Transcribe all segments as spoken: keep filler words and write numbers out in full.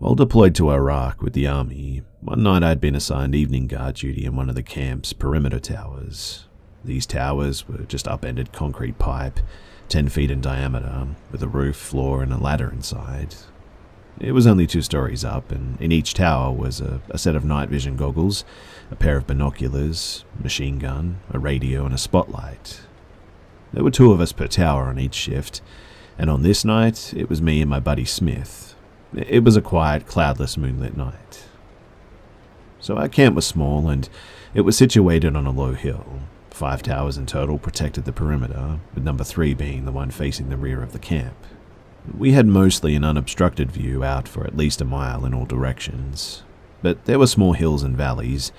While deployed to Iraq with the Army, one night I'd been assigned evening guard duty in one of the camp's perimeter towers. These towers were just upended concrete pipe, ten feet in diameter, with a roof, floor, and a ladder inside. It was only two stories up, and in each tower was a, a set of night vision goggles, a pair of binoculars, machine gun, a radio, and a spotlight. There were two of us per tower on each shift, and on this night, it was me and my buddy Smith. It was a quiet, cloudless, moonlit night. So our camp was small, and it was situated on a low hill. Five towers in total protected the perimeter, with number three being the one facing the rear of the camp. We had mostly an unobstructed view out for at least a mile in all directions, but there were small hills and valleys,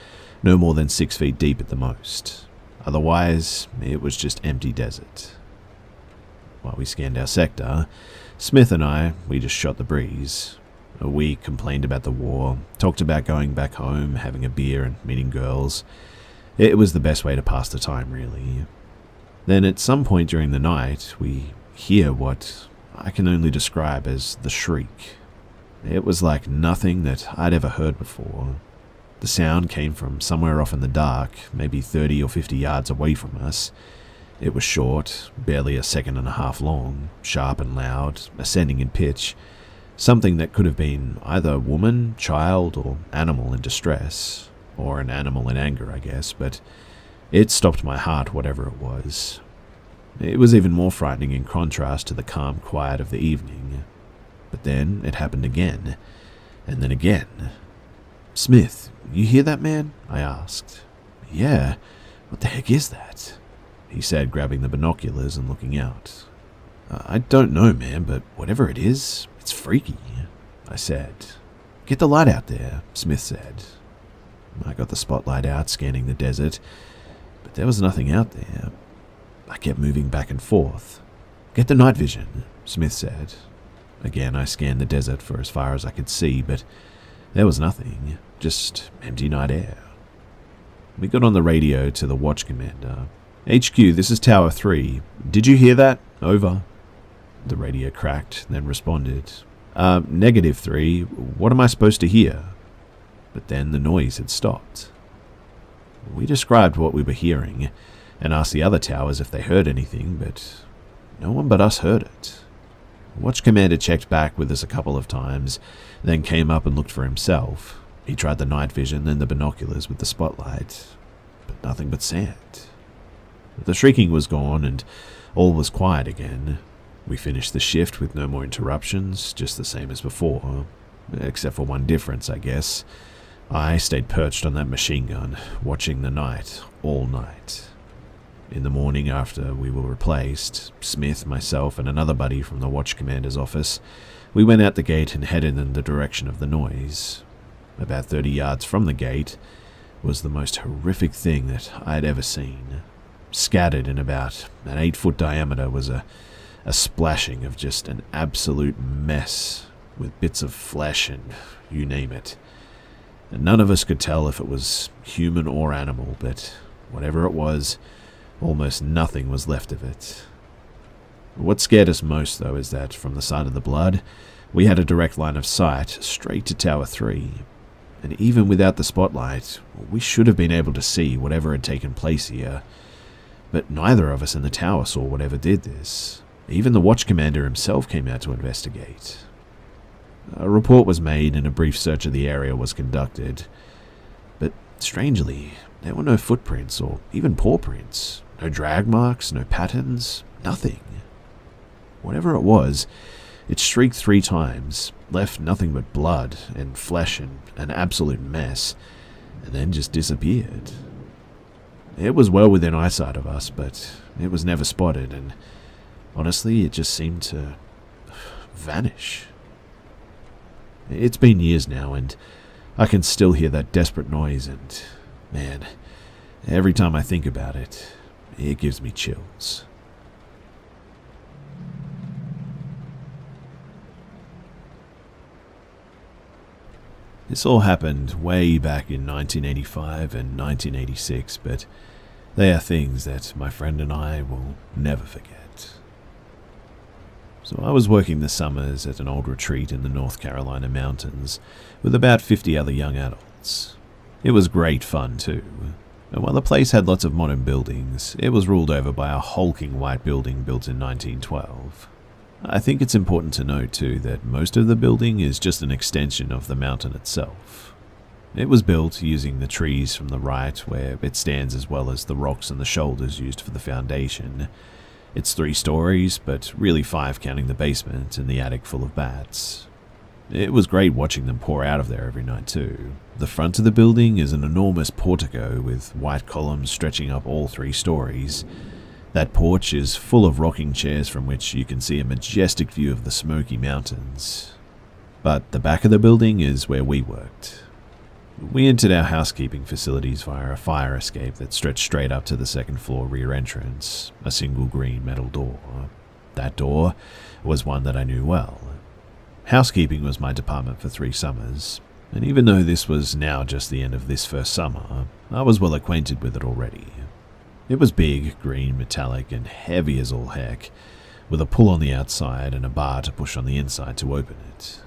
no more than six feet deep at the most. Otherwise, it was just empty desert. While we scanned our sector, Smith and I, we just shot the breeze. We complained about the war, talked about going back home, having a beer and meeting girls. It was the best way to pass the time, really. Then at some point during the night, we hear what I can only describe as the shriek. It was like nothing that I'd ever heard before. The sound came from somewhere off in the dark, maybe thirty or fifty yards away from us. It was short, barely a second and a half long, sharp and loud, ascending in pitch, something that could have been either woman, child, or animal in distress, or an animal in anger, I guess, but it stopped my heart, whatever it was. It was even more frightening in contrast to the calm quiet of the evening. But then it happened again, and then again. "Smith, you hear that, man?" I asked. "Yeah, what the heck is that?" he said, grabbing the binoculars and looking out. "I don't know, man, but whatever it is, it's freaky," I said. "Get the light out there," Smith said. I got the spotlight out, scanning the desert, but there was nothing out there. I kept moving back and forth. "Get the night vision," Smith said. Again, I scanned the desert for as far as I could see, but there was nothing, just empty night air. We got on the radio to the watch commander. "H Q, this is Tower three. Did you hear that? Over." The radio cracked, then responded. Uh, negative three. What am I supposed to hear?" But then the noise had stopped. We described what we were hearing and asked the other towers if they heard anything, but no one but us heard it. Watch commander checked back with us a couple of times, then came up and looked for himself. He tried the night vision, then the binoculars with the spotlight, but nothing but sand. The shrieking was gone, and all was quiet again. We finished the shift with no more interruptions, just the same as before. Except for one difference, I guess. I stayed perched on that machine gun, watching the night, all night. In the morning after we were replaced, Smith, myself, and another buddy from the watch commander's office, we went out the gate and headed in the direction of the noise. About thirty yards from the gate was the most horrific thing that I had ever seen. Scattered in about an eight-foot diameter was a, a splashing of just an absolute mess, with bits of flesh and you name it. And none of us could tell if it was human or animal, but whatever it was, almost nothing was left of it. What scared us most, though, is that from the side of the blood, we had a direct line of sight straight to Tower three. And even without the spotlight, we should have been able to see whatever had taken place here. But neither of us in the tower saw whatever did this. Even the watch commander himself came out to investigate. A report was made and a brief search of the area was conducted. But strangely, there were no footprints or even paw prints. No drag marks, no patterns, nothing. Whatever it was, it shrieked three times, left nothing but blood and flesh and an absolute mess, and then just disappeared. It was well within eyesight of us, but it was never spotted, and honestly, it just seemed to vanish. It's been years now, and I can still hear that desperate noise, and man, every time I think about it, it gives me chills. This all happened way back in nineteen eighty-five and nineteen eighty-six, but they are things that my friend and I will never forget. So I was working the summers at an old retreat in the North Carolina mountains with about fifty other young adults. It was great fun too. And while the place had lots of modern buildings, it was ruled over by a hulking white building built in nineteen twelve. I think it's important to note too that most of the building is just an extension of the mountain itself. It was built using the trees from the right where it stands as well as the rocks and the shoulders used for the foundation. It's three stories, but really five counting the basement and the attic full of bats. It was great watching them pour out of there every night too. The front of the building is an enormous portico with white columns stretching up all three stories. That porch is full of rocking chairs from which you can see a majestic view of the Smoky Mountains. But the back of the building is where we worked. We entered our housekeeping facilities via a fire escape that stretched straight up to the second floor rear entrance, a single green metal door. That door was one that I knew well. Housekeeping was my department for three summers, and even though this was now just the end of this first summer, I was well acquainted with it already. It was big, green, metallic, and heavy as all heck, with a pull on the outside and a bar to push on the inside to open it.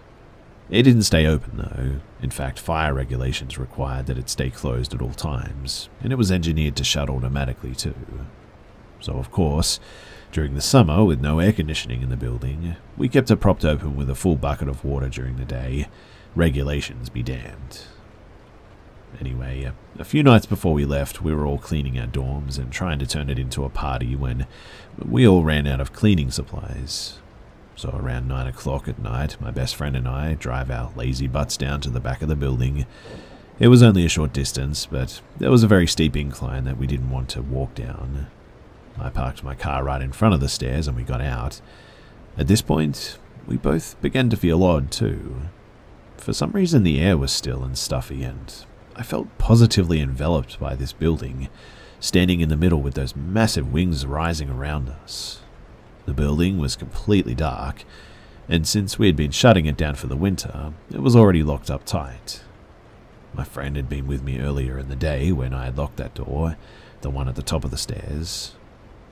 It didn't stay open though. In fact, fire regulations required that it stay closed at all times, and it was engineered to shut automatically too. So of course, during the summer with no air conditioning in the building, we kept it propped open with a full bucket of water during the day. Regulations be damned. Anyway, a few nights before we left, we were all cleaning our dorms and trying to turn it into a party when we all ran out of cleaning supplies. So around nine o'clock at night, my best friend and I drive our lazy butts down to the back of the building. It was only a short distance, but there was a very steep incline that we didn't want to walk down. I parked my car right in front of the stairs and we got out. At this point, we both began to feel odd too. For some reason, the air was still and stuffy, and I felt positively enveloped by this building, standing in the middle with those massive wings rising around us. The building was completely dark, and since we had been shutting it down for the winter, it was already locked up tight. My friend had been with me earlier in the day when I had locked that door, the one at the top of the stairs.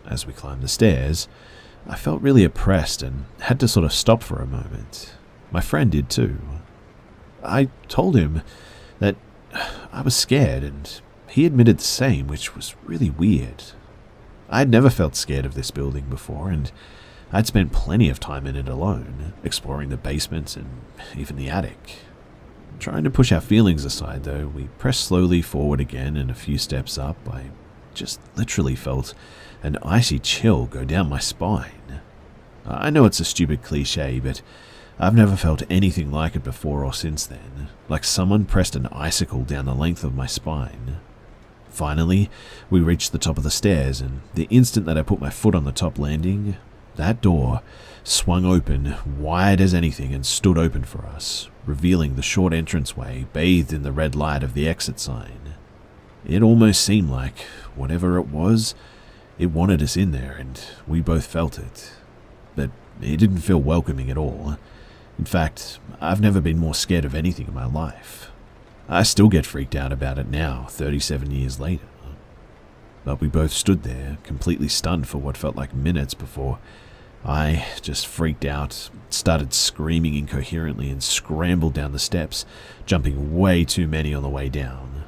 As we climbed the stairs, I felt really oppressed and had to sort of stop for a moment. My friend did too. I told him that I was scared, and he admitted the same, which was really weird. I'd never felt scared of this building before, and I'd spent plenty of time in it alone, exploring the basement and even the attic. Trying to push our feelings aside though, we pressed slowly forward again, and a few steps up, I just literally felt an icy chill go down my spine. I know it's a stupid cliche, but I've never felt anything like it before or since then, like someone pressed an icicle down the length of my spine. Finally, we reached the top of the stairs, and the instant that I put my foot on the top landing, that door swung open wide as anything and stood open for us, revealing the short entranceway bathed in the red light of the exit sign. It almost seemed like, whatever it was, it wanted us in there, and we both felt it. But it didn't feel welcoming at all. In fact, I've never been more scared of anything in my life. I still get freaked out about it now, thirty-seven years later. But we both stood there, completely stunned for what felt like minutes before I just freaked out, started screaming incoherently and scrambled down the steps, jumping way too many on the way down.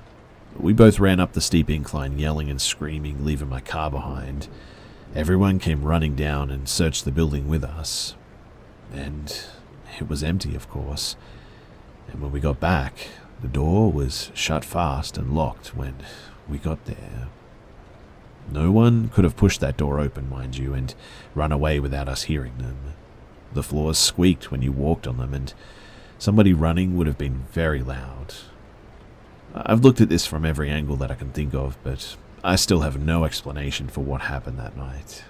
We both ran up the steep incline, yelling and screaming, leaving my car behind. Everyone came running down and searched the building with us. And it was empty, of course. And when we got back, the door was shut fast and locked when we got there. No one could have pushed that door open, mind you, and run away without us hearing them. The floors squeaked when you walked on them, and somebody running would have been very loud. I've looked at this from every angle that I can think of, but I still have no explanation for what happened that night.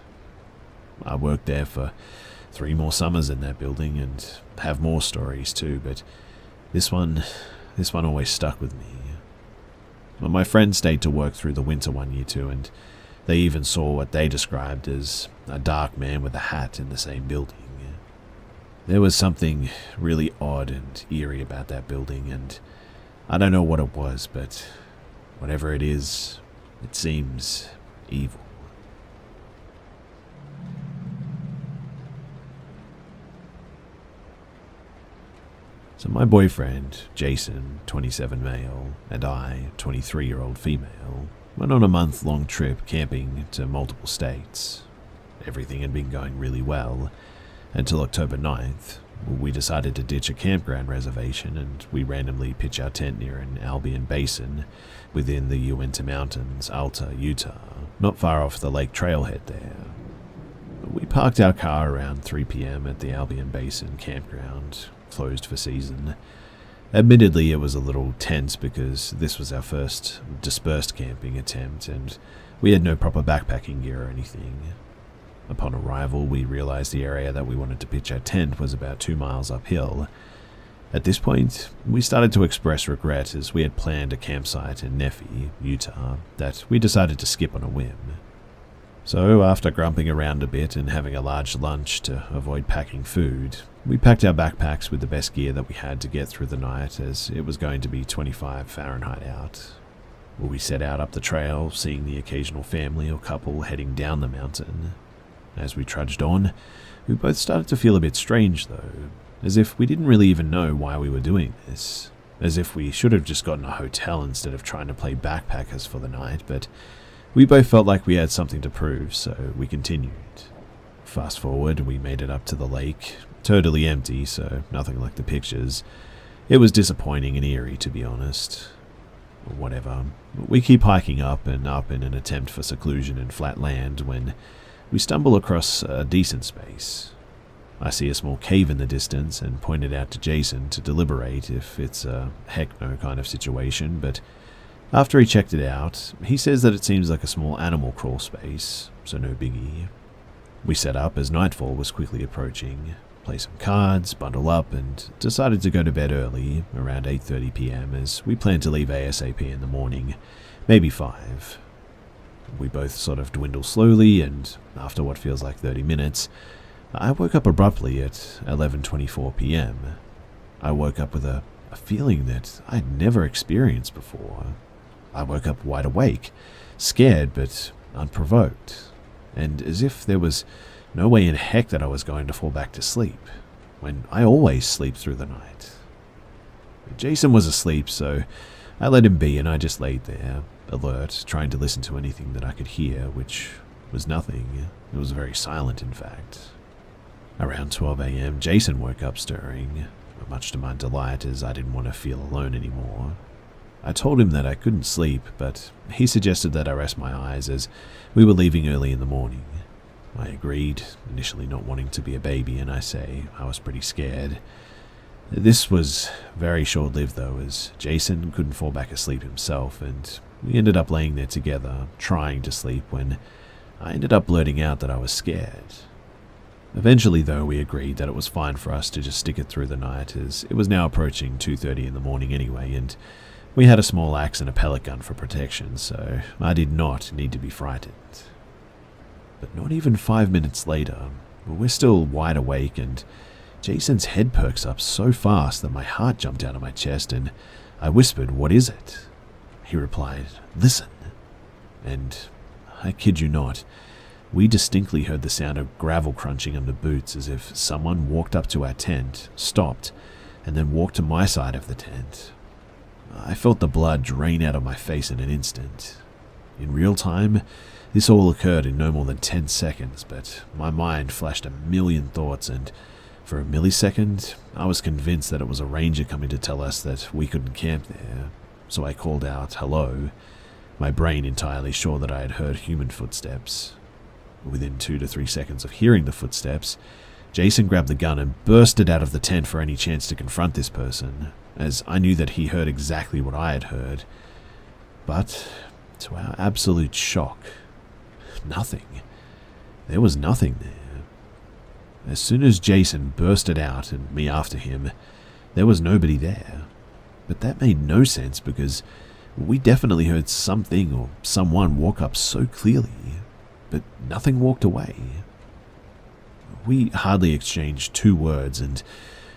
I worked there for three more summers in that building and have more stories too, but this one... This one always stuck with me. Well, my friends stayed to work through the winter one year too, and they even saw what they described as a dark man with a hat in the same building. There was something really odd and eerie about that building, and I don't know what it was, but whatever it is, it seems evil. So my boyfriend, Jason, twenty-seven male, and I, twenty-three-year-old female, went on a month-long trip camping to multiple states. Everything had been going really well, until October ninth, we decided to ditch a campground reservation and we randomly pitch our tent near an Albion Basin within the Uinta Mountains, Alta, Utah, not far off the lake trailhead there. We parked our car around three p m at the Albion Basin campground, closed for season. Admittedly, it was a little tense because this was our first dispersed camping attempt and we had no proper backpacking gear or anything. Upon arrival, we realized the area that we wanted to pitch our tent was about two miles uphill. At this point, we started to express regret as we had planned a campsite in Nephi, Utah, that we decided to skip on a whim. So, after grumping around a bit and having a large lunch to avoid packing food, we packed our backpacks with the best gear that we had to get through the night as it was going to be twenty-five Fahrenheit out. We set out up the trail, seeing the occasional family or couple heading down the mountain. As we trudged on, we both started to feel a bit strange though, as if we didn't really even know why we were doing this, as if we should have just gotten a hotel instead of trying to play backpackers for the night, but we both felt like we had something to prove, so we continued. Fast forward, we made it up to the lake, totally empty, so nothing like the pictures. It was disappointing and eerie, to be honest. Whatever, we keep hiking up and up in an attempt for seclusion in flat land when we stumble across a decent space. I see a small cave in the distance and point it out to Jason to deliberate if it's a heck no kind of situation, but after he checked it out, he says that it seems like a small animal crawl space, so no biggie. We set up as nightfall was quickly approaching, play some cards, bundle up, and decided to go to bed early, around eight thirty p m as we planned to leave ASAP in the morning, maybe five. We both sort of dwindle slowly, and after what feels like thirty minutes, I woke up abruptly at eleven twenty-four p m I woke up with a, a feeling that I'd never experienced before. I woke up wide awake, scared but unprovoked, and as if there was no way in heck that I was going to fall back to sleep, when I always sleep through the night. Jason was asleep, so I let him be and I just laid there, alert, trying to listen to anything that I could hear, which was nothing. It was very silent, in fact. Around twelve a m, Jason woke up stirring, much to my delight as I didn't want to feel alone anymore. I told him that I couldn't sleep, but he suggested that I rest my eyes as we were leaving early in the morning. I agreed, initially not wanting to be a baby, and I say I was pretty scared. This was very short-lived though, as Jason couldn't fall back asleep himself, and we ended up laying there together, trying to sleep, when I ended up blurting out that I was scared. Eventually though, we agreed that it was fine for us to just stick it through the night, as it was now approaching two thirty in the morning anyway, and we had a small axe and a pellet gun for protection, so I did not need to be frightened. But not even five minutes later, we're still wide awake, and Jason's head perks up so fast that my heart jumped out of my chest, and I whispered, "What is it?" He replied, "Listen." And I kid you not, we distinctly heard the sound of gravel crunching under boots, as if someone walked up to our tent, stopped, and then walked to my side of the tent. I felt the blood drain out of my face in an instant. In real time, this all occurred in no more than ten seconds, but my mind flashed a million thoughts, and for a millisecond, I was convinced that it was a ranger coming to tell us that we couldn't camp there, so I called out, "Hello," my brain entirely sure that I had heard human footsteps. Within two to three seconds of hearing the footsteps, Jason grabbed the gun and bursted out of the tent for any chance to confront this person, as I knew that he heard exactly what I had heard. But, to our absolute shock, nothing. There was nothing there. As soon as Jason bursted out and me after him, there was nobody there. But that made no sense because we definitely heard something or someone walk up so clearly, but nothing walked away. We hardly exchanged two words and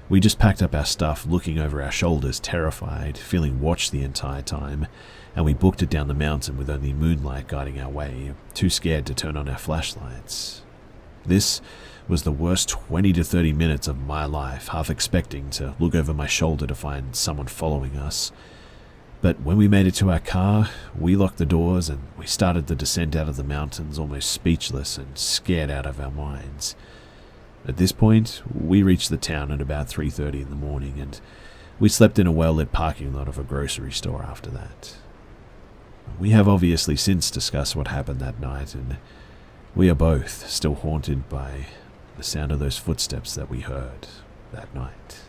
we just packed up our stuff, looking over our shoulders, terrified, feeling watched the entire time, and we booked it down the mountain with only moonlight guiding our way, too scared to turn on our flashlights. This was the worst twenty to thirty minutes of my life, half expecting to look over my shoulder to find someone following us. But when we made it to our car, we locked the doors and we started the descent out of the mountains, almost speechless and scared out of our minds. At this point, we reached the town at about three thirty in the morning, and we slept in a well-lit parking lot of a grocery store after that. We have obviously since discussed what happened that night, and we are both still haunted by the sound of those footsteps that we heard that night.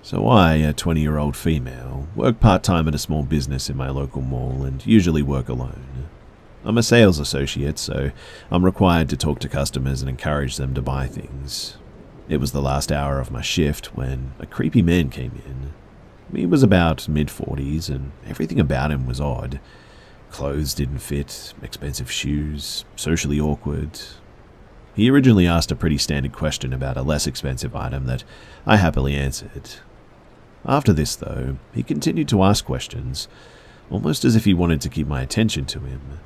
So I, a twenty-year-old female, work part-time at a small business in my local mall and usually work alone. I'm a sales associate, so I'm required to talk to customers and encourage them to buy things. It was the last hour of my shift when a creepy man came in. He was about mid-forties, and everything about him was odd. Clothes didn't fit, expensive shoes, socially awkward. He originally asked a pretty standard question about a less expensive item that I happily answered. After this, though, he continued to ask questions, almost as if he wanted to keep my attention to him.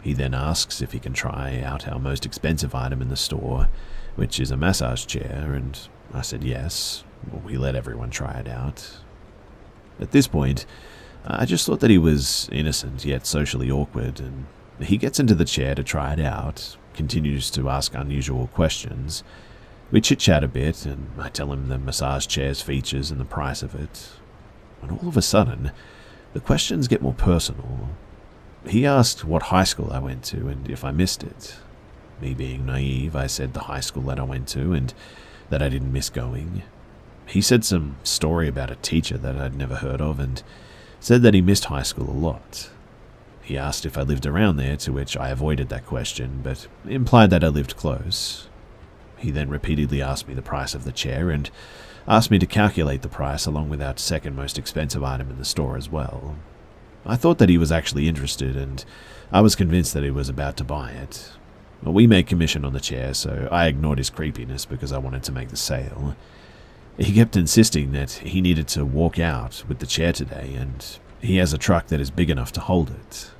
He then asks if he can try out our most expensive item in the store, which is a massage chair, and I said yes. We let everyone try it out. At this point, I just thought that he was innocent yet socially awkward, and he gets into the chair to try it out, continues to ask unusual questions. We chit-chat a bit, and I tell him the massage chair's features and the price of it. And all of a sudden, the questions get more personal. He asked what high school I went to and if I missed it. Me being naive, I said the high school that I went to and that I didn't miss going. He said some story about a teacher that I'd never heard of and said that he missed high school a lot. He asked if I lived around there, to which I avoided that question, but implied that I lived close. He then repeatedly asked me the price of the chair and asked me to calculate the price along with our second most expensive item in the store as well. I thought that he was actually interested, and I was convinced that he was about to buy it. Well, we made commission on the chair, so I ignored his creepiness because I wanted to make the sale. He kept insisting that he needed to walk out with the chair today, and he has a truck that is big enough to hold it.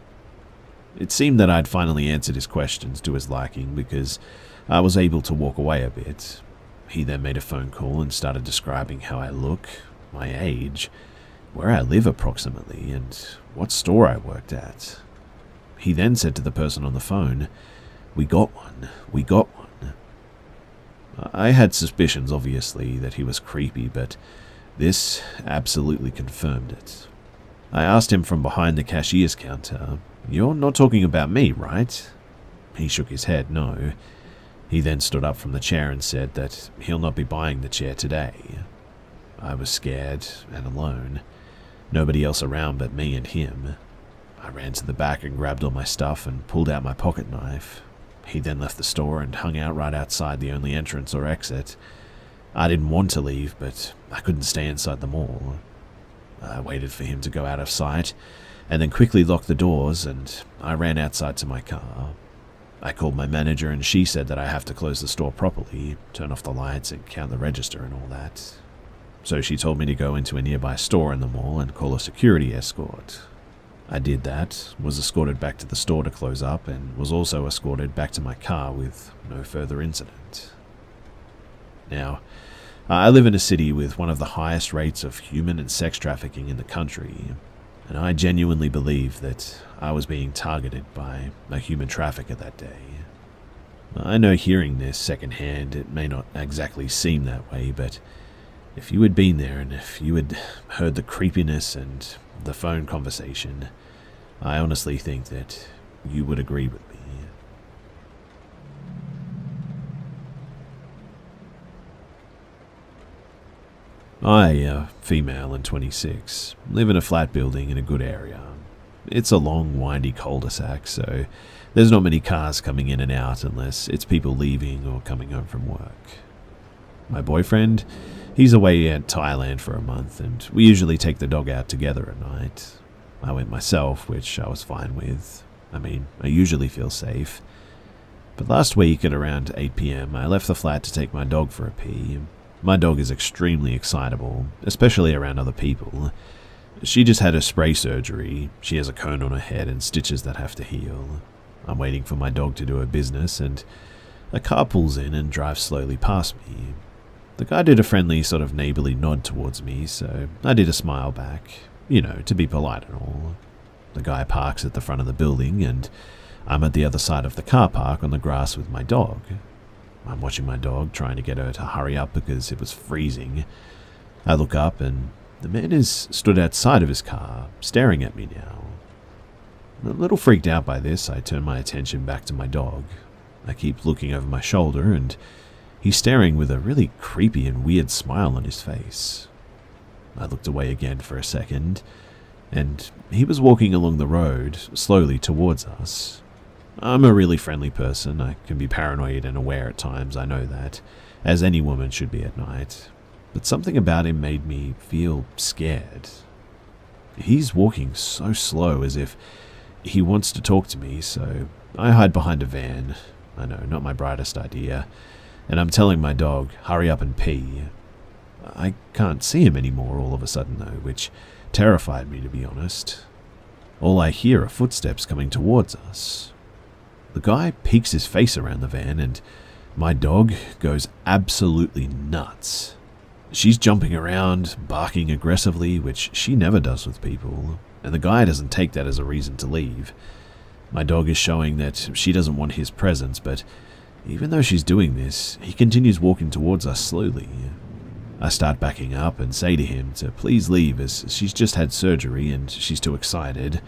It seemed that I'd finally answered his questions to his liking because I was able to walk away a bit. He then made a phone call and started describing how I look, my age, where I live approximately, and what store I worked at. He then said to the person on the phone, "We got one, we got one." I had suspicions, obviously, that he was creepy, but this absolutely confirmed it. I asked him from behind the cashier's counter, "You're not talking about me, right?" He shook his head, no. He then stood up from the chair and said that he'll not be buying the chair today. I was scared and alone. Nobody else around but me and him. I ran to the back and grabbed all my stuff and pulled out my pocket knife. He then left the store and hung out right outside the only entrance or exit. I didn't want to leave, but I couldn't stay inside the mall. I waited for him to go out of sight and then quickly locked the doors, and I ran outside to my car. I called my manager and she said that I have to close the store properly, turn off the lights and count the register and all that. So she told me to go into a nearby store in the mall and call a security escort. I did that, was escorted back to the store to close up, and was also escorted back to my car with no further incident. Now, I live in a city with one of the highest rates of human and sex trafficking in the country, and I genuinely believe that I was being targeted by a human trafficker that day. I know hearing this secondhand, it may not exactly seem that way, but if you had been there and if you had heard the creepiness and the phone conversation, I honestly think that you would agree with me. I, a female and twenty-six, live in a flat building in a good area. It's a long, windy cul-de-sac, so there's not many cars coming in and out unless it's people leaving or coming home from work. My boyfriend, he's away at Thailand for a month, and we usually take the dog out together at night. I went myself, which I was fine with. I mean, I usually feel safe. But last week at around eight p m, I left the flat to take my dog for a pee. My dog is extremely excitable, especially around other people. She just had her spray surgery. She has a cone on her head and stitches that have to heal. I'm waiting for my dog to do her business, and a car pulls in and drives slowly past me. The guy did a friendly sort of neighborly nod towards me, so I did a smile back, you know, to be polite and all. The guy parks at the front of the building, and I'm at the other side of the car park on the grass with my dog. I'm watching my dog, trying to get her to hurry up because it was freezing. I look up, and the man is stood outside of his car, staring at me now. A little freaked out by this, I turn my attention back to my dog. I keep looking over my shoulder, and he's staring with a really creepy and weird smile on his face. I looked away again for a second, and he was walking along the road, slowly towards us. I'm a really friendly person. I can be paranoid and aware at times, I know that, as any woman should be at night. But something about him made me feel scared. He's walking so slow, as if he wants to talk to me, so I hide behind a van. I know, not my brightest idea. And I'm telling my dog, hurry up and pee. I can't see him anymore all of a sudden, though, which terrified me, to be honest. All I hear are footsteps coming towards us. The guy peeks his face around the van, and my dog goes absolutely nuts. She's jumping around, barking aggressively, which she never does with people, and the guy doesn't take that as a reason to leave. My dog is showing that she doesn't want his presence, but even though she's doing this, he continues walking towards us slowly. I start backing up and say to him to please leave, as she's just had surgery and she's too excited.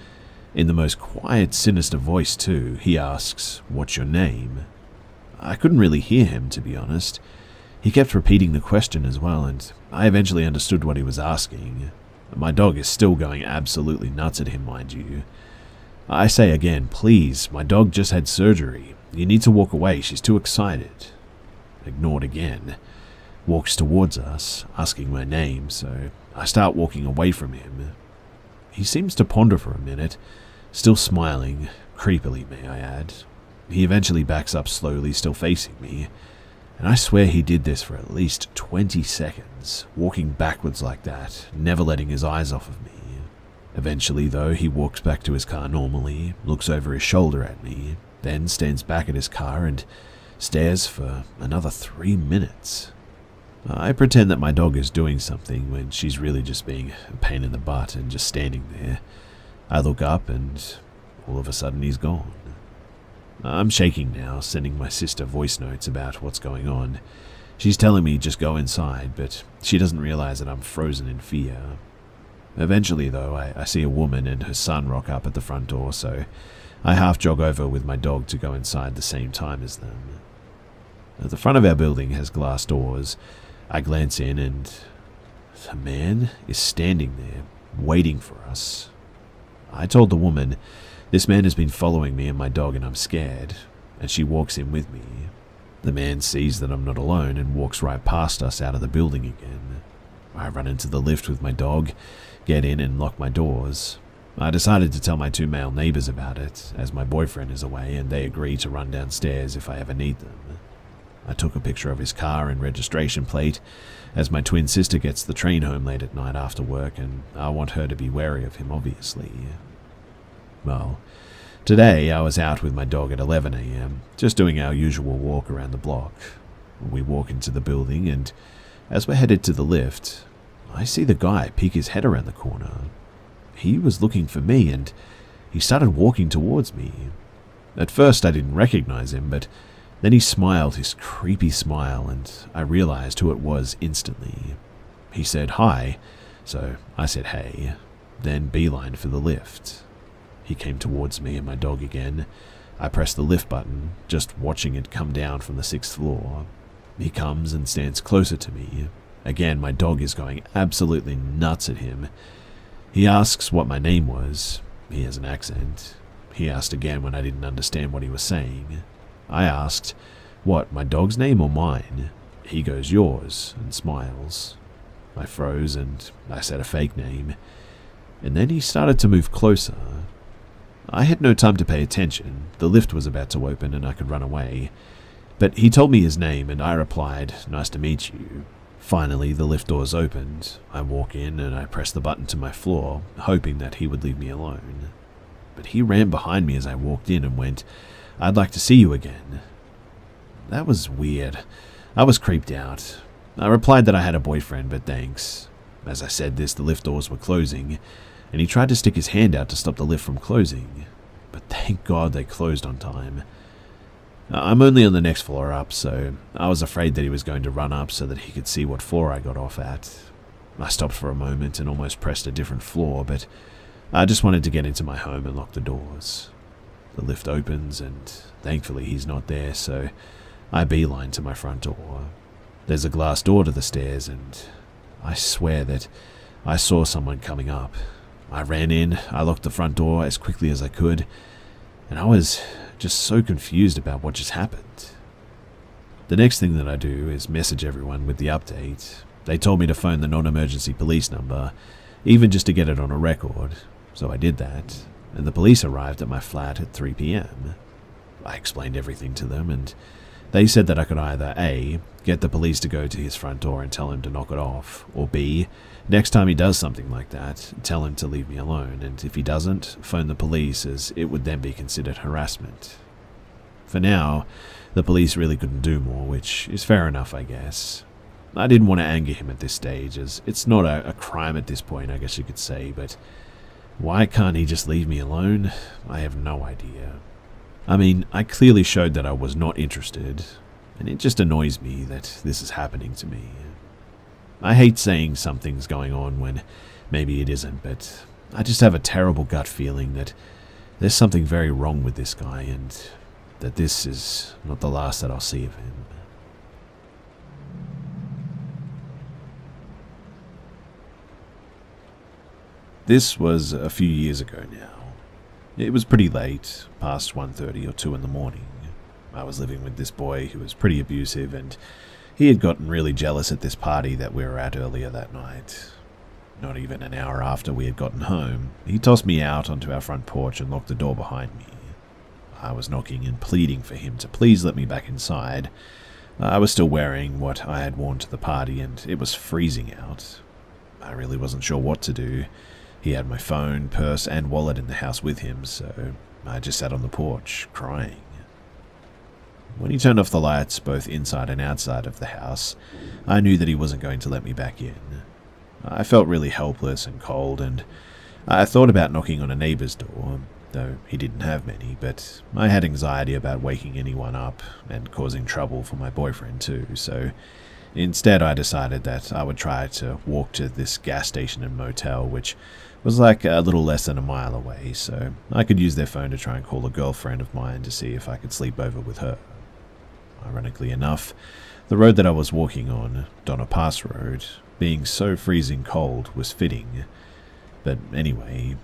In the most quiet, sinister voice too, he asks, "What's your name?" I couldn't really hear him, to be honest. He kept repeating the question as well, and I eventually understood what he was asking. My dog is still going absolutely nuts at him, mind you. I say again, please, my dog just had surgery. You need to walk away, she's too excited. Ignored again. Walks towards us, asking my name, so I start walking away from him. He seems to ponder for a minute, still smiling, creepily may I add. He eventually backs up slowly, still facing me. And I swear he did this for at least twenty seconds, walking backwards like that, never letting his eyes off of me. Eventually, though, he walks back to his car normally, looks over his shoulder at me, then stands back at his car and stares for another three minutes. I pretend that my dog is doing something when she's really just being a pain in the butt and just standing there. I look up and all of a sudden he's gone. I'm shaking now, sending my sister voice notes about what's going on. She's telling me just go inside, but she doesn't realize that I'm frozen in fear. Eventually, though, I, I see a woman and her son rock up at the front door, so I half jog over with my dog to go inside the same time as them. The front of our building has glass doors. I glance in, and the man is standing there, waiting for us. I told the woman, "This man has been following me and my dog and I'm scared," and she walks in with me. The man sees that I'm not alone and walks right past us out of the building again. I run into the lift with my dog, get in and lock my doors. I decided to tell my two male neighbors about it, as my boyfriend is away, and they agree to run downstairs if I ever need them. I took a picture of his car and registration plate, as my twin sister gets the train home late at night after work, and I want her to be wary of him, obviously. Well, today I was out with my dog at eleven a m, just doing our usual walk around the block. We walk into the building, and as we're headed to the lift, I see the guy peek his head around the corner. He was looking for me, and he started walking towards me. At first I didn't recognize him, but then he smiled his creepy smile, and I realized who it was instantly. He said hi, so I said hey, then beeline for the lift. He came towards me and my dog again. I press the lift button, just watching it come down from the sixth floor. He comes and stands closer to me. Again, my dog is going absolutely nuts at him. He asks what my name was. He has an accent. He asked again when I didn't understand what he was saying. I asked, "What, my dog's name or mine?" He goes, "Yours," and smiles. I froze and I said a fake name. And then he started to move closer. I had no time to pay attention. The lift was about to open and I could run away. But he told me his name and I replied, "Nice to meet you." Finally, the lift doors opened. I walk in and I press the button to my floor, hoping that he would leave me alone. But he ran behind me as I walked in and went, "I'd like to see you again." That was weird. I was creeped out. I replied that I had a boyfriend, but thanks. As I said this, the lift doors were closing, and he tried to stick his hand out to stop the lift from closing. But thank God they closed on time. I'm only on the next floor up, so I was afraid that he was going to run up so that he could see what floor I got off at. I stopped for a moment and almost pressed a different floor, but I just wanted to get into my home and lock the doors. The lift opens, and thankfully he's not there, so I beeline to my front door. There's a glass door to the stairs, and I swear that I saw someone coming up. I ran in, I locked the front door as quickly as I could, and I was just so confused about what just happened. The next thing that I do is message everyone with the update. They told me to phone the non-emergency police number, even just to get it on a record, so I did that, and the police arrived at my flat at three p m I explained everything to them, and they said that I could either A, get the police to go to his front door and tell him to knock it off, or B, next time he does something like that, tell him to leave me alone, and if he doesn't, phone the police, as it would then be considered harassment. For now, the police really couldn't do more, which is fair enough, I guess. I didn't want to anger him at this stage, as it's not a, a crime at this point, I guess you could say, but why can't he just leave me alone? I have no idea. I mean, I clearly showed that I was not interested, and it just annoys me that this is happening to me. I hate saying something's going on when maybe it isn't, but I just have a terrible gut feeling that there's something very wrong with this guy, and that this is not the last that I'll see of him. This was a few years ago now. It was pretty late, past one thirty or two in the morning. I was living with this boy who was pretty abusive, and he had gotten really jealous at this party that we were at earlier that night. Not even an hour after we had gotten home, he tossed me out onto our front porch and locked the door behind me. I was knocking and pleading for him to please let me back inside. I was still wearing what I had worn to the party, and it was freezing out. I really wasn't sure what to do. He had my phone, purse, and wallet in the house with him, so I just sat on the porch, crying. When he turned off the lights, both inside and outside of the house, I knew that he wasn't going to let me back in. I felt really helpless and cold, and I thought about knocking on a neighbor's door, though he didn't have many, but I had anxiety about waking anyone up and causing trouble for my boyfriend too, so instead I decided that I would try to walk to this gas station and motel, which was like a little less than a mile away, so I could use their phone to try and call a girlfriend of mine to see if I could sleep over with her. Ironically enough, the road that I was walking on, Donner Pass Road, being so freezing cold, was fitting. But anyway,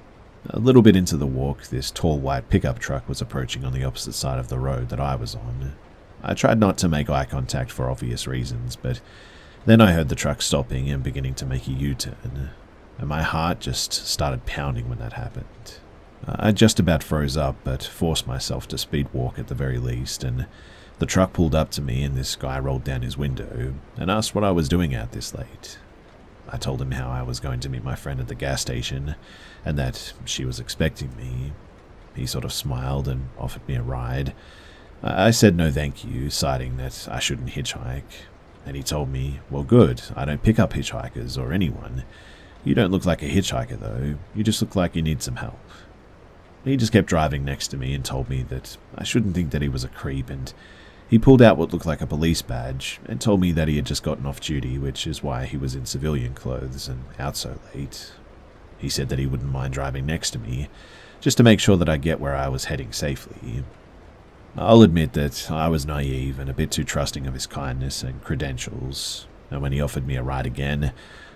a little bit into the walk, this tall white pickup truck was approaching on the opposite side of the road that I was on. I tried not to make eye contact for obvious reasons, but then I heard the truck stopping and beginning to make a U-turn. And my heart just started pounding when that happened. I just about froze up, but forced myself to speed walk at the very least, and the truck pulled up to me, and this guy rolled down his window and asked what I was doing out this late. I told him how I was going to meet my friend at the gas station and that she was expecting me. He sort of smiled and offered me a ride. I said no thank you, citing that I shouldn't hitchhike, and he told me, "Well good, I don't pick up hitchhikers or anyone. You don't look like a hitchhiker though, you just look like you need some help." He just kept driving next to me and told me that I shouldn't think that he was a creep, and he pulled out what looked like a police badge and told me that he had just gotten off duty, which is why he was in civilian clothes and out so late. He said that he wouldn't mind driving next to me, just to make sure that I get where I was heading safely. I'll admit that I was naive and a bit too trusting of his kindness and credentials, and when he offered me a ride again,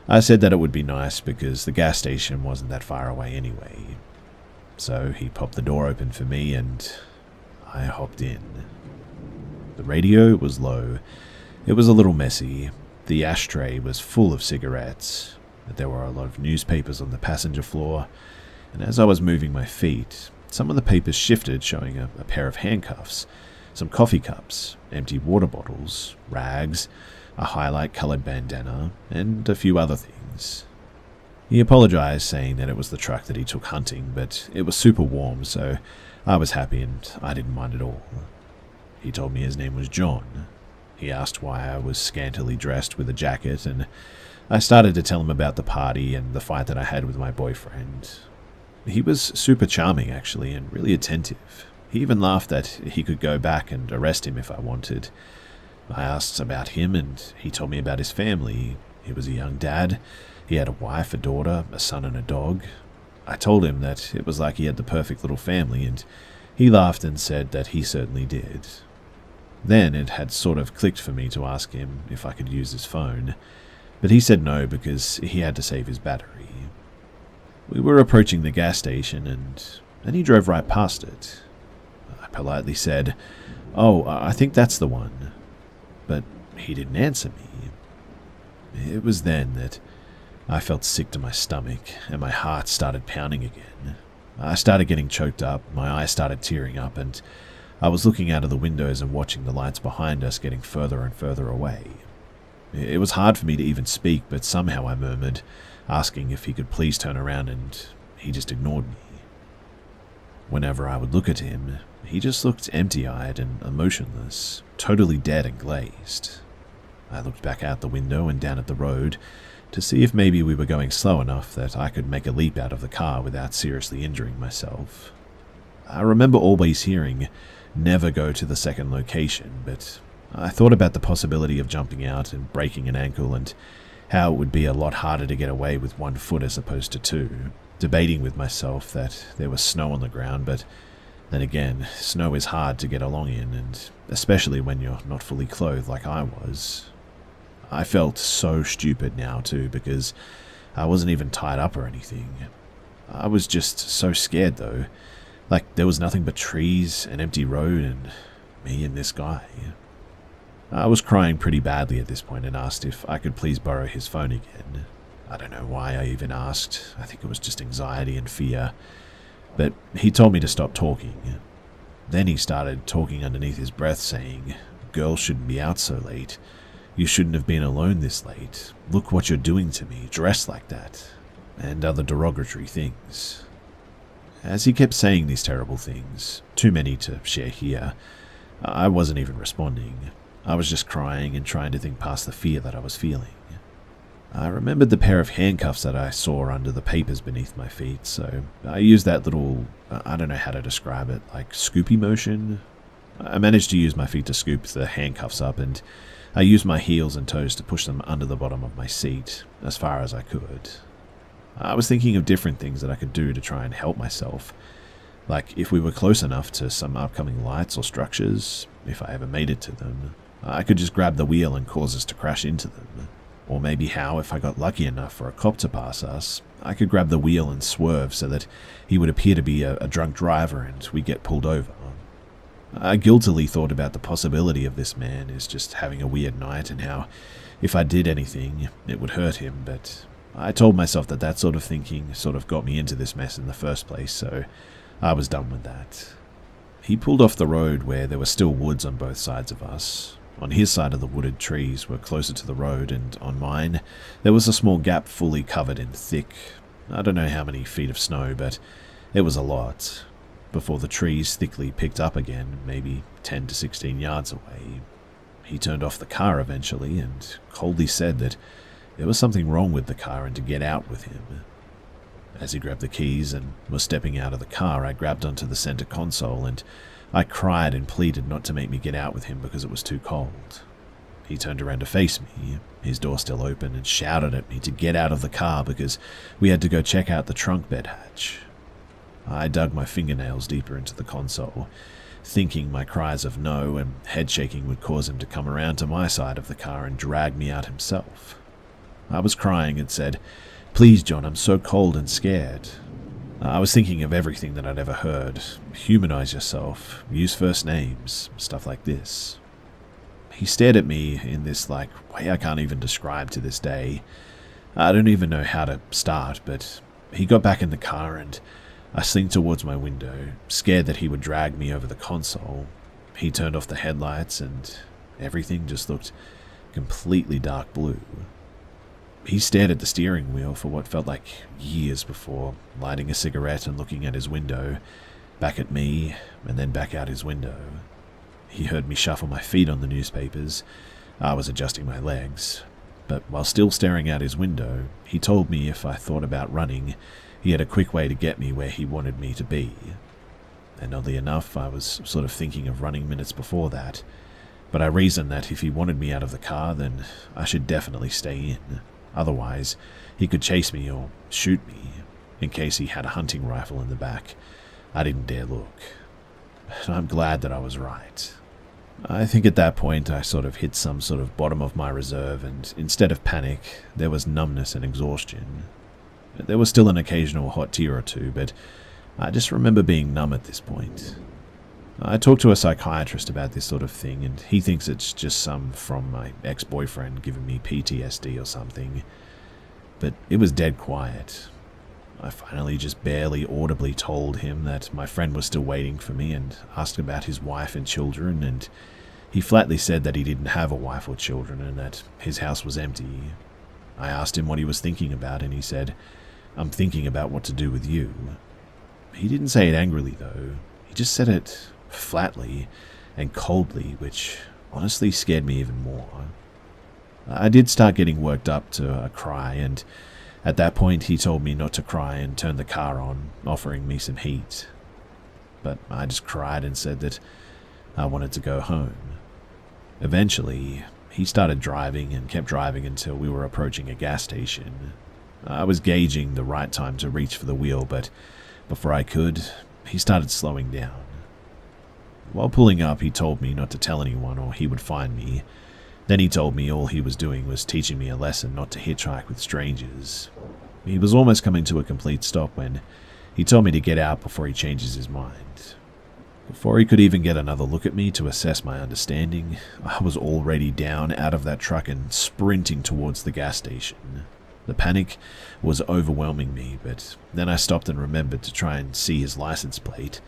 I said that it would be nice because the gas station wasn't that far away anyway. So he popped the door open for me and I hopped in. The radio was low, it was a little messy, the ashtray was full of cigarettes, but there were a lot of newspapers on the passenger floor, and as I was moving my feet, some of the papers shifted, showing a, a pair of handcuffs, some coffee cups, empty water bottles, rags, a highlight coloured bandana, and a few other things. He apologised, saying that it was the truck that he took hunting, but it was super warm, so I was happy and I didn't mind at all. He told me his name was John. He asked why I was scantily dressed with a jacket, and I started to tell him about the party and the fight that I had with my boyfriend. He was super charming, actually, and really attentive. He even laughed that he could go back and arrest him if I wanted. I asked about him, and he told me about his family. He was a young dad. He had a wife, a daughter, a son, and a dog. I told him that it was like he had the perfect little family, and he laughed and said that he certainly did. Then it had sort of clicked for me to ask him if I could use his phone, but he said no because he had to save his battery. We were approaching the gas station, and then he drove right past it. I politely said, "Oh, I think that's the one," but he didn't answer me. It was then that I felt sick to my stomach, and my heart started pounding again. I started getting choked up, my eyes started tearing up, and I was looking out of the windows and watching the lights behind us getting further and further away. It was hard for me to even speak, but somehow I murmured, asking if he could please turn around, and he just ignored me. Whenever I would look at him, he just looked empty-eyed and emotionless, totally dead and glazed. I looked back out the window and down at the road to see if maybe we were going slow enough that I could make a leap out of the car without seriously injuring myself. I remember always hearing, "Never go to the second location," but I thought about the possibility of jumping out and breaking an ankle and how it would be a lot harder to get away with one foot as opposed to two, debating with myself that there was snow on the ground, but then again, snow is hard to get along in, and especially when you're not fully clothed like I was. I felt so stupid now too, because I wasn't even tied up or anything. I was just so scared though. Like, there was nothing but trees, an empty road, and me and this guy. I was crying pretty badly at this point and asked if I could please borrow his phone again. I don't know why I even asked. I think it was just anxiety and fear. But he told me to stop talking. Then he started talking underneath his breath, saying, "Girls shouldn't be out so late. You shouldn't have been alone this late. Look what you're doing to me, dressed like that," and other derogatory things. As he kept saying these terrible things, too many to share here, I wasn't even responding. I was just crying and trying to think past the fear that I was feeling. I remembered the pair of handcuffs that I saw under the papers beneath my feet, so I used that little, I don't know how to describe it, like scoopy motion. I managed to use my feet to scoop the handcuffs up, and I used my heels and toes to push them under the bottom of my seat as far as I could. I was thinking of different things that I could do to try and help myself, like if we were close enough to some upcoming lights or structures, if I ever made it to them, I could just grab the wheel and cause us to crash into them. Or maybe how, if I got lucky enough for a cop to pass us, I could grab the wheel and swerve so that he would appear to be a, a drunk driver and we get pulled over. I guiltily thought about the possibility of this man is just having a weird night and how, if I did anything, it would hurt him, but I told myself that that sort of thinking sort of got me into this mess in the first place, so I was done with that. He pulled off the road where there were still woods on both sides of us. On his side of the wooded trees were closer to the road, and on mine, there was a small gap fully covered in thick, I don't know how many feet of snow, but it was a lot, before the trees thickly picked up again, maybe ten to sixteen yards away. He turned off the car eventually and coldly said that there was something wrong with the car and to get out with him. As he grabbed the keys and was stepping out of the car, I grabbed onto the center console and I cried and pleaded not to make me get out with him because it was too cold. He turned around to face me, his door still open, and shouted at me to get out of the car because we had to go check out the trunk bed hatch. I dug my fingernails deeper into the console, thinking my cries of no and head shaking would cause him to come around to my side of the car and drag me out himself. I was crying and said, "Please, John, I'm so cold and scared." I was thinking of everything that I'd ever heard. Humanize yourself, use first names, stuff like this. He stared at me in this, like, way I can't even describe to this day. I don't even know how to start, but he got back in the car and I slinked towards my window, scared that he would drag me over the console. He turned off the headlights and everything just looked completely dark blue. He stared at the steering wheel for what felt like years before, lighting a cigarette and looking at his window, back at me, and then back out his window. He heard me shuffle my feet on the newspapers. I was adjusting my legs. But while still staring out his window, he told me if I thought about running, he had a quick way to get me where he wanted me to be. And oddly enough, I was sort of thinking of running minutes before that, but I reasoned that if he wanted me out of the car, then I should definitely stay in. Otherwise, he could chase me or shoot me, in case he had a hunting rifle in the back. I didn't dare look. And I'm glad that I was right. I think at that point I sort of hit some sort of bottom of my reserve, and instead of panic, there was numbness and exhaustion. There was still an occasional hot tear or two, but I just remember being numb at this point. I talked to a psychiatrist about this sort of thing, and he thinks it's just some from my ex-boyfriend giving me P T S D or something. But it was dead quiet. I finally just barely audibly told him that my friend was still waiting for me and asked about his wife and children, and he flatly said that he didn't have a wife or children and that his house was empty. I asked him what he was thinking about, and he said, "I'm thinking about what to do with you." He didn't say it angrily, though. He just said it flatly and coldly, which honestly scared me even more. I did start getting worked up to a cry, and at that point he told me not to cry and turned the car on, offering me some heat. But I just cried and said that I wanted to go home. Eventually, he started driving and kept driving until we were approaching a gas station. I was gauging the right time to reach for the wheel, but before I could, he started slowing down. While pulling up, he told me not to tell anyone or he would find me. Then he told me all he was doing was teaching me a lesson not to hitchhike with strangers. He was almost coming to a complete stop when he told me to get out before he changes his mind. Before he could even get another look at me to assess my understanding, I was already down out of that truck and sprinting towards the gas station. The panic was overwhelming me, but then I stopped and remembered to try and see his license plate.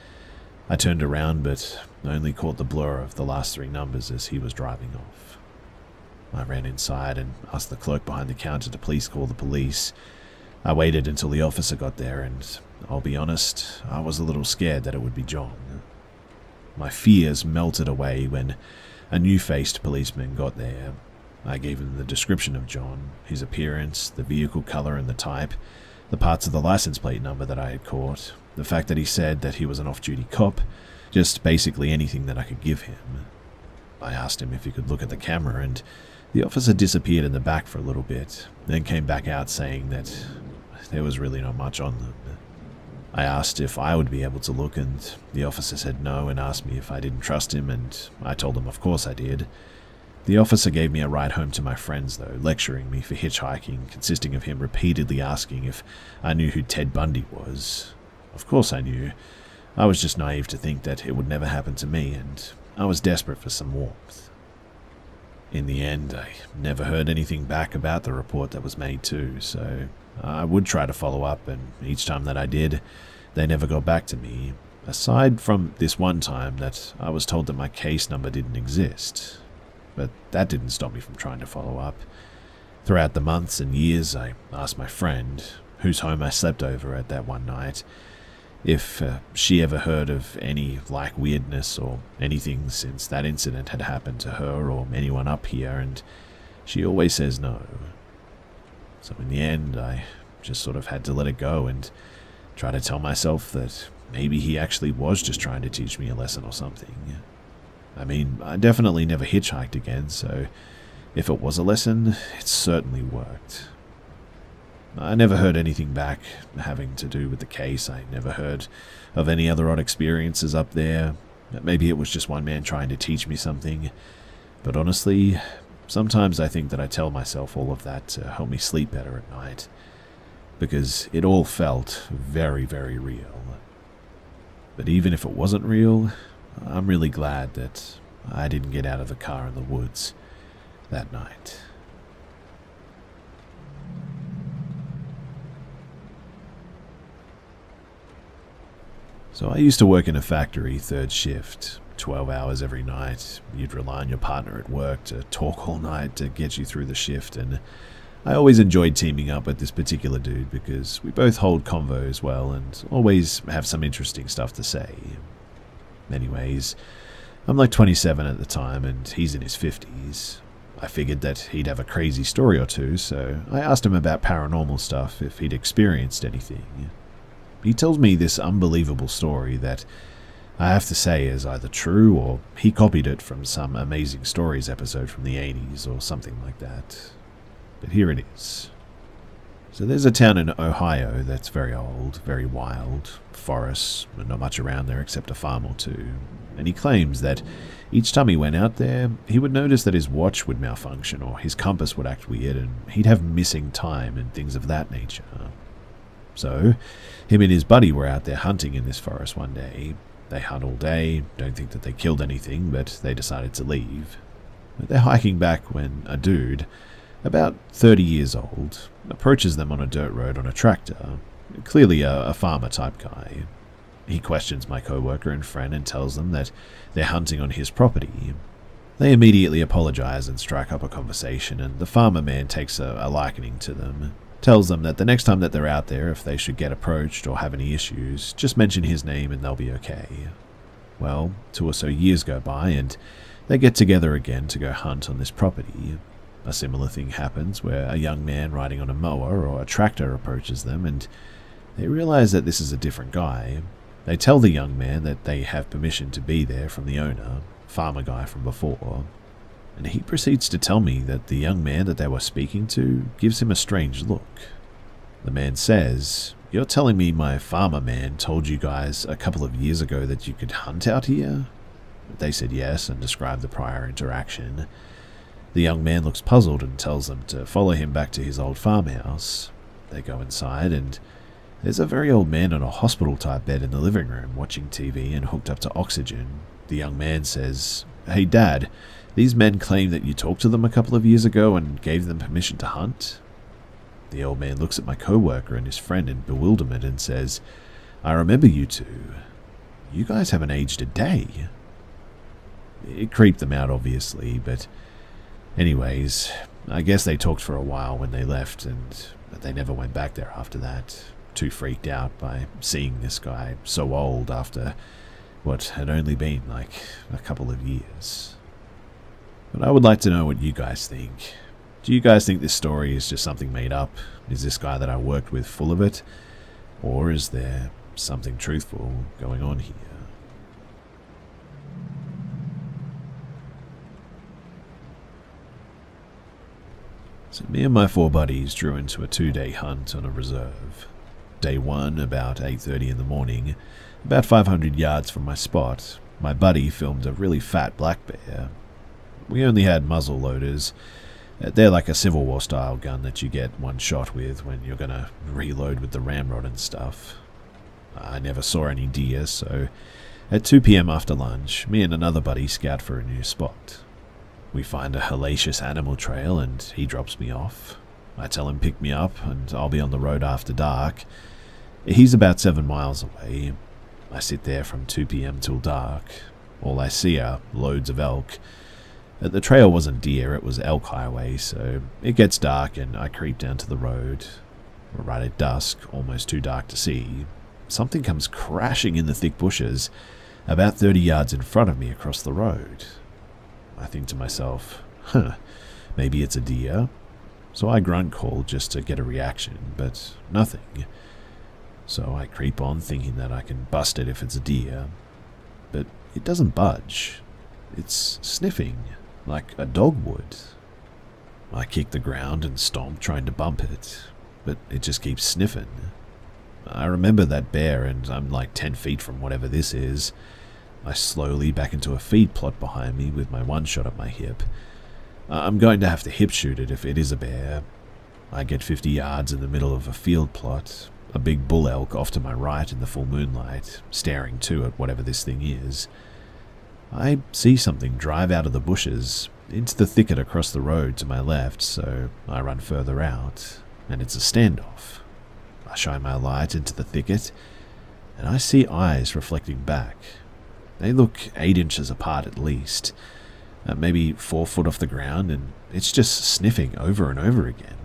I turned around, but only caught the blur of the last three numbers as he was driving off. I ran inside and asked the clerk behind the counter to please call the police. I waited until the officer got there, and I'll be honest, I was a little scared that it would be John. My fears melted away when a new-faced policeman got there. I gave him the description of John, his appearance, the vehicle color and the type, the parts of the license plate number that I had caught, the fact that he said that he was an off-duty cop, just basically anything that I could give him. I asked him if he could look at the camera, and the officer disappeared in the back for a little bit, then came back out saying that there was really not much on them. I asked if I would be able to look, and the officer said no and asked me if I didn't trust him, and I told him of course I did. The officer gave me a ride home to my friends, though, lecturing me for hitchhiking, consisting of him repeatedly asking if I knew who Ted Bundy was. Of course I knew. I was just naive to think that it would never happen to me, and I was desperate for some warmth. In the end, I never heard anything back about the report that was made too, so I would try to follow up, and each time that I did, they never got back to me, aside from this one time that I was told that my case number didn't exist. But that didn't stop me from trying to follow up. Throughout the months and years, I asked my friend, whose home I slept over at that one night, if uh, she ever heard of any like weirdness or anything since that incident had happened to her or anyone up here, and she always says no. So in the end, I just sort of had to let it go and try to tell myself that maybe he actually was just trying to teach me a lesson or something. I mean, I definitely never hitchhiked again, so if it was a lesson, it certainly worked. I never heard anything back having to do with the case. I never heard of any other odd experiences up there. Maybe it was just one man trying to teach me something. But honestly, sometimes I think that I tell myself all of that to help me sleep better at night, because it all felt very, very real. But even if it wasn't real, I'm really glad that I didn't get out of the car in the woods that night. So I used to work in a factory, third shift, twelve hours every night. You'd rely on your partner at work to talk all night to get you through the shift, and I always enjoyed teaming up with this particular dude because we both hold convos well and always have some interesting stuff to say. Anyways, I'm like twenty-seven at the time and he's in his fifties. I figured that he'd have a crazy story or two, so I asked him about paranormal stuff, if he'd experienced anything. He tells me this unbelievable story that I have to say is either true or he copied it from some Amazing Stories episode from the eighties or something like that. But here it is. So there's a town in Ohio that's very old, very wild, forests, and not much around there except a farm or two. And he claims that each time he went out there, he would notice that his watch would malfunction or his compass would act weird and he'd have missing time and things of that nature. So him and his buddy were out there hunting in this forest one day. They hunt all day, don't think that they killed anything, but they decided to leave. But they're hiking back when a dude, about thirty years old, approaches them on a dirt road on a tractor, clearly a, a farmer-type guy. He questions my co-worker and friend and tells them that they're hunting on his property. They immediately apologize and strike up a conversation, and the farmer man takes a, a likening to them, tells them that the next time that they're out there, if they should get approached or have any issues, just mention his name and they'll be okay. Well, two or so years go by, and they get together again to go hunt on this property. A similar thing happens where a young man riding on a mower or a tractor approaches them and they realize that this is a different guy. They tell the young man that they have permission to be there from the owner, farmer guy from before, and he proceeds to tell me that the young man that they were speaking to gives him a strange look. The man says, "You're telling me my farmer man told you guys a couple of years ago that you could hunt out here?" They said yes and described the prior interaction. The young man looks puzzled and tells them to follow him back to his old farmhouse. They go inside and there's a very old man on a hospital-type bed in the living room watching T V and hooked up to oxygen. The young man says, "Hey Dad, these men claim that you talked to them a couple of years ago and gave them permission to hunt?" The old man looks at my co-worker and his friend in bewilderment and says, "I remember you two. You guys haven't aged a day." It creeped them out obviously, but anyways, I guess they talked for a while when they left, and but they never went back there after that, too freaked out by seeing this guy so old after what had only been like a couple of years. But I would like to know what you guys think. Do you guys think this story is just something made up? Is this guy that I worked with full of it? Or is there something truthful going on here? So me and my four buddies drew into a two-day hunt on a reserve. Day one, about eight thirty in the morning, about five hundred yards from my spot, my buddy filmed a really fat black bear. We only had muzzle loaders. They're like a Civil War style gun that you get one shot with when you're gonna reload with the ramrod and stuff. I never saw any deer, so at two p m after lunch, me and another buddy scout for a new spot. We find a hellacious animal trail and he drops me off. I tell him pick me up and I'll be on the road after dark. He's about seven miles away. I sit there from two p m till dark. All I see are loads of elk. The trail wasn't deer, it was elk highway, so it gets dark and I creep down to the road. Right at dusk, almost too dark to see, something comes crashing in the thick bushes about thirty yards in front of me across the road. I think to myself, huh, maybe it's a deer. So I grunt call just to get a reaction, but nothing. So I creep on thinking that I can bust it if it's a deer. But it doesn't budge. It's sniffing, like a dog would. I kick the ground and stomp trying to bump it, but it just keeps sniffing. I remember that bear and I'm like ten feet from whatever this is. I slowly back into a feed plot behind me with my one shot at my hip. I'm going to have to hip shoot it if it is a bear. I get fifty yards in the middle of a field plot, a big bull elk off to my right in the full moonlight, staring too at whatever this thing is. I see something drive out of the bushes into the thicket across the road to my left, so I run further out, and it's a standoff. I shine my light into the thicket, and I see eyes reflecting back. They look eight inches apart at least, uh, maybe four foot off the ground, and it's just sniffing over and over again.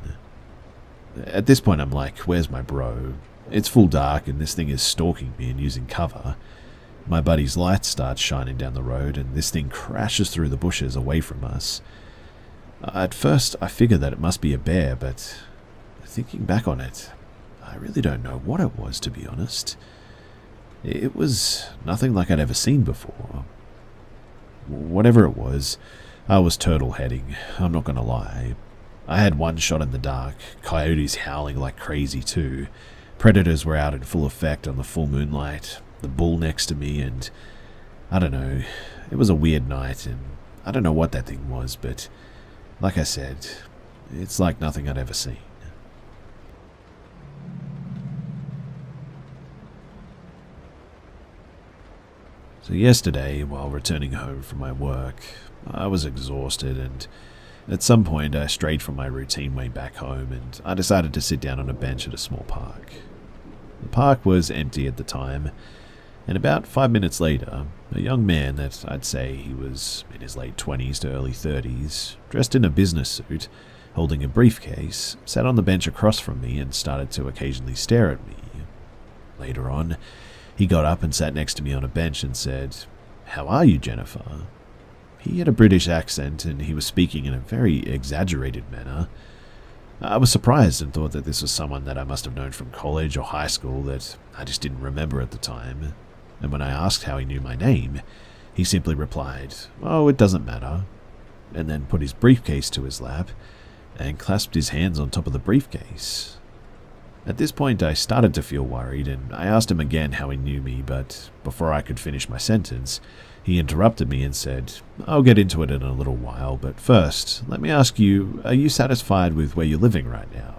At this point, I'm like, where's my bro? It's full dark, and this thing is stalking me and using cover. My buddy's light starts shining down the road, and this thing crashes through the bushes away from us. At first, I figure that it must be a bear, but thinking back on it, I really don't know what it was, to be honest. It was nothing like I'd ever seen before. Whatever it was, I was turtle-heading, I'm not going to lie. I had one shot in the dark, coyotes howling like crazy too. Predators were out in full effect on the full moonlight, the bull next to me, and I don't know, it was a weird night, and I don't know what that thing was, but like I said, it's like nothing I'd ever seen. So yesterday, while returning home from my work, I was exhausted, and at some point I strayed from my routine way back home, and I decided to sit down on a bench at a small park. The park was empty at the time, and about five minutes later, a young man that I'd say he was in his late twenties to early thirties, dressed in a business suit, holding a briefcase, sat on the bench across from me and started to occasionally stare at me. Later on, he got up and sat next to me on a bench and said, "How are you, Jennifer?" He had a British accent and he was speaking in a very exaggerated manner. I was surprised and thought that this was someone that I must have known from college or high school that I just didn't remember at the time. And when I asked how he knew my name, he simply replied, "Oh, it doesn't matter," and then put his briefcase to his lap and clasped his hands on top of the briefcase. At this point, I started to feel worried, and I asked him again how he knew me, but before I could finish my sentence, he interrupted me and said, "I'll get into it in a little while, but first, let me ask you, are you satisfied with where you're living right now?"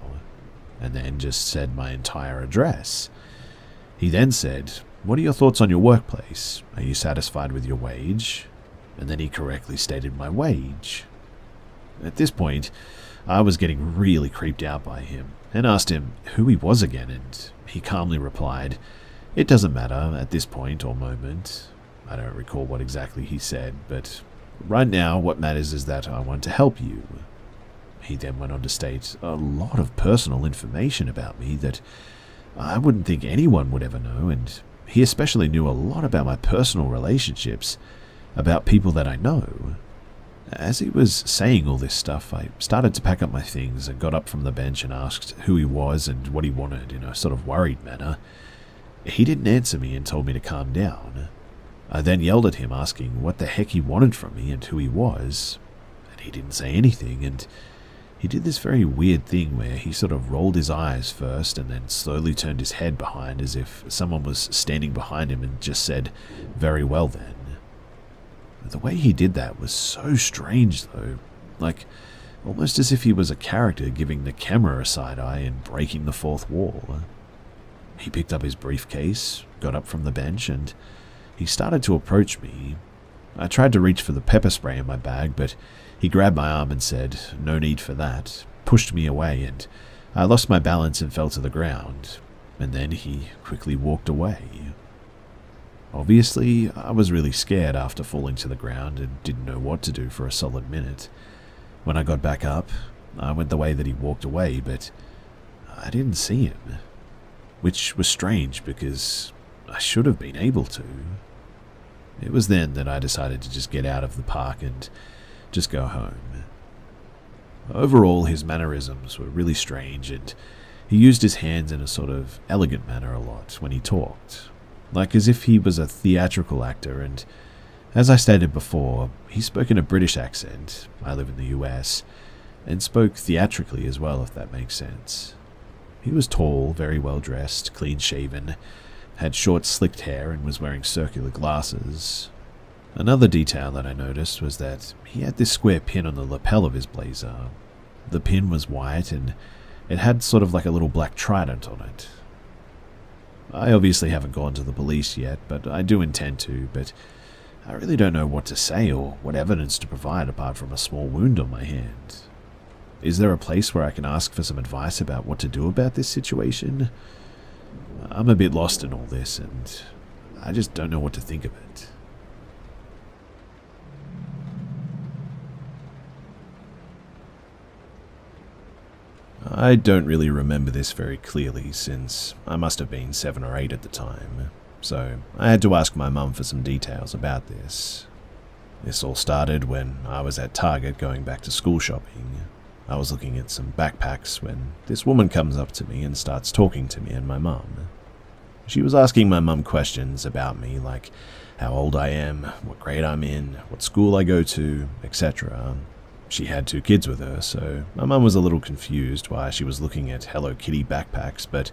And then just said my entire address. He then said, "What are your thoughts on your workplace? Are you satisfied with your wage?" And then he correctly stated my wage. At this point, I was getting really creeped out by him, and asked him who he was again, and he calmly replied, "It doesn't matter at this point or moment." I don't recall what exactly he said, but right now what matters is that I want to help you. He then went on to state a lot of personal information about me that I wouldn't think anyone would ever know, and he especially knew a lot about my personal relationships, about people that I know. As he was saying all this stuff, I started to pack up my things and got up from the bench and asked who he was and what he wanted in a sort of worried manner. He didn't answer me and told me to calm down. I then yelled at him asking what the heck he wanted from me and who he was, and he didn't say anything, and he did this very weird thing where he sort of rolled his eyes first and then slowly turned his head behind as if someone was standing behind him and just said, "Very well then." The way he did that was so strange though, like almost as if he was a character giving the camera a side eye and breaking the fourth wall. He picked up his briefcase, got up from the bench, and he started to approach me. I tried to reach for the pepper spray in my bag, but he grabbed my arm and said, "No need for that," pushed me away, and I lost my balance and fell to the ground, and then he quickly walked away. Obviously, I was really scared after falling to the ground and didn't know what to do for a solid minute. When I got back up, I went the way that he walked away, but I didn't see him, which was strange because I should have been able to. It was then that I decided to just get out of the park and just go home. Overall, his mannerisms were really strange, and he used his hands in a sort of elegant manner a lot when he talked, like as if he was a theatrical actor, and as I stated before, he spoke in a British accent, I live in the U S, and spoke theatrically as well, if that makes sense. He was tall, very well dressed, clean shaven, had short slicked hair, and was wearing circular glasses. Another detail that I noticed was that he had this square pin on the lapel of his blazer. The pin was white, and it had sort of like a little black trident on it. I obviously haven't gone to the police yet, but I do intend to, but I really don't know what to say or what evidence to provide apart from a small wound on my hand. Is there a place where I can ask for some advice about what to do about this situation? I'm a bit lost in all this, and I just don't know what to think of it. I don't really remember this very clearly since I must have been seven or eight at the time, so I had to ask my mum for some details about this. This all started when I was at Target going back to school shopping. I was looking at some backpacks when this woman comes up to me and starts talking to me and my mum. She was asking my mum questions about me, like how old I am, what grade I'm in, what school I go to, et cetera. She had two kids with her, so my mum was a little confused why she was looking at Hello Kitty backpacks, but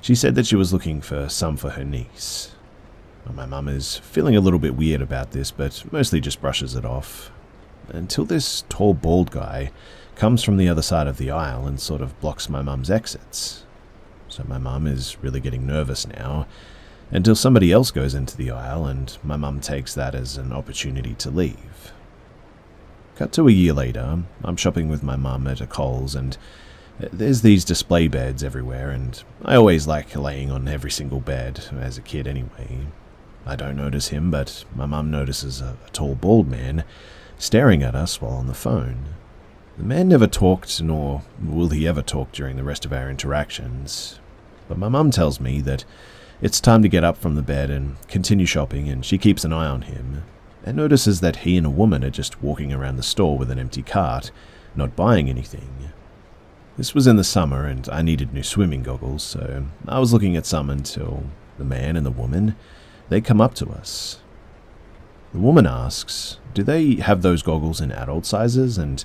she said that she was looking for some for her niece. My mum is feeling a little bit weird about this, but mostly just brushes it off. Until this tall, bald guy comes from the other side of the aisle and sort of blocks my mum's exits. So my mum is really getting nervous now, until somebody else goes into the aisle, and my mum takes that as an opportunity to leave. Cut to a year later, I'm shopping with my mum at a Coles, and there's these display beds everywhere, and I always like laying on every single bed, as a kid anyway. I don't notice him, but my mum notices a, a tall, bald man staring at us while on the phone. The man never talked, nor will he ever talk during the rest of our interactions, but my mum tells me that it's time to get up from the bed and continue shopping, and she keeps an eye on him, and notices that he and a woman are just walking around the store with an empty cart, not buying anything. This was in the summer, and I needed new swimming goggles, so I was looking at some until the man and the woman, they come up to us. The woman asks, do they have those goggles in adult sizes? And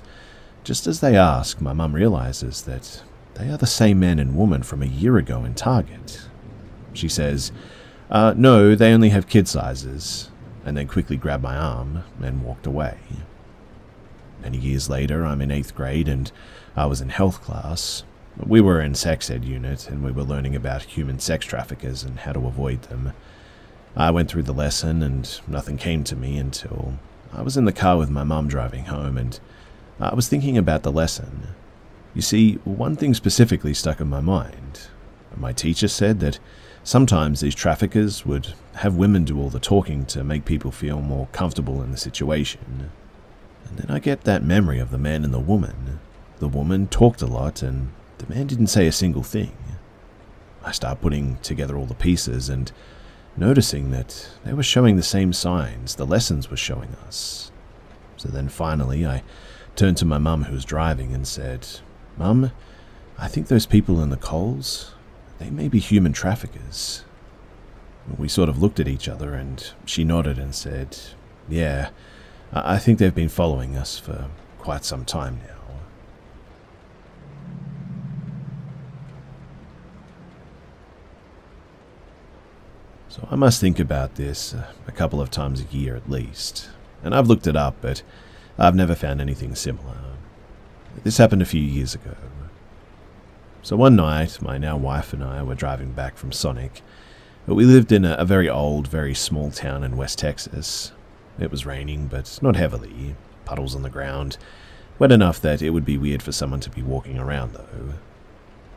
just as they ask, my mum realizes that they are the same man and woman from a year ago in Target. She says, uh, no, they only have kid sizes, and then quickly grabbed my arm and walked away. Many years later, I'm in eighth grade and I was in health class. We were in sex ed unit and we were learning about human sex traffickers and how to avoid them. I went through the lesson and nothing came to me until I was in the car with my mum driving home, and I was thinking about the lesson. You see, one thing specifically stuck in my mind. My teacher said that sometimes these traffickers would have women do all the talking to make people feel more comfortable in the situation. And then I get that memory of the man and the woman. The woman talked a lot and the man didn't say a single thing. I start putting together all the pieces and noticing that they were showing the same signs the lessons were showing us. So then finally I turned to my mum, who was driving, and said, "Mum, I think those people in the Coles, they may be human traffickers." We sort of looked at each other and she nodded and said, "Yeah, I think they've been following us for quite some time now." So I must think about this a couple of times a year at least, and I've looked it up, but I've never found anything similar. This happened a few years ago. So one night, my now wife and I were driving back from Sonic. We lived in a, a very old, very small town in West Texas. It was raining, but not heavily. Puddles on the ground. Wet enough that it would be weird for someone to be walking around, though.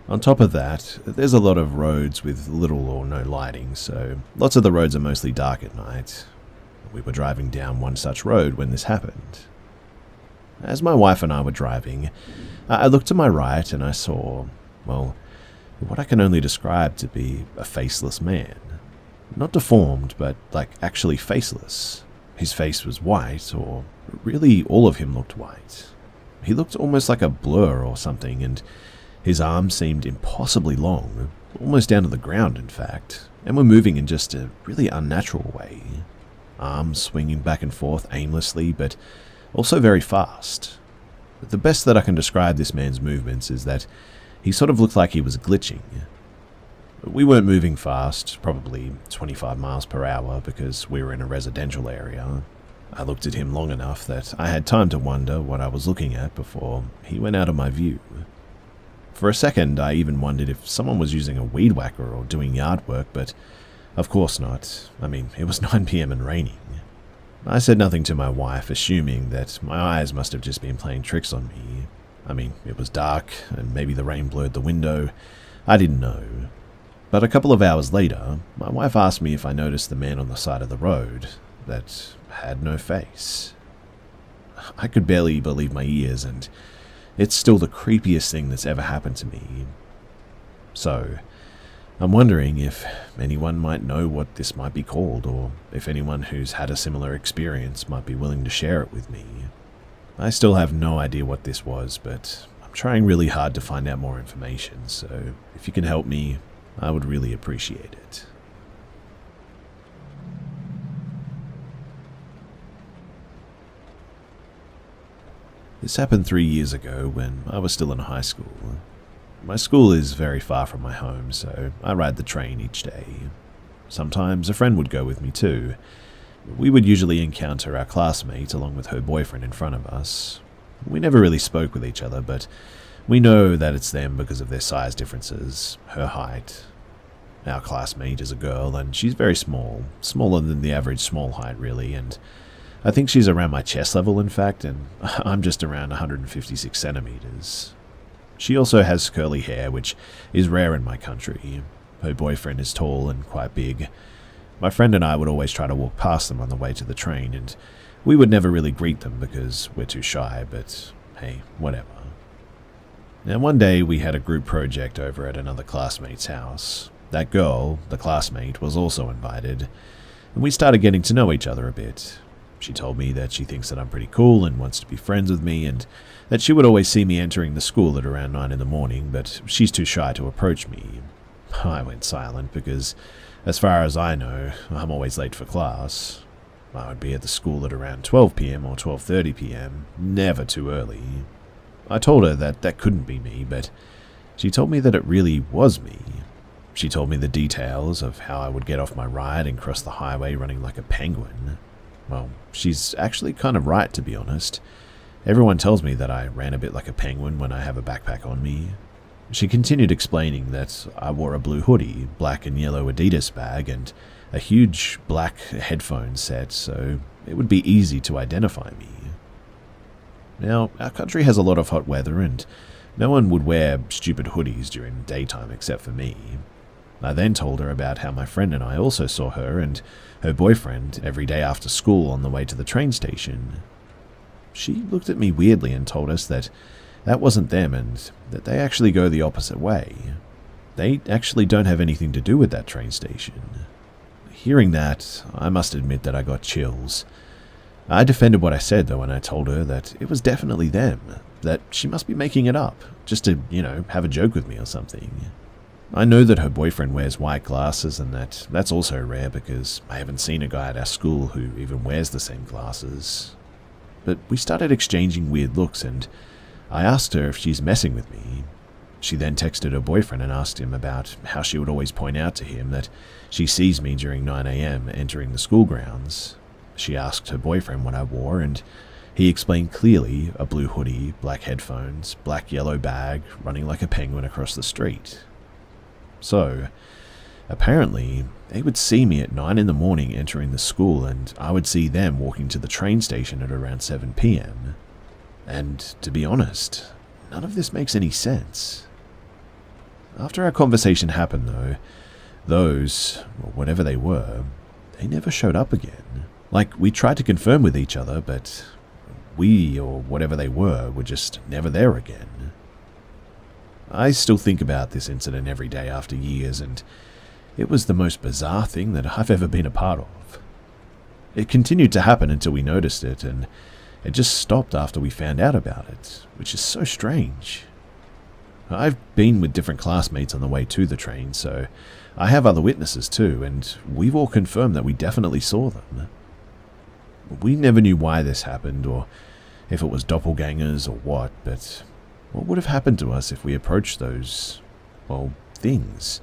On top of that, there's a lot of roads with little or no lighting, so lots of the roads are mostly dark at night. We were driving down one such road when this happened. As my wife and I were driving, I looked to my right and I saw, well, what I can only describe to be a faceless man. Not deformed, but like actually faceless. His face was white, or really all of him looked white. He looked almost like a blur or something, and his arms seemed impossibly long, almost down to the ground in fact, and were moving in just a really unnatural way. Arms swinging back and forth aimlessly, but also very fast. But the best that I can describe this man's movements is that he sort of looked like he was glitching. We weren't moving fast, probably twenty-five miles per hour, because we were in a residential area. I looked at him long enough that I had time to wonder what I was looking at before he went out of my view. For a second, I even wondered if someone was using a weed whacker or doing yard work, but of course not. I mean, it was nine p m and raining. I said nothing to my wife, assuming that my eyes must have just been playing tricks on me. I mean, it was dark, and maybe the rain blurred the window. I didn't know. But a couple of hours later, my wife asked me if I noticed the man on the side of the road that had no face. I could barely believe my ears, and It's still the creepiest thing that's ever happened to me. So, I'm wondering if anyone might know what this might be called, or if anyone who's had a similar experience might be willing to share it with me. I still have no idea what this was, but I'm trying really hard to find out more information, so if you can help me, I would really appreciate it. This happened three years ago when I was still in high school. My school is very far from my home, so I ride the train each day. Sometimes a friend would go with me too. We would usually encounter our classmate along with her boyfriend in front of us. We never really spoke with each other, but we know that it's them because of their size differences, her height. Our classmate is a girl, and she's very small, smaller than the average small height really, and I think she's around my chest level, in fact, and I'm just around one hundred fifty-six centimeters. She also has curly hair, which is rare in my country. Her boyfriend is tall and quite big. My friend and I would always try to walk past them on the way to the train, and we would never really greet them because we're too shy, but hey, whatever. Now, one day we had a group project over at another classmate's house. That girl, the classmate, was also invited, and we started getting to know each other a bit. She told me that she thinks that I'm pretty cool and wants to be friends with me, and that she would always see me entering the school at around nine in the morning, but she's too shy to approach me. I went silent because, as far as I know, I'm always late for class. I would be at the school at around twelve p m or twelve thirty p m, never too early. I told her that that couldn't be me, but she told me that it really was me. She told me the details of how I would get off my ride and cross the highway running like a penguin. Well, she's actually kind of right, to be honest. Everyone tells me that I ran a bit like a penguin when I have a backpack on me. She continued explaining that I wore a blue hoodie, black and yellow Adidas bag, and a huge black headphone set, so it would be easy to identify me. Now, our country has a lot of hot weather, and no one would wear stupid hoodies during the daytime except for me. I then told her about how my friend and I also saw her and her boyfriend every day after school on the way to the train station. She looked at me weirdly and told us that that wasn't them and that they actually go the opposite way. They actually don't have anything to do with that train station. Hearing that, I must admit that I got chills. I defended what I said though, and I told her that it was definitely them, that she must be making it up, just to, you know, have a joke with me or something. I know that her boyfriend wears white glasses and that that's also rare because I haven't seen a guy at our school who even wears the same glasses. But we started exchanging weird looks and I asked her if she's messing with me. She then texted her boyfriend and asked him about how she would always point out to him that she sees me during nine a m entering the school grounds. She asked her boyfriend what I wore and he explained clearly a blue hoodie, black headphones, black yellow bag, running like a penguin across the street. So, apparently, they would see me at nine in the morning entering the school and I would see them walking to the train station at around seven p m And, to be honest, none of this makes any sense. After our conversation happened though, those, or whatever they were, they never showed up again. Like, we tried to confirm with each other, but we, or whatever they were, were just never there again. I still think about this incident every day after years, and it was the most bizarre thing that I've ever been a part of. It continued to happen until we noticed it, and it just stopped after we found out about it, which is so strange. I've been with different classmates on the way to the train, so I have other witnesses too, and we've all confirmed that we definitely saw them. We never knew why this happened, or if it was doppelgangers or what, but what would have happened to us if we approached those, well, things?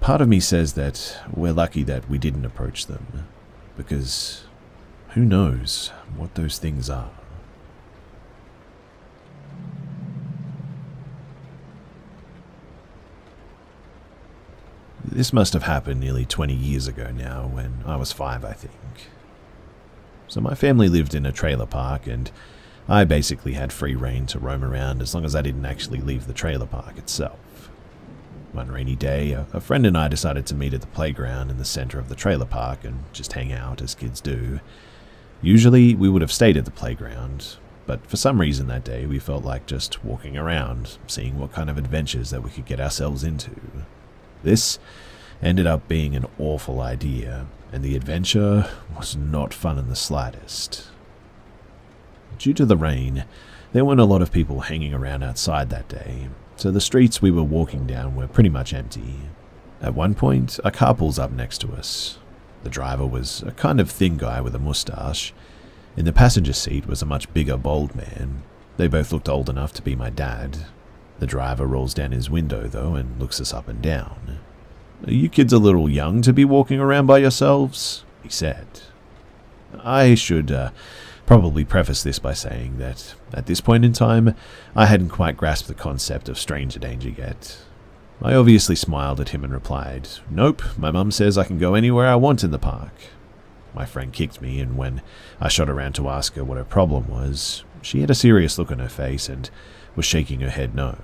Part of me says that we're lucky that we didn't approach them, because who knows what those things are. This must have happened nearly twenty years ago now, when I was five, I think. So my family lived in a trailer park, and I basically had free rein to roam around as long as I didn't actually leave the trailer park itself. One rainy day, a friend and I decided to meet at the playground in the center of the trailer park and just hang out as kids do. Usually, we would have stayed at the playground, but for some reason that day we felt like just walking around, seeing what kind of adventures that we could get ourselves into. This ended up being an awful idea, and the adventure was not fun in the slightest. Due to the rain, there weren't a lot of people hanging around outside that day, so the streets we were walking down were pretty much empty. At one point, a car pulls up next to us. The driver was a kind of thin guy with a mustache. In the passenger seat was a much bigger, bald man. They both looked old enough to be my dad. The driver rolls down his window, though, and looks us up and down. "Are you kids a little young to be walking around by yourselves?" he said. I should uh, probably preface this by saying that, at this point in time, I hadn't quite grasped the concept of stranger danger yet. I obviously smiled at him and replied, "Nope, my mum says I can go anywhere I want in the park." My friend kicked me, and when I shot around to ask her what her problem was, she had a serious look on her face and was shaking her head no.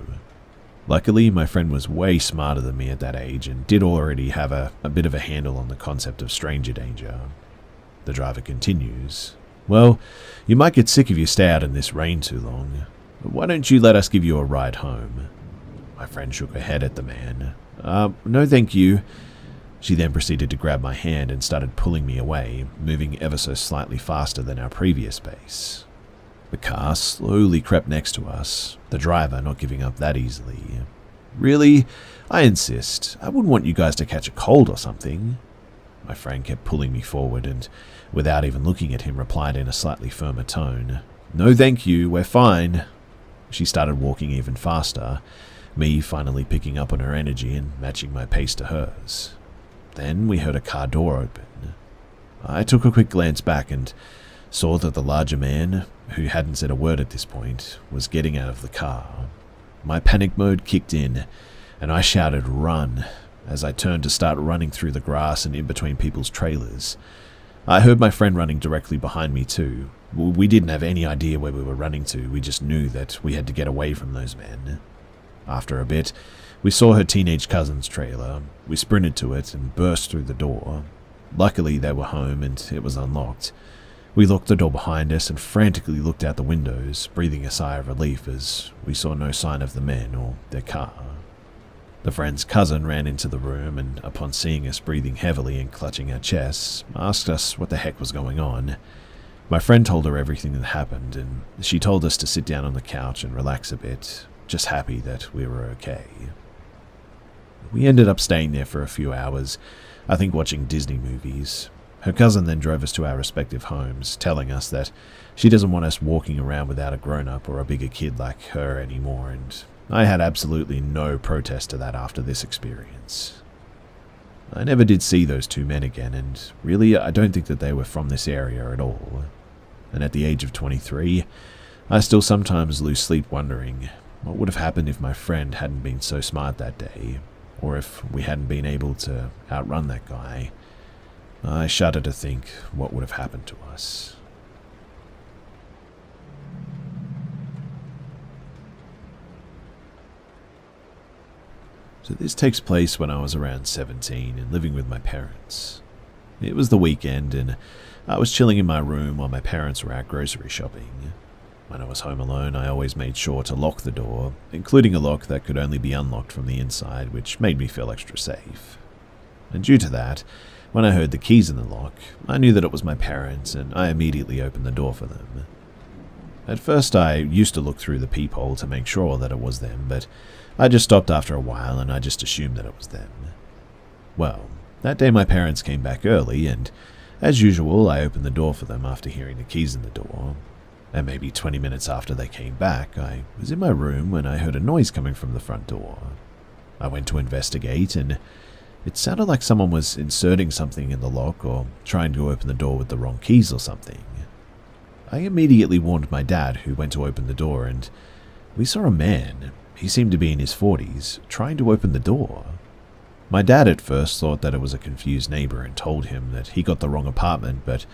Luckily, my friend was way smarter than me at that age and did already have a, a bit of a handle on the concept of stranger danger. The driver continues, "Well, you might get sick if you stay out in this rain too long. Why don't you let us give you a ride home?" My friend shook her head at the man. Uh, "no, thank you." She then proceeded to grab my hand and started pulling me away, moving ever so slightly faster than our previous pace. The car slowly crept next to us, the driver not giving up that easily. "Really? I insist. I wouldn't want you guys to catch a cold or something." My friend kept pulling me forward and, without even looking at him, replied in a slightly firmer tone, "No thank you, we're fine." She started walking even faster, me finally picking up on her energy and matching my pace to hers. Then we heard a car door open. I took a quick glance back and saw that the larger man, who hadn't said a word at this point, was getting out of the car. My panic mode kicked in, and I shouted, "Run!" as I turned to start running through the grass and in between people's trailers. I heard my friend running directly behind me too. We didn't have any idea where we were running to, we just knew that we had to get away from those men. After a bit, we saw her teenage cousin's trailer. We sprinted to it and burst through the door. Luckily, they were home and it was unlocked. We locked the door behind us and frantically looked out the windows, breathing a sigh of relief as we saw no sign of the men or their car. The friend's cousin ran into the room and, upon seeing us breathing heavily and clutching our chests, asked us what the heck was going on. My friend told her everything that happened, and she told us to sit down on the couch and relax a bit, just happy that we were okay. We ended up staying there for a few hours, I think watching Disney movies. Her cousin then drove us to our respective homes, telling us that she doesn't want us walking around without a grown-up or a bigger kid like her anymore, and I had absolutely no protest to that after this experience. I never did see those two men again, and really I don't think that they were from this area at all. And at the age of twenty-three, I still sometimes lose sleep wondering what would have happened if my friend hadn't been so smart that day, or if we hadn't been able to outrun that guy. I shudder to think what would have happened to us. So this takes place when I was around seventeen and living with my parents. It was the weekend and I was chilling in my room while my parents were out grocery shopping. When I was home alone, I always made sure to lock the door, including a lock that could only be unlocked from the inside, which made me feel extra safe. And due to that, when I heard the keys in the lock, I knew that it was my parents, and I immediately opened the door for them. At first, I used to look through the peephole to make sure that it was them, but I just stopped after a while and I just assumed that it was them. Well, that day my parents came back early, and as usual, I opened the door for them after hearing the keys in the door. And maybe twenty minutes after they came back, I was in my room when I heard a noise coming from the front door. I went to investigate, and it sounded like someone was inserting something in the lock or trying to open the door with the wrong keys or something. I immediately warned my dad, who went to open the door, and we saw a man, he seemed to be in his forties, trying to open the door. My dad at first thought that it was a confused neighbor and told him that he got the wrong apartment, but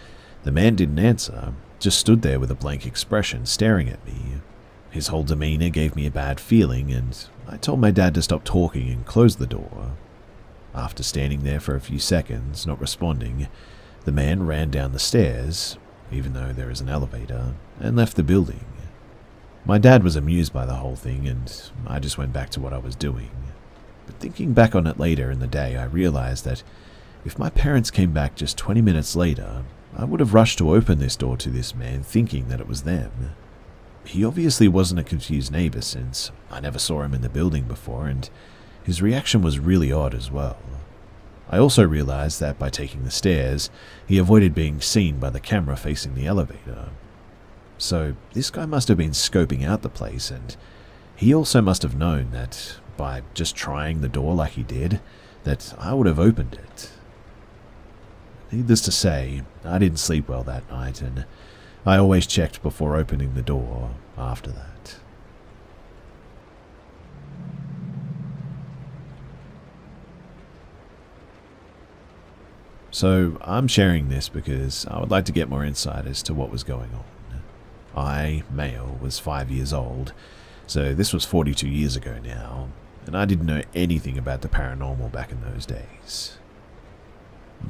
the man didn't answer, just stood there with a blank expression staring at me. His whole demeanor gave me a bad feeling, and I told my dad to stop talking and close the door. After standing there for a few seconds, not responding, the man ran down the stairs, even though there is an elevator, and left the building. My dad was amused by the whole thing, and I just went back to what I was doing. But thinking back on it later in the day, I realized that if my parents came back just twenty minutes later, I would have rushed to open this door to this man, thinking that it was them. He obviously wasn't a confused neighbor, since I never saw him in the building before, and his reaction was really odd as well. I also realized that by taking the stairs, he avoided being seen by the camera facing the elevator. So this guy must have been scoping out the place, and he also must have known that by just trying the door like he did, that I would have opened it. Needless to say, I didn't sleep well that night, and I always checked before opening the door after that. So I'm sharing this because I would like to get more insight as to what was going on. I, male, was five years old, so this was forty-two years ago now, and I didn't know anything about the paranormal back in those days.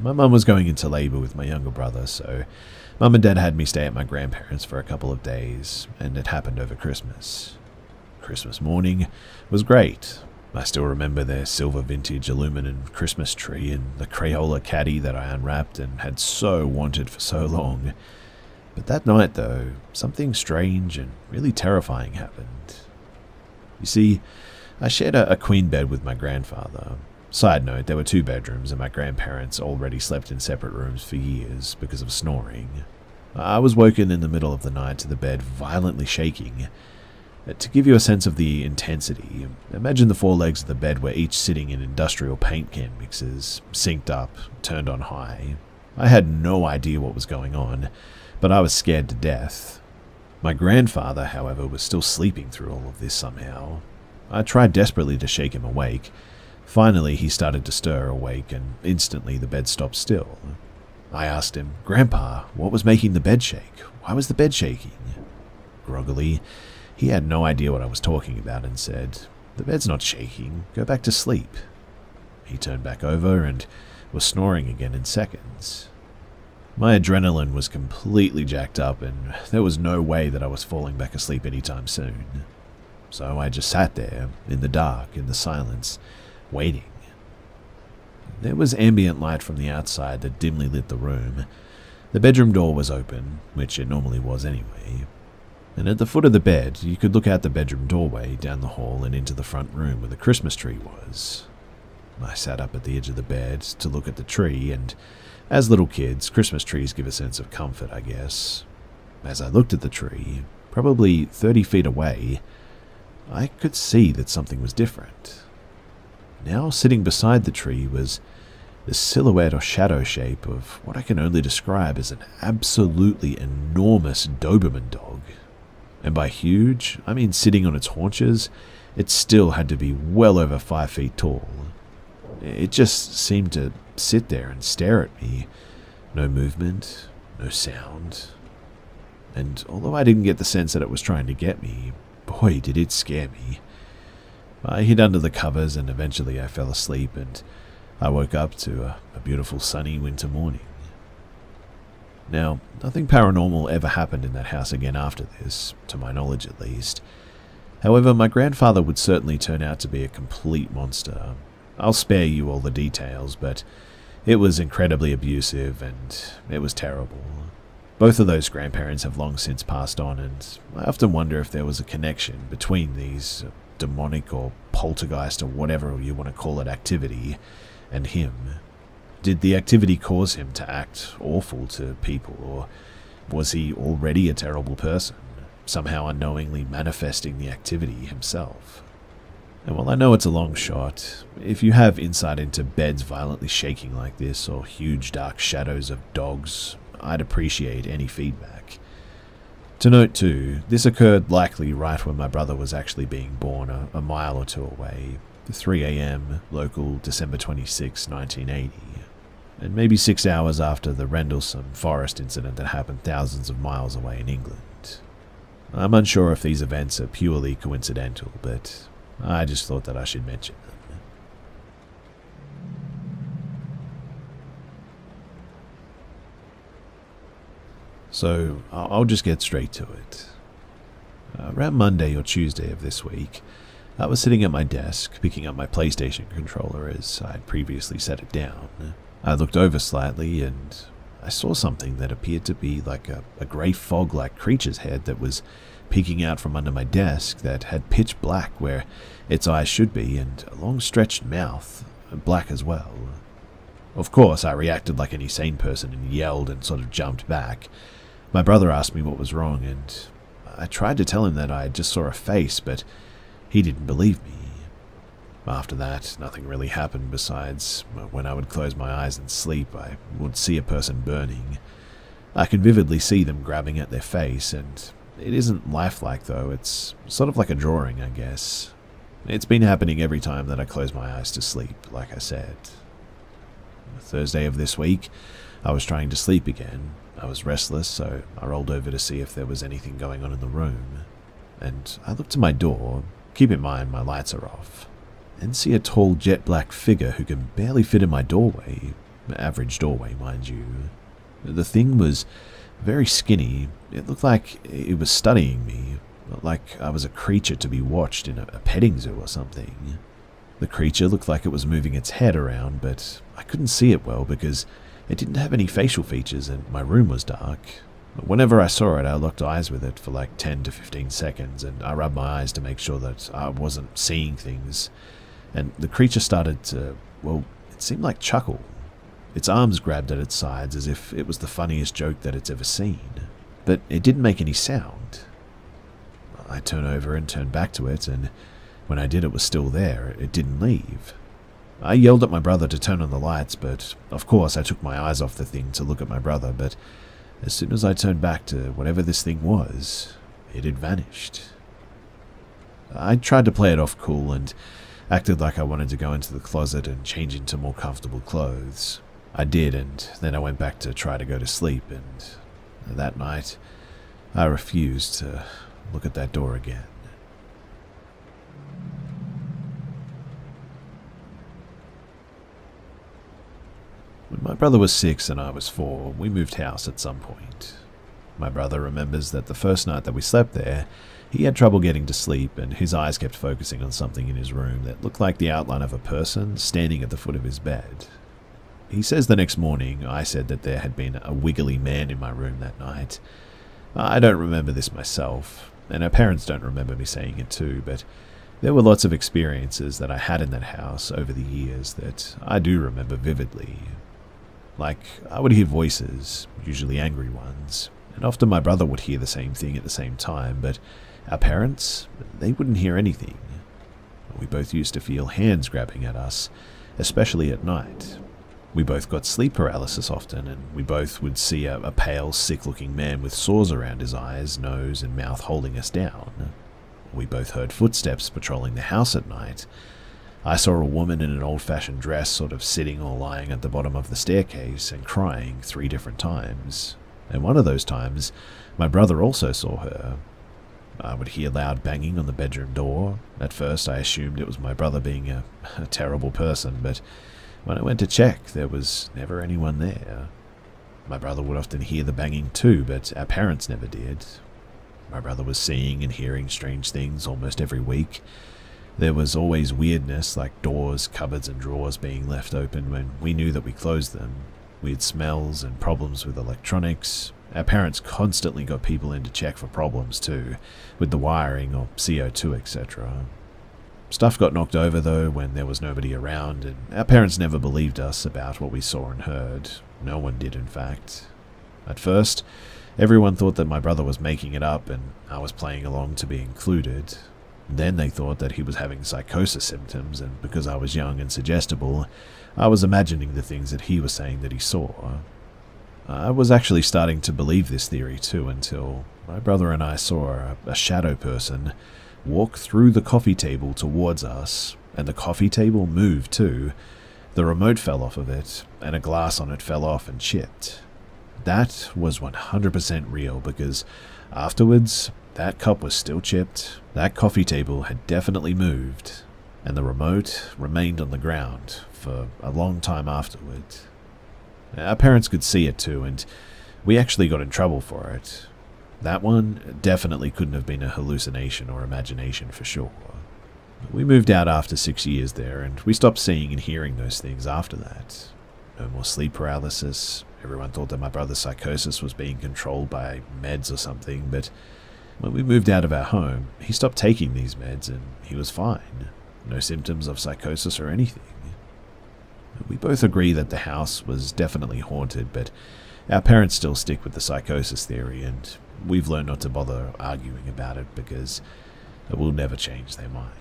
My mum was going into labour with my younger brother, so mum and dad had me stay at my grandparents for a couple of days, and it happened over Christmas. Christmas morning was great. I still remember their silver vintage aluminum Christmas tree and the Crayola caddy that I unwrapped and had so wanted for so long. But that night, though, something strange and really terrifying happened. You see, I shared a, a queen bed with my grandfather. Side note, there were two bedrooms and my grandparents already slept in separate rooms for years because of snoring. I was woken in the middle of the night to the bed violently shaking. To give you a sense of the intensity, imagine the four legs of the bed were each sitting in industrial paint can mixers, synced up, turned on high. I had no idea what was going on, but I was scared to death. My grandfather, however, was still sleeping through all of this somehow. I tried desperately to shake him awake. Finally, he started to stir awake, and instantly the bed stopped still. I asked him, "Grandpa, what was making the bed shake? Why was the bed shaking?" Groggily, he had no idea what I was talking about and said, "The bed's not shaking. Go back to sleep." He turned back over and was snoring again in seconds. My adrenaline was completely jacked up, and there was no way that I was falling back asleep anytime soon. So I just sat there, in the dark, in the silence, waiting. There was ambient light from the outside that dimly lit the room. The bedroom door was open, which it normally was anyway, and at the foot of the bed, you could look out the bedroom doorway, down the hall, and into the front room where the Christmas tree was. I sat up at the edge of the bed to look at the tree, and as little kids, Christmas trees give a sense of comfort, I guess. As I looked at the tree, probably thirty feet away, I could see that something was different. Now sitting beside the tree was the silhouette or shadow shape of what I can only describe as an absolutely enormous Doberman dog. And by huge, I mean sitting on its haunches, it still had to be well over five feet tall. It just seemed to sit there and stare at me. No movement, no sound. And although I didn't get the sense that it was trying to get me, boy, did it scare me. I hid under the covers, and eventually I fell asleep, and I woke up to a, a beautiful sunny winter morning. Now, nothing paranormal ever happened in that house again after this, to my knowledge at least. However, my grandfather would certainly turn out to be a complete monster. I'll spare you all the details, but it was incredibly abusive, and it was terrible. Both of those grandparents have long since passed on, and I often wonder if there was a connection between these demonic or poltergeist or whatever you want to call it activity and him. Did the activity cause him to act awful to people, or was he already a terrible person, somehow unknowingly manifesting the activity himself? And while I know it's a long shot, if you have insight into beds violently shaking like this or huge dark shadows of dogs, I'd appreciate any feedback. To note too, this occurred likely right when my brother was actually being born, a, a mile or two away, three A M local December twenty-sixth, nineteen eighty, and maybe six hours after the Rendlesham Forest incident that happened thousands of miles away in England. I'm unsure if these events are purely coincidental, but I just thought that I should mention them. So, I'll just get straight to it. uh, around Monday or Tuesday of this week. I was sitting at my desk, picking up my PlayStation controller as I'd previously set it down. I looked over slightly, and I saw something that appeared to be like a, a grey fog-like creature's head that was peeking out from under my desk, that had pitch black where its eyes should be, and a long-stretched mouth, black as well. Of course, I reacted like any sane person and yelled and sort of jumped back. My brother asked me what was wrong, and I tried to tell him that I just saw a face, but he didn't believe me. After that, nothing really happened besides when I would close my eyes and sleep, I would see a person burning. I can vividly see them grabbing at their face, and it isn't lifelike though, it's sort of like a drawing, I guess. It's been happening every time that I close my eyes to sleep, like I said. Thursday of this week, I was trying to sleep again. I was restless, so I rolled over to see if there was anything going on in the room. And I looked to my door, keep in mind my lights are off, and see a tall jet black figure who can barely fit in my doorway, average doorway mind you. The thing was very skinny, it looked like it was studying me, like I was a creature to be watched in a petting zoo or something. The creature looked like it was moving its head around, but I couldn't see it well because it didn't have any facial features and my room was dark. Whenever I saw it, I locked eyes with it for like ten to fifteen seconds, and I rubbed my eyes to make sure that I wasn't seeing things. And the creature started to, well, it seemed like chuckle. Its arms grabbed at its sides as if it was the funniest joke that it's ever seen. But it didn't make any sound. I turned over and turned back to it, and when I did, it was still there. It didn't leave. I yelled at my brother to turn on the lights, but of course I took my eyes off the thing to look at my brother, but as soon as I turned back to whatever this thing was, it had vanished. I tried to play it off cool and acted like I wanted to go into the closet and change into more comfortable clothes. I did, and then I went back to try to go to sleep, and that night I refused to look at that door again. When my brother was six and I was four, we moved house at some point. My brother remembers that the first night that we slept there, he had trouble getting to sleep, and his eyes kept focusing on something in his room that looked like the outline of a person standing at the foot of his bed. He says the next morning I said that there had been a wiggly man in my room that night. I don't remember this myself, and our parents don't remember me saying it too, but there were lots of experiences that I had in that house over the years that I do remember vividly. Like, I would hear voices, usually angry ones, and often my brother would hear the same thing at the same time, but our parents, they wouldn't hear anything. We both used to feel hands grabbing at us, especially at night. We both got sleep paralysis often, and we both would see a, a pale, sick-looking man with sores around his eyes, nose, and mouth holding us down. We both heard footsteps patrolling the house at night. I saw a woman in an old-fashioned dress sort of sitting or lying at the bottom of the staircase and crying three different times. And one of those times, my brother also saw her. I would hear loud banging on the bedroom door. At first, I assumed it was my brother being a, a terrible person, but when I went to check, there was never anyone there. My brother would often hear the banging too, but our parents never did. My brother was seeing and hearing strange things almost every week. There was always weirdness, like doors, cupboards, and drawers being left open when we knew that we closed them. Weird smells and problems with electronics. Our parents constantly got people in to check for problems too, with the wiring or C O two, et cetera. Stuff got knocked over though when there was nobody around, and our parents never believed us about what we saw and heard. No one did, in fact. At first, everyone thought that my brother was making it up and I was playing along to be included. Then they thought that he was having psychosis symptoms, and because I was young and suggestible, I was imagining the things that he was saying that he saw. I was actually starting to believe this theory too, until my brother and I saw a shadow person walk through the coffee table towards us, and the coffee table moved too. The remote fell off of it, and a glass on it fell off and chipped. That was one hundred percent real, because afterwards, that cup was still chipped, that coffee table had definitely moved, and the remote remained on the ground for a long time afterward. Our parents could see it too, and we actually got in trouble for it. That one definitely couldn't have been a hallucination or imagination for sure. We moved out after six years there, and we stopped seeing and hearing those things after that. No more sleep paralysis. Everyone thought that my brother's psychosis was being controlled by meds or something, but when we moved out of our home, he stopped taking these meds and he was fine. No symptoms of psychosis or anything. We both agree that the house was definitely haunted, but our parents still stick with the psychosis theory, and we've learned not to bother arguing about it because it will never change their mind.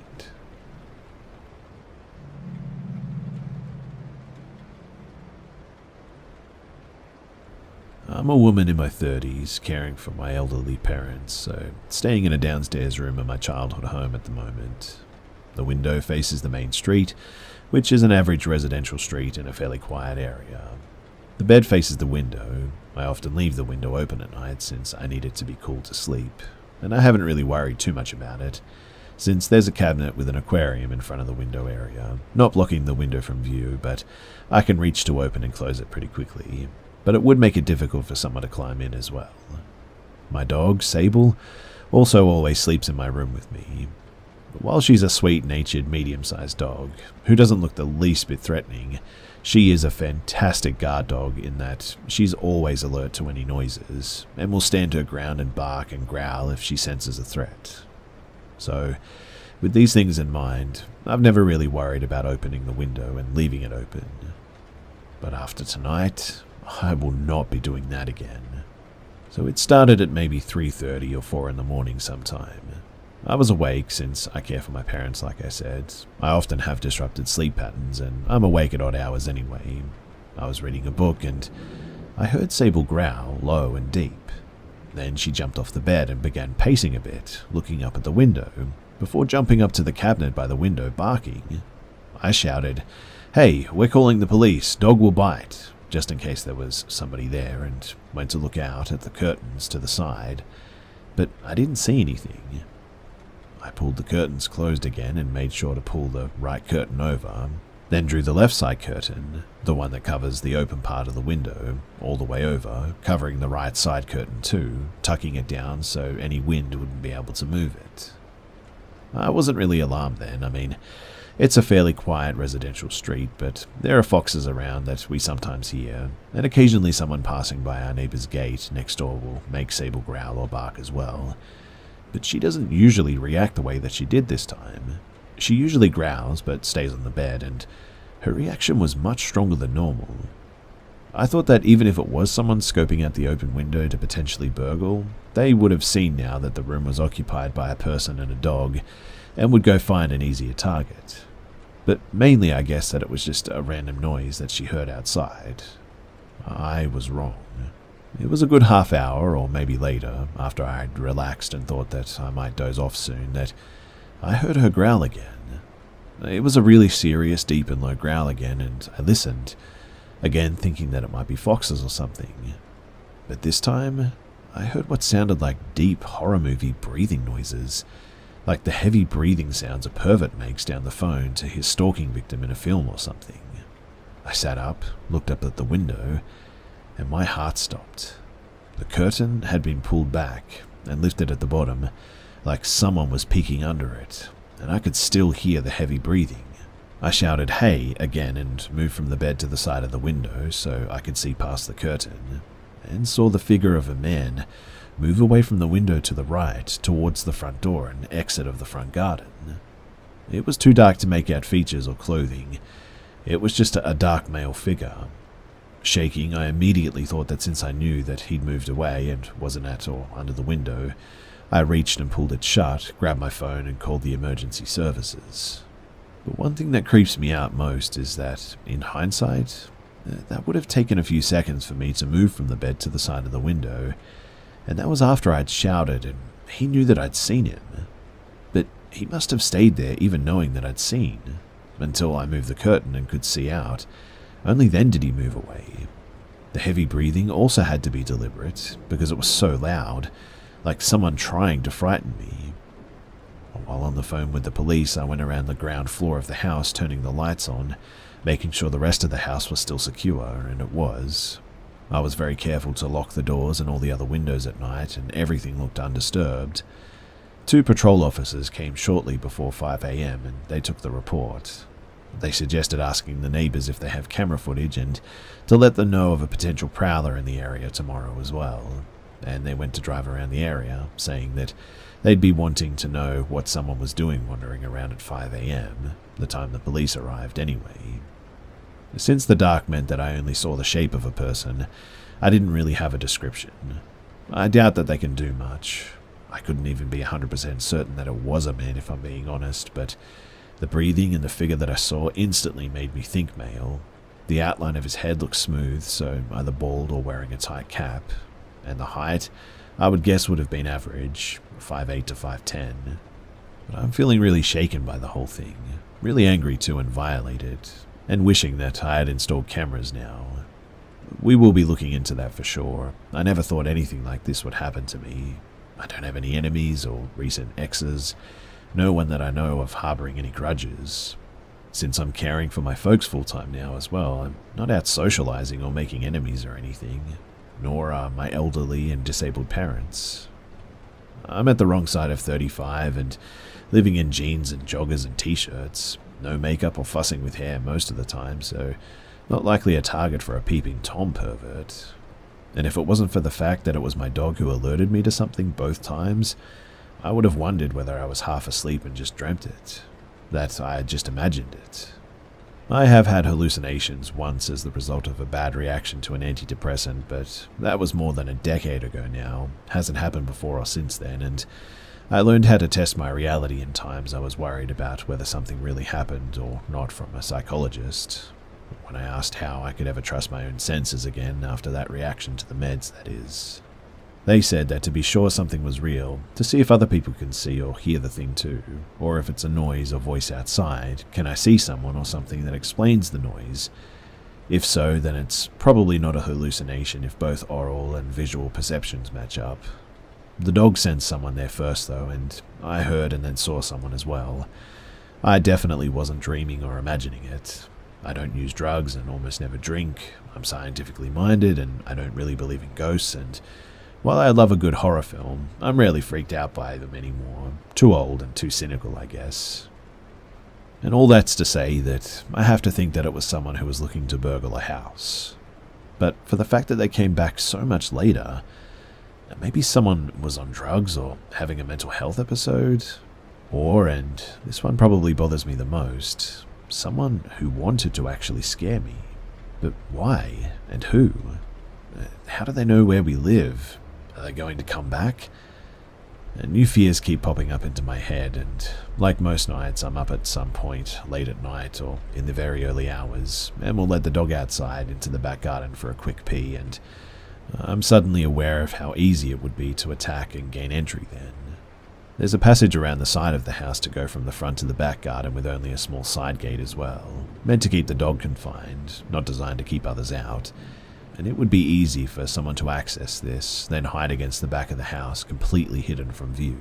I'm a woman in my thirties, caring for my elderly parents, so staying in a downstairs room at my childhood home at the moment. The window faces the main street, which is an average residential street in a fairly quiet area. The bed faces the window. I often leave the window open at night since I need it to be cool to sleep, and I haven't really worried too much about it, since there's a cabinet with an aquarium in front of the window area, not blocking the window from view, but I can reach to open and close it pretty quickly, but it would make it difficult for someone to climb in as well. My dog, Sable, also always sleeps in my room with me. While she's a sweet-natured, medium-sized dog, who doesn't look the least bit threatening, she is a fantastic guard dog in that she's always alert to any noises, and will stand her ground and bark and growl if she senses a threat. So, with these things in mind, I've never really worried about opening the window and leaving it open. But after tonight, I will not be doing that again. So it started at maybe three thirty or four in the morning sometime. I was awake since I care for my parents, like I said. I often have disrupted sleep patterns, and I'm awake at odd hours anyway. I was reading a book, and I heard Sable growl low and deep. Then she jumped off the bed and began pacing a bit, looking up at the window, before jumping up to the cabinet by the window barking. I shouted, "Hey, we're calling the police, dog will bite," just in case there was somebody there, and went to look out at the curtains to the side, but I didn't see anything. I pulled the curtains closed again and made sure to pull the right curtain over, then drew the left side curtain, the one that covers the open part of the window, all the way over, covering the right side curtain too, tucking it down so any wind wouldn't be able to move it. I wasn't really alarmed then. I mean, it's a fairly quiet residential street, but there are foxes around that we sometimes hear, and occasionally someone passing by our neighbor's gate next door will make Sable growl or bark as well. But she doesn't usually react the way that she did this time. She usually growls but stays on the bed, and her reaction was much stronger than normal. I thought that even if it was someone scoping out the open window to potentially burgle, they would have seen now that the room was occupied by a person and a dog, and would go find an easier target. But mainly I guess that it was just a random noise that she heard outside. I was wrong. It was a good half hour, or maybe later, after I had relaxed and thought that I might doze off soon, that I heard her growl again. It was a really serious, deep and low growl again, and I listened, again thinking that it might be foxes or something. But this time, I heard what sounded like deep horror movie breathing noises, like the heavy breathing sounds a pervert makes down the phone to his stalking victim in a film or something. I sat up, looked up at the window, and my heart stopped. The curtain had been pulled back and lifted at the bottom, like someone was peeking under it, and I could still hear the heavy breathing. I shouted, "Hey," again, and moved from the bed to the side of the window so I could see past the curtain, and saw the figure of a man move away from the window to the right towards the front door and exit of the front garden. It was too dark to make out features or clothing. It was just a dark male figure. Shaking, I immediately thought that since I knew that he'd moved away and wasn't at or under the window, I reached and pulled it shut, grabbed my phone and called the emergency services. But one thing that creeps me out most is that, in hindsight, that would have taken a few seconds for me to move from the bed to the side of the window, and that was after I'd shouted and he knew that I'd seen him. But he must have stayed there even knowing that I'd seen, until I moved the curtain and could see out. Only then did he move away. The heavy breathing also had to be deliberate, because it was so loud, like someone trying to frighten me. While on the phone with the police, I went around the ground floor of the house, turning the lights on, making sure the rest of the house was still secure, and it was. I was very careful to lock the doors and all the other windows at night, and everything looked undisturbed. Two patrol officers came shortly before five A M and they took the report. They suggested asking the neighbors if they have camera footage and to let them know of a potential prowler in the area tomorrow as well. And they went to drive around the area, saying that they'd be wanting to know what someone was doing wandering around at five A M, the time the police arrived anyway. Since the dark meant that I only saw the shape of a person, I didn't really have a description. I doubt that they can do much. I couldn't even be one hundred percent certain that it was a man if I'm being honest, but the breathing and the figure that I saw instantly made me think male. The outline of his head looked smooth, so either bald or wearing a tight cap, and the height, I would guess, would have been average, five eight to five ten. But I'm feeling really shaken by the whole thing, really angry too and violated, and wishing that I had installed cameras now. We will be looking into that for sure. I never thought anything like this would happen to me. I don't have any enemies or recent exes, no one that I know of harboring any grudges. Since I'm caring for my folks full-time now as well, I'm not out socializing or making enemies or anything, nor are my elderly and disabled parents. I'm at the wrong side of thirty-five and living in jeans and joggers and t-shirts, no makeup or fussing with hair most of the time, so not likely a target for a peeping Tom pervert. And if it wasn't for the fact that it was my dog who alerted me to something both times, I would have wondered whether I was half asleep and just dreamt it, that I had just imagined it. I have had hallucinations once as the result of a bad reaction to an antidepressant, but that was more than a decade ago now, hasn't happened before or since then, and I learned how to test my reality in times I was worried about whether something really happened or not from a psychologist. When I asked how I could ever trust my own senses again after that reaction to the meds, that is. They said that to be sure something was real, to see if other people can see or hear the thing too, or if it's a noise or voice outside, can I see someone or something that explains the noise? If so, then it's probably not a hallucination if both oral and visual perceptions match up. The dog sensed someone there first though, and I heard and then saw someone as well. I definitely wasn't dreaming or imagining it. I don't use drugs and almost never drink, I'm scientifically minded and I don't really believe in ghosts, and while I love a good horror film, I'm rarely freaked out by them anymore. I'm too old and too cynical, I guess. And all that's to say that I have to think that it was someone who was looking to burgle a house. But for the fact that they came back so much later, maybe someone was on drugs or having a mental health episode, or, and this one probably bothers me the most, someone who wanted to actually scare me. But why? And who? How do they know where we live? Are they going to come back? And new fears keep popping up into my head, and like most nights, I'm up at some point late at night or in the very early hours, and we'll let the dog outside into the back garden for a quick pee, and I'm suddenly aware of how easy it would be to attack and gain entry then. There's a passage around the side of the house to go from the front to the back garden with only a small side gate as well, meant to keep the dog confined, not designed to keep others out, and it would be easy for someone to access this, then hide against the back of the house completely hidden from view.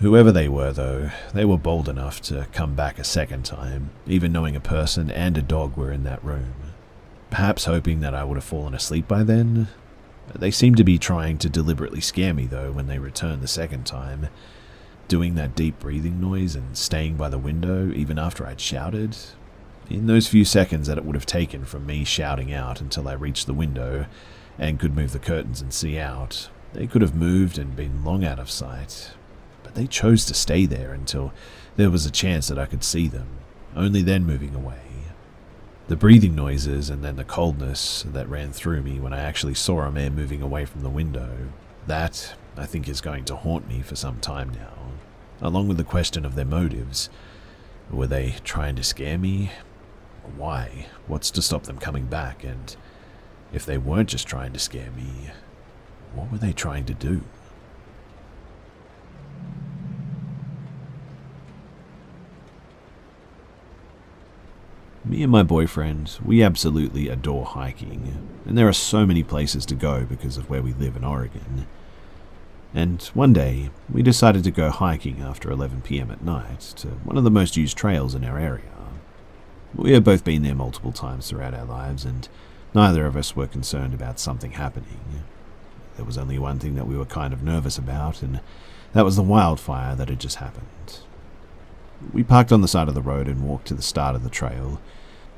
Whoever they were though, they were bold enough to come back a second time, even knowing a person and a dog were in that room, perhaps hoping that I would have fallen asleep by then. They seemed to be trying to deliberately scare me though when they returned the second time, doing that deep breathing noise and staying by the window even after I'd shouted. In those few seconds that it would have taken from me shouting out until I reached the window and could move the curtains and see out, they could have moved and been long out of sight, but they chose to stay there until there was a chance that I could see them, only then moving away. The breathing noises and then the coldness that ran through me when I actually saw a man moving away from the window, that, I think, is going to haunt me for some time now, along with the question of their motives. Were they trying to scare me? Why? What's to stop them coming back? And if they weren't just trying to scare me, what were they trying to do? Me and my boyfriend, we absolutely adore hiking, and there are so many places to go because of where we live in Oregon. And one day, we decided to go hiking after eleven P M at night to one of the most used trails in our area. We have both been there multiple times throughout our lives, and Neither of us were concerned about something happening. There was only one thing that we were kind of nervous about, and that was the wildfire that had just happened. We parked on the side of the road and walked to the start of the trail,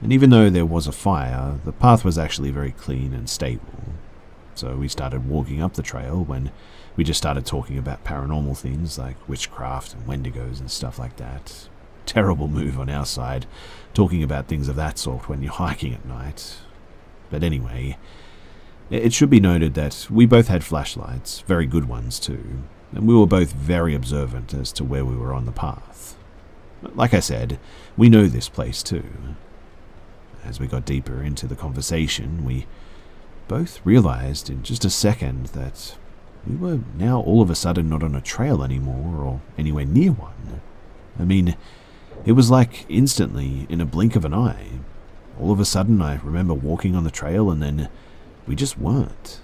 and even though there was a fire, the path was actually very clean and stable. So we started walking up the trail when we just started talking about paranormal things like witchcraft and wendigos and stuff like that. Terrible move on our side, talking about things of that sort when you're hiking at night. But anyway, it should be noted that we both had flashlights, very good ones too, and we were both very observant as to where we were on the path. Like I said, we know this place too. As we got deeper into the conversation, we both realized in just a second that we were now all of a sudden not on a trail anymore or anywhere near one. I mean, it was like instantly, in a blink of an eye. All of a sudden, I remember walking on the trail and then we just weren't.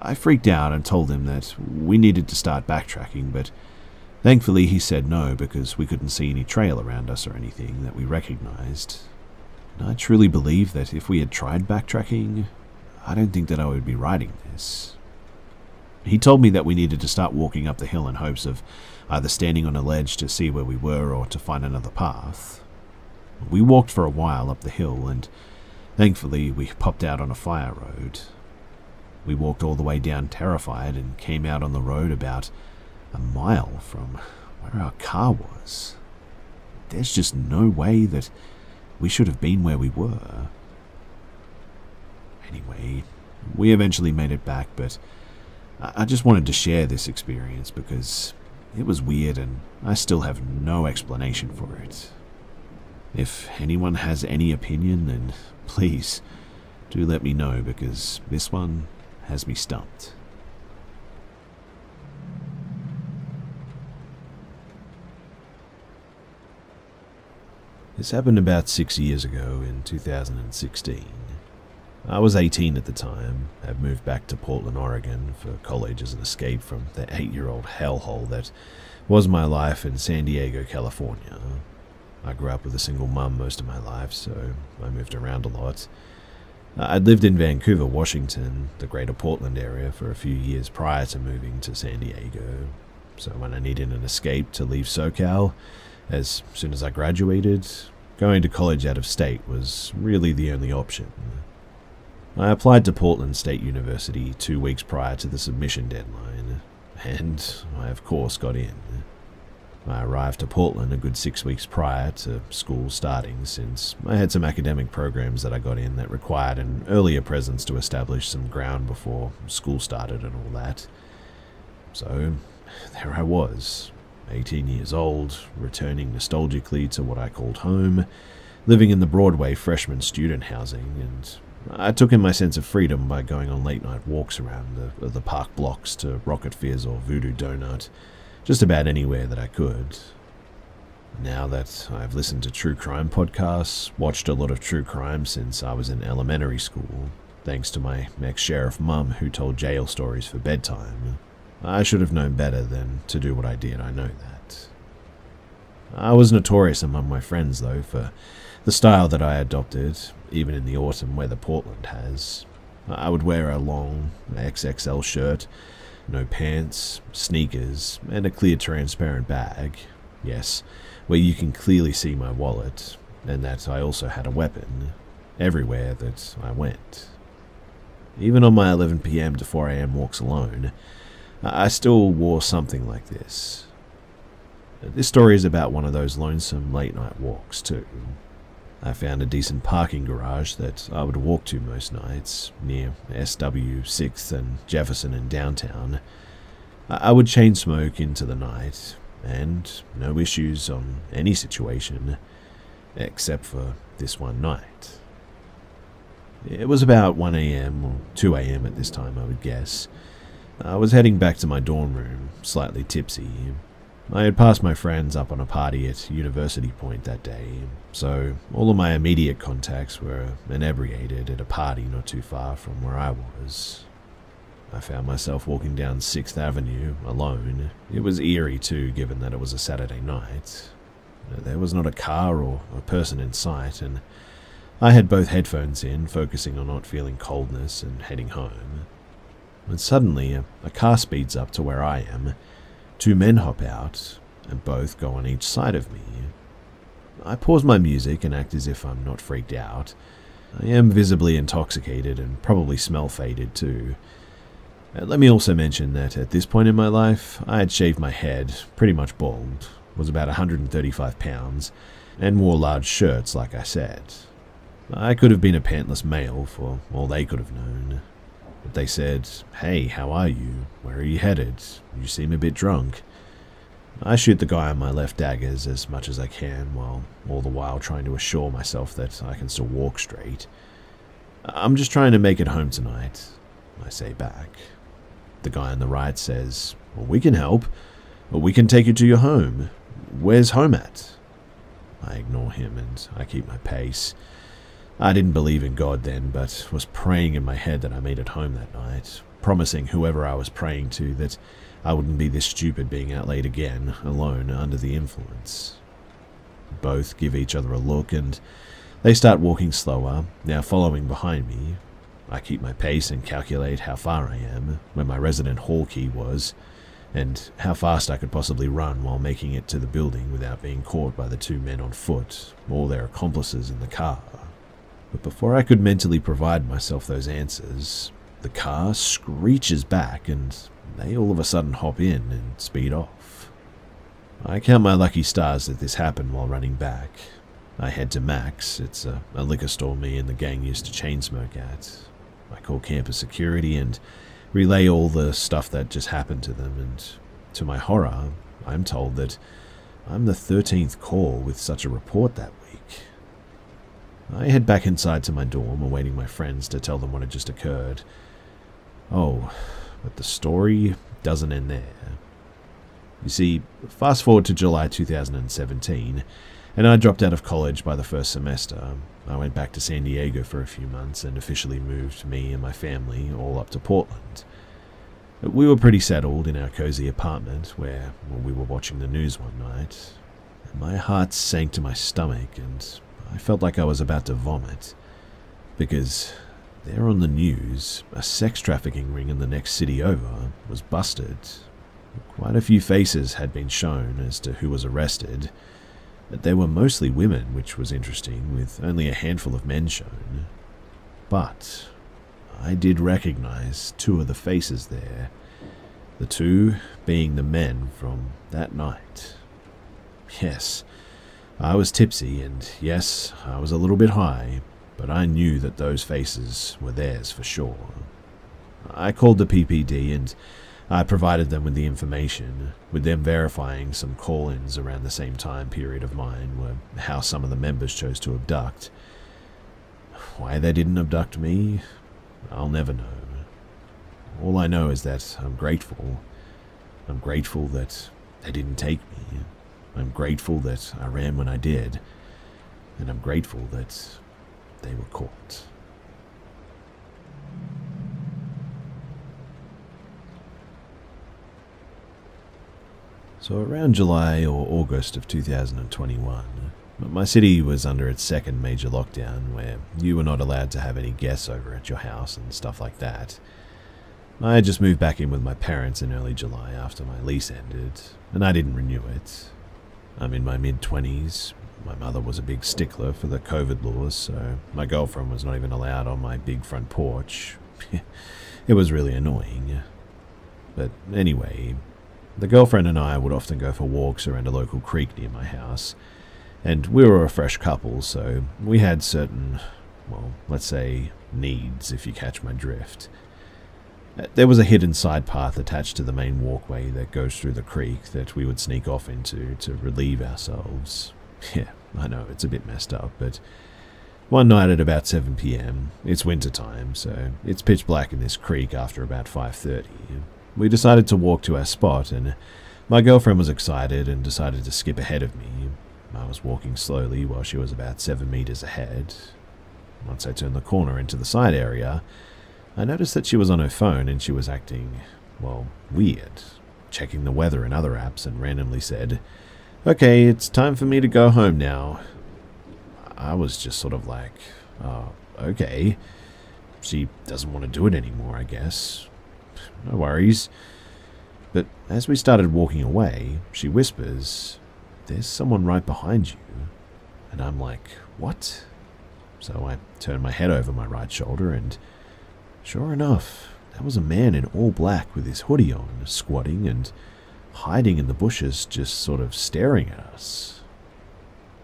I freaked out and told him that we needed to start backtracking, but thankfully he said no because we couldn't see any trail around us or anything that we recognized. And I truly believe that if we had tried backtracking, I don't think that I would be writing this. He told me that we needed to start walking up the hill in hopes of either standing on a ledge to see where we were or to find another path. We walked for a while up the hill, and thankfully we popped out on a fire road. We walked all the way down terrified and came out on the road about a mile from where our car was. There's just no way that we should have been where we were. Anyway, we eventually made it back, but I just wanted to share this experience because it was weird and I still have no explanation for it. If anyone has any opinion, then please do let me know because this one has me stumped. This happened about six years ago in two thousand sixteen. I was eighteen at the time, had moved back to Portland, Oregon for college as an escape from the eight-year-old hellhole that was my life in San Diego, California. I grew up with a single mum most of my life, so I moved around a lot. I'd lived in Vancouver, Washington, the greater Portland area, for a few years prior to moving to San Diego. So when I needed an escape to leave SoCal, as soon as I graduated, going to college out of state was really the only option. I applied to Portland State University two weeks prior to the submission deadline, and I of course got in. I arrived to Portland a good six weeks prior to school starting, since I had some academic programs that I got in that required an earlier presence to establish some ground before school started and all that. So there I was, eighteen years old, returning nostalgically to what I called home, living in the Broadway freshman student housing, and I took in my sense of freedom by going on late-night walks around the, the park blocks to Rocket Fizz or Voodoo Donut, just about anywhere that I could. Now that I've listened to true crime podcasts, watched a lot of true crime since I was in elementary school, thanks to my ex-sheriff mum who told jail stories for bedtime, I should have known better than to do what I did, I know that. I was notorious among my friends, though, for the style that I adopted, even in the autumn weather Portland has. I would wear a long X X L shirt, no pants, sneakers, and a clear transparent bag, yes, where you can clearly see my wallet, and that I also had a weapon, everywhere that I went. Even on my eleven p m to four a m walks alone, I still wore something like this. This story is about one of those lonesome late night walks too. I found a decent parking garage that I would walk to most nights, near S W sixth and Jefferson in downtown. I would chain smoke into the night, and no issues on any situation, except for this one night. It was about one a m or two a m at this time, I would guess. I was heading back to my dorm room, slightly tipsy. I had passed my friends up on a party at University Point that day, so all of my immediate contacts were inebriated at a party not too far from where I was. I found myself walking down Sixth Avenue alone. It was eerie too, given that it was a Saturday night. There was not a car or a person in sight, and I had both headphones in, focusing on not feeling coldness and heading home, when suddenly a, a car speeds up to where I am. Two men hop out, and both go on each side of me. I pause my music and act as if I'm not freaked out. I am visibly intoxicated and probably smell faded too. Let me also mention that at this point in my life, I had shaved my head, pretty much bald, was about one hundred thirty-five pounds, and wore large shirts like I said. I could have been a pantless male for all they could have known. But they said, "Hey, how are you? Where are you headed? You seem a bit drunk." I shoot the guy on my left daggers as much as I can, while all the while trying to assure myself that I can still walk straight. "I'm just trying to make it home tonight," I say back. The guy on the right says, "Well, we can help. We can take you to your home. Where's home at?" I ignore him and I keep my pace. I didn't believe in God then, but was praying in my head that I made it home that night, promising whoever I was praying to that I wouldn't be this stupid being out late again, alone, under the influence. Both give each other a look and they start walking slower, now following behind me. I keep my pace and calculate how far I am, where my resident hall key was, and how fast I could possibly run while making it to the building without being caught by the two men on foot, or their accomplices in the car. But before I could mentally provide myself those answers, the car screeches back and they all of a sudden hop in and speed off. I count my lucky stars that this happened while running back. I head to Max. It's a, a liquor store me and the gang used to chain smoke at. I call campus security and relay all the stuff that just happened to them, and to my horror, I'm told that I'm the thirteenth call with such a report that week. I head back inside to my dorm, awaiting my friends to tell them what had just occurred. Oh, but the story doesn't end there. You see, fast forward to July two thousand seventeen, and I dropped out of college by the first semester. I went back to San Diego for a few months and officially moved me and my family all up to Portland. We were pretty settled in our cozy apartment where we were watching the news one night. My heart sank to my stomach and I felt like I was about to vomit, because there on the news, a sex trafficking ring in the next city over was busted. Quite a few faces had been shown as to who was arrested, but they were mostly women, which was interesting, with only a handful of men shown. But I did recognize two of the faces there, the two being the men from that night. Yes, I was tipsy, and yes, I was a little bit high, but I knew that those faces were theirs for sure. I called the P P D and I provided them with the information, with them verifying some call-ins around the same time period of mine were how some of the members chose to abduct. Why they didn't abduct me, I'll never know. All I know is that I'm grateful. I'm grateful that they didn't take me. I'm grateful that I ran when I did, and I'm grateful that they were caught. So around July or August of two thousand twenty-one, my city was under its second major lockdown, where you were not allowed to have any guests over at your house and stuff like that. I had just moved back in with my parents in early July after my lease ended, and I didn't renew it. I'm in my mid-twenties. My mother was a big stickler for the COVID laws, so my girlfriend was not even allowed on my big front porch. It was really annoying. But anyway, the girlfriend and I would often go for walks around a local creek near my house, and we were a fresh couple, so we had certain, well, let's say needs, if you catch my drift. There was a hidden side path attached to the main walkway that goes through the creek that we would sneak off into to relieve ourselves. Yeah, I know, it's a bit messed up, but one night at about seven p m, it's winter time, so it's pitch black in this creek after about five thirty. We decided to walk to our spot, and my girlfriend was excited and decided to skip ahead of me. I was walking slowly while she was about seven meters ahead. Once I turned the corner into the side area, I noticed that she was on her phone and she was acting, well, weird, checking the weather and other apps, and randomly said, "Okay, it's time for me to go home now." I was just sort of like, Uh, okay. She doesn't want to do it anymore, I guess. No worries. But as we started walking away, she whispers, "There's someone right behind you." And I'm like, "What?" So I turn my head over my right shoulder, and sure enough, that was a man in all black with his hoodie on, squatting and hiding in the bushes, just sort of staring at us.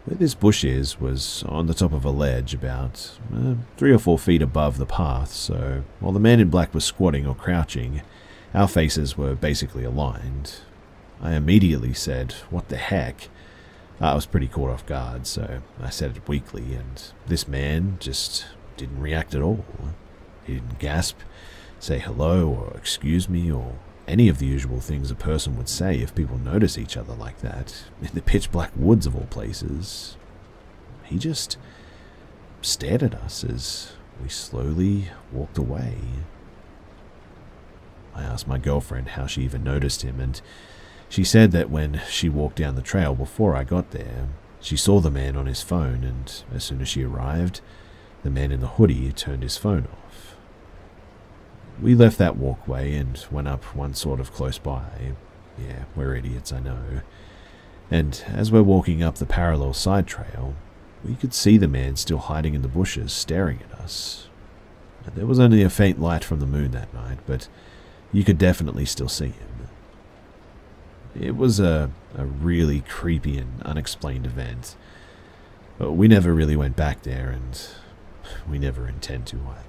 Where this bush is was on the top of a ledge about uh, three or four feet above the path, so while the man in black was squatting or crouching, our faces were basically aligned. I immediately said, "What the heck?" I was pretty caught off guard, so I said it weakly, and this man just didn't react at all. He didn't gasp, say hello, or excuse me, or any of the usual things a person would say if people notice each other like that, in the pitch-black woods of all places. He just stared at us as we slowly walked away. I asked my girlfriend how she even noticed him, and she said that when she walked down the trail before I got there, she saw the man on his phone, and as soon as she arrived, the man in the hoodie turned his phone off. We left that walkway and went up one sort of close by. Yeah, we're idiots, I know. And as we're walking up the parallel side trail, we could see the man still hiding in the bushes, staring at us. And there was only a faint light from the moon that night, but you could definitely still see him. It was a, a really creepy and unexplained event. But we never really went back there, and we never intend to either.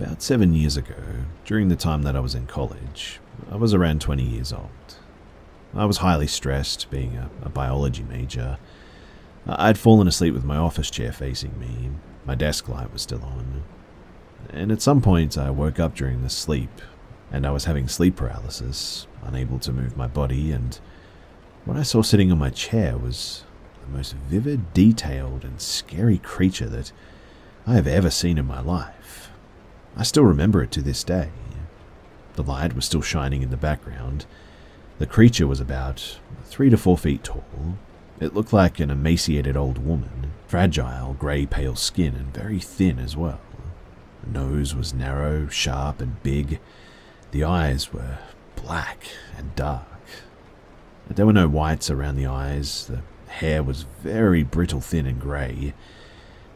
About seven years ago, during the time that I was in college, I was around twenty years old. I was highly stressed, being a, a biology major. I'd fallen asleep with my office chair facing me. My desk light was still on, and at some point I woke up during the sleep, and I was having sleep paralysis, unable to move my body, and what I saw sitting on my chair was the most vivid, detailed, and scary creature that I have ever seen in my life. I still remember it to this day. The light was still shining in the background. The creature was about three to four feet tall. It looked like an emaciated old woman, fragile, grey, pale skin, and very thin as well. The nose was narrow, sharp, and big. The eyes were black and dark. There were no whites around the eyes. The hair was very brittle, thin, and grey.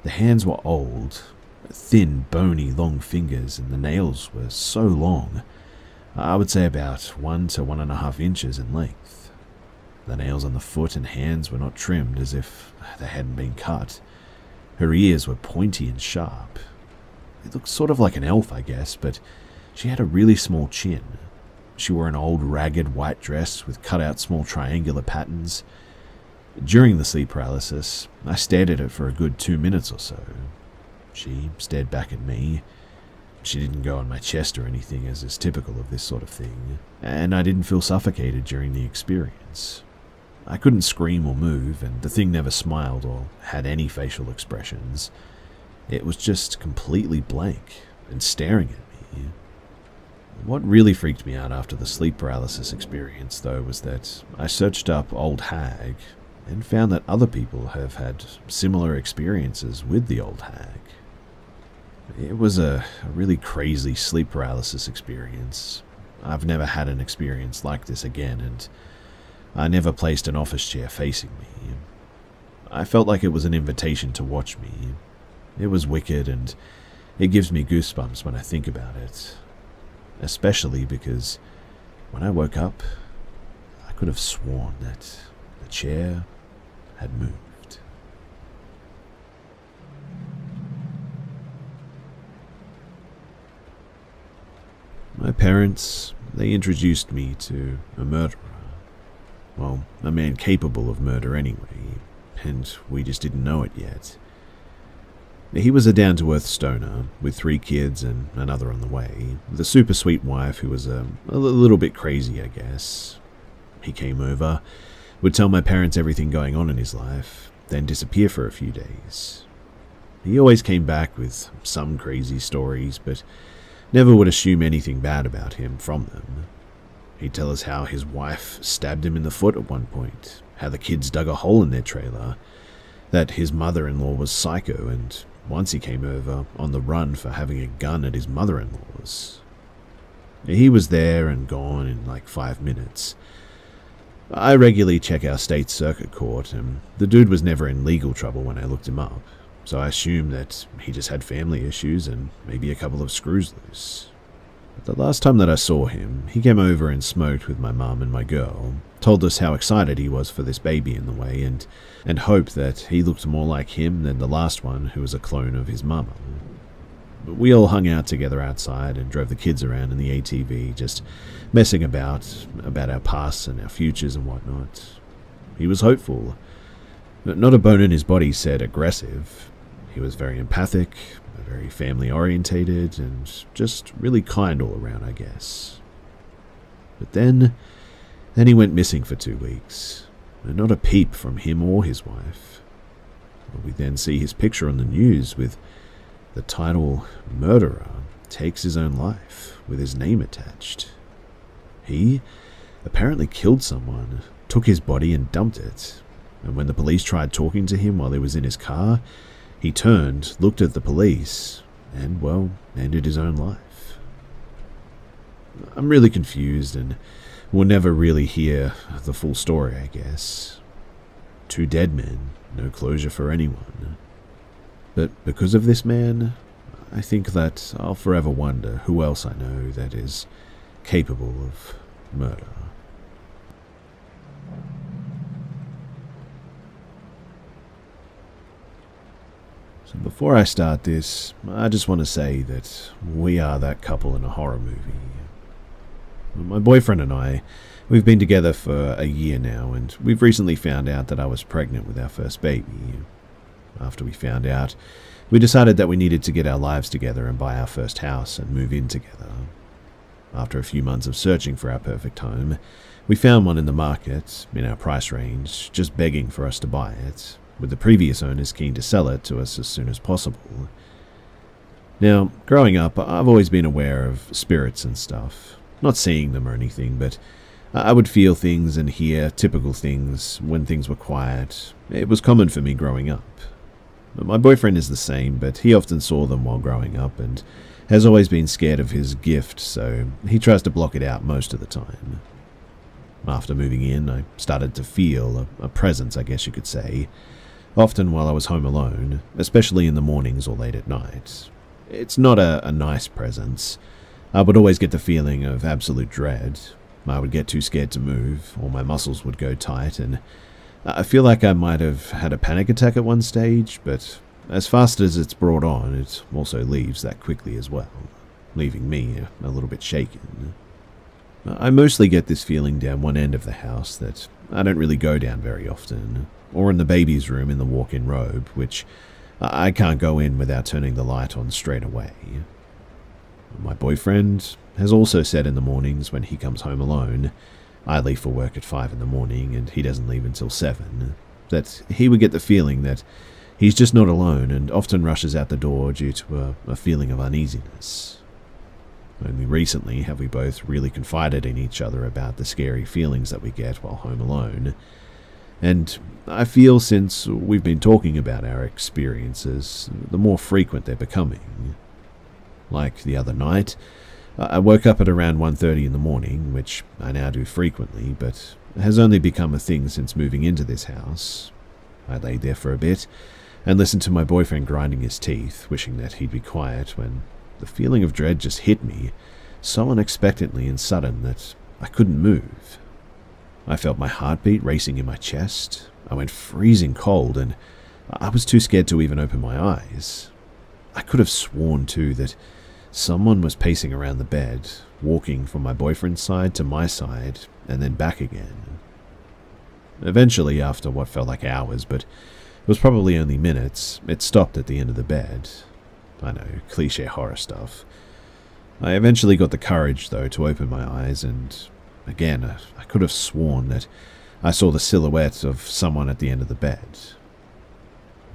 The hands were old, thin, bony, long fingers, and the nails were so long. I would say about one to one and a half inches in length. The nails on the foot and hands were not trimmed, as if they hadn't been cut. Her ears were pointy and sharp. It looked sort of like an elf, I guess, but she had a really small chin. She wore an old ragged white dress with cut-out small triangular patterns. During the sleep paralysis, I stared at her for a good two minutes or so. She stared back at me. She didn't go on my chest or anything, as is typical of this sort of thing, and I didn't feel suffocated during the experience. I couldn't scream or move, and the thing never smiled or had any facial expressions. It was just completely blank and staring at me. What really freaked me out after the sleep paralysis experience, though, was that I searched up Old Hag and found that other people have had similar experiences with the Old Hag. It was a, a really crazy sleep paralysis experience. I've never had an experience like this again, and I never placed an office chair facing me. I felt like it was an invitation to watch me. It was wicked, and it gives me goosebumps when I think about it. Especially because when I woke up, I could have sworn that the chair had moved. My parents, they introduced me to a murderer. Well, a man capable of murder anyway, and we just didn't know it yet. He was a down-to-earth stoner, with three kids and another on the way, with a super sweet wife who was a, a little bit crazy, I guess. He came over, would tell my parents everything going on in his life, then disappear for a few days. He always came back with some crazy stories, but never would assume anything bad about him from them. He'd tell us how his wife stabbed him in the foot at one point, how the kids dug a hole in their trailer, that his mother-in-law was psycho, and once he came over on the run for having a gun at his mother-in-law's. He was there and gone in like five minutes. I regularly check our state circuit court, and the dude was never in legal trouble when I looked him up, so I assume that he just had family issues and maybe a couple of screws loose. But the last time that I saw him, he came over and smoked with my mum and my girl, told us how excited he was for this baby in the way, and, and hoped that he looked more like him than the last one who was a clone of his mama. We all hung out together outside and drove the kids around in the A T V, just messing about, about our pasts and our futures and whatnot. He was hopeful. Not a bone in his body said aggressive. He was very empathic, very family-orientated, and just really kind all around, I guess. But then, then he went missing for two weeks, and not a peep from him or his wife. We then see his picture on the news with the title, Murderer Takes His Own Life, with his name attached. He apparently killed someone, took his body and dumped it, and when the police tried talking to him while he was in his car, he turned, looked at the police, and, well, ended his own life. I'm really confused, and we'll never really hear the full story, I guess. Two dead men, no closure for anyone. But because of this man, I think that I'll forever wonder who else I know that is capable of murder. So before I start this, I just want to say that we are that couple in a horror movie. My boyfriend and I, we've been together for a year now, and we've recently found out that I was pregnant with our first baby. After we found out, we decided that we needed to get our lives together and buy our first house and move in together. After a few months of searching for our perfect home, we found one in the market, in our price range, just begging for us to buy it, with the previous owners keen to sell it to us as soon as possible. Now, growing up, I've always been aware of spirits and stuff. Not seeing them or anything, but I would feel things and hear typical things when things were quiet. It was common for me growing up. My boyfriend is the same, but he often saw them while growing up and has always been scared of his gift, so he tries to block it out most of the time. After moving in, I started to feel a, a presence, I guess you could say, often while I was home alone, especially in the mornings or late at night. It's not a, a nice presence. I would always get the feeling of absolute dread. I would get too scared to move, or my muscles would go tight, and I feel like I might have had a panic attack at one stage, but as fast as it's brought on, it also leaves that quickly as well, leaving me a little bit shaken. I mostly get this feeling down one end of the house that I don't really go down very often, or in the baby's room in the walk-in robe, which I can't go in without turning the light on straight away. My boyfriend has also said in the mornings when he comes home alone, I leave for work at five in the morning and he doesn't leave until seven, that he would get the feeling that he's just not alone and often rushes out the door due to a, a feeling of uneasiness. Only recently have we both really confided in each other about the scary feelings that we get while home alone, and I feel since we've been talking about our experiences, the more frequent they're becoming. Like the other night, I woke up at around one thirty in the morning, which I now do frequently, but has only become a thing since moving into this house. I laid there for a bit and listened to my boyfriend grinding his teeth, wishing that he'd be quiet, when the feeling of dread just hit me, so unexpectedly and sudden that I couldn't move. I felt my heartbeat racing in my chest. I went freezing cold, and I was too scared to even open my eyes. I could have sworn, too, that someone was pacing around the bed, walking from my boyfriend's side to my side, and then back again. Eventually, after what felt like hours, but it was probably only minutes, it stopped at the end of the bed. I know, cliché horror stuff. I eventually got the courage, though, to open my eyes, and again, I, I could have sworn that I saw the silhouette of someone at the end of the bed.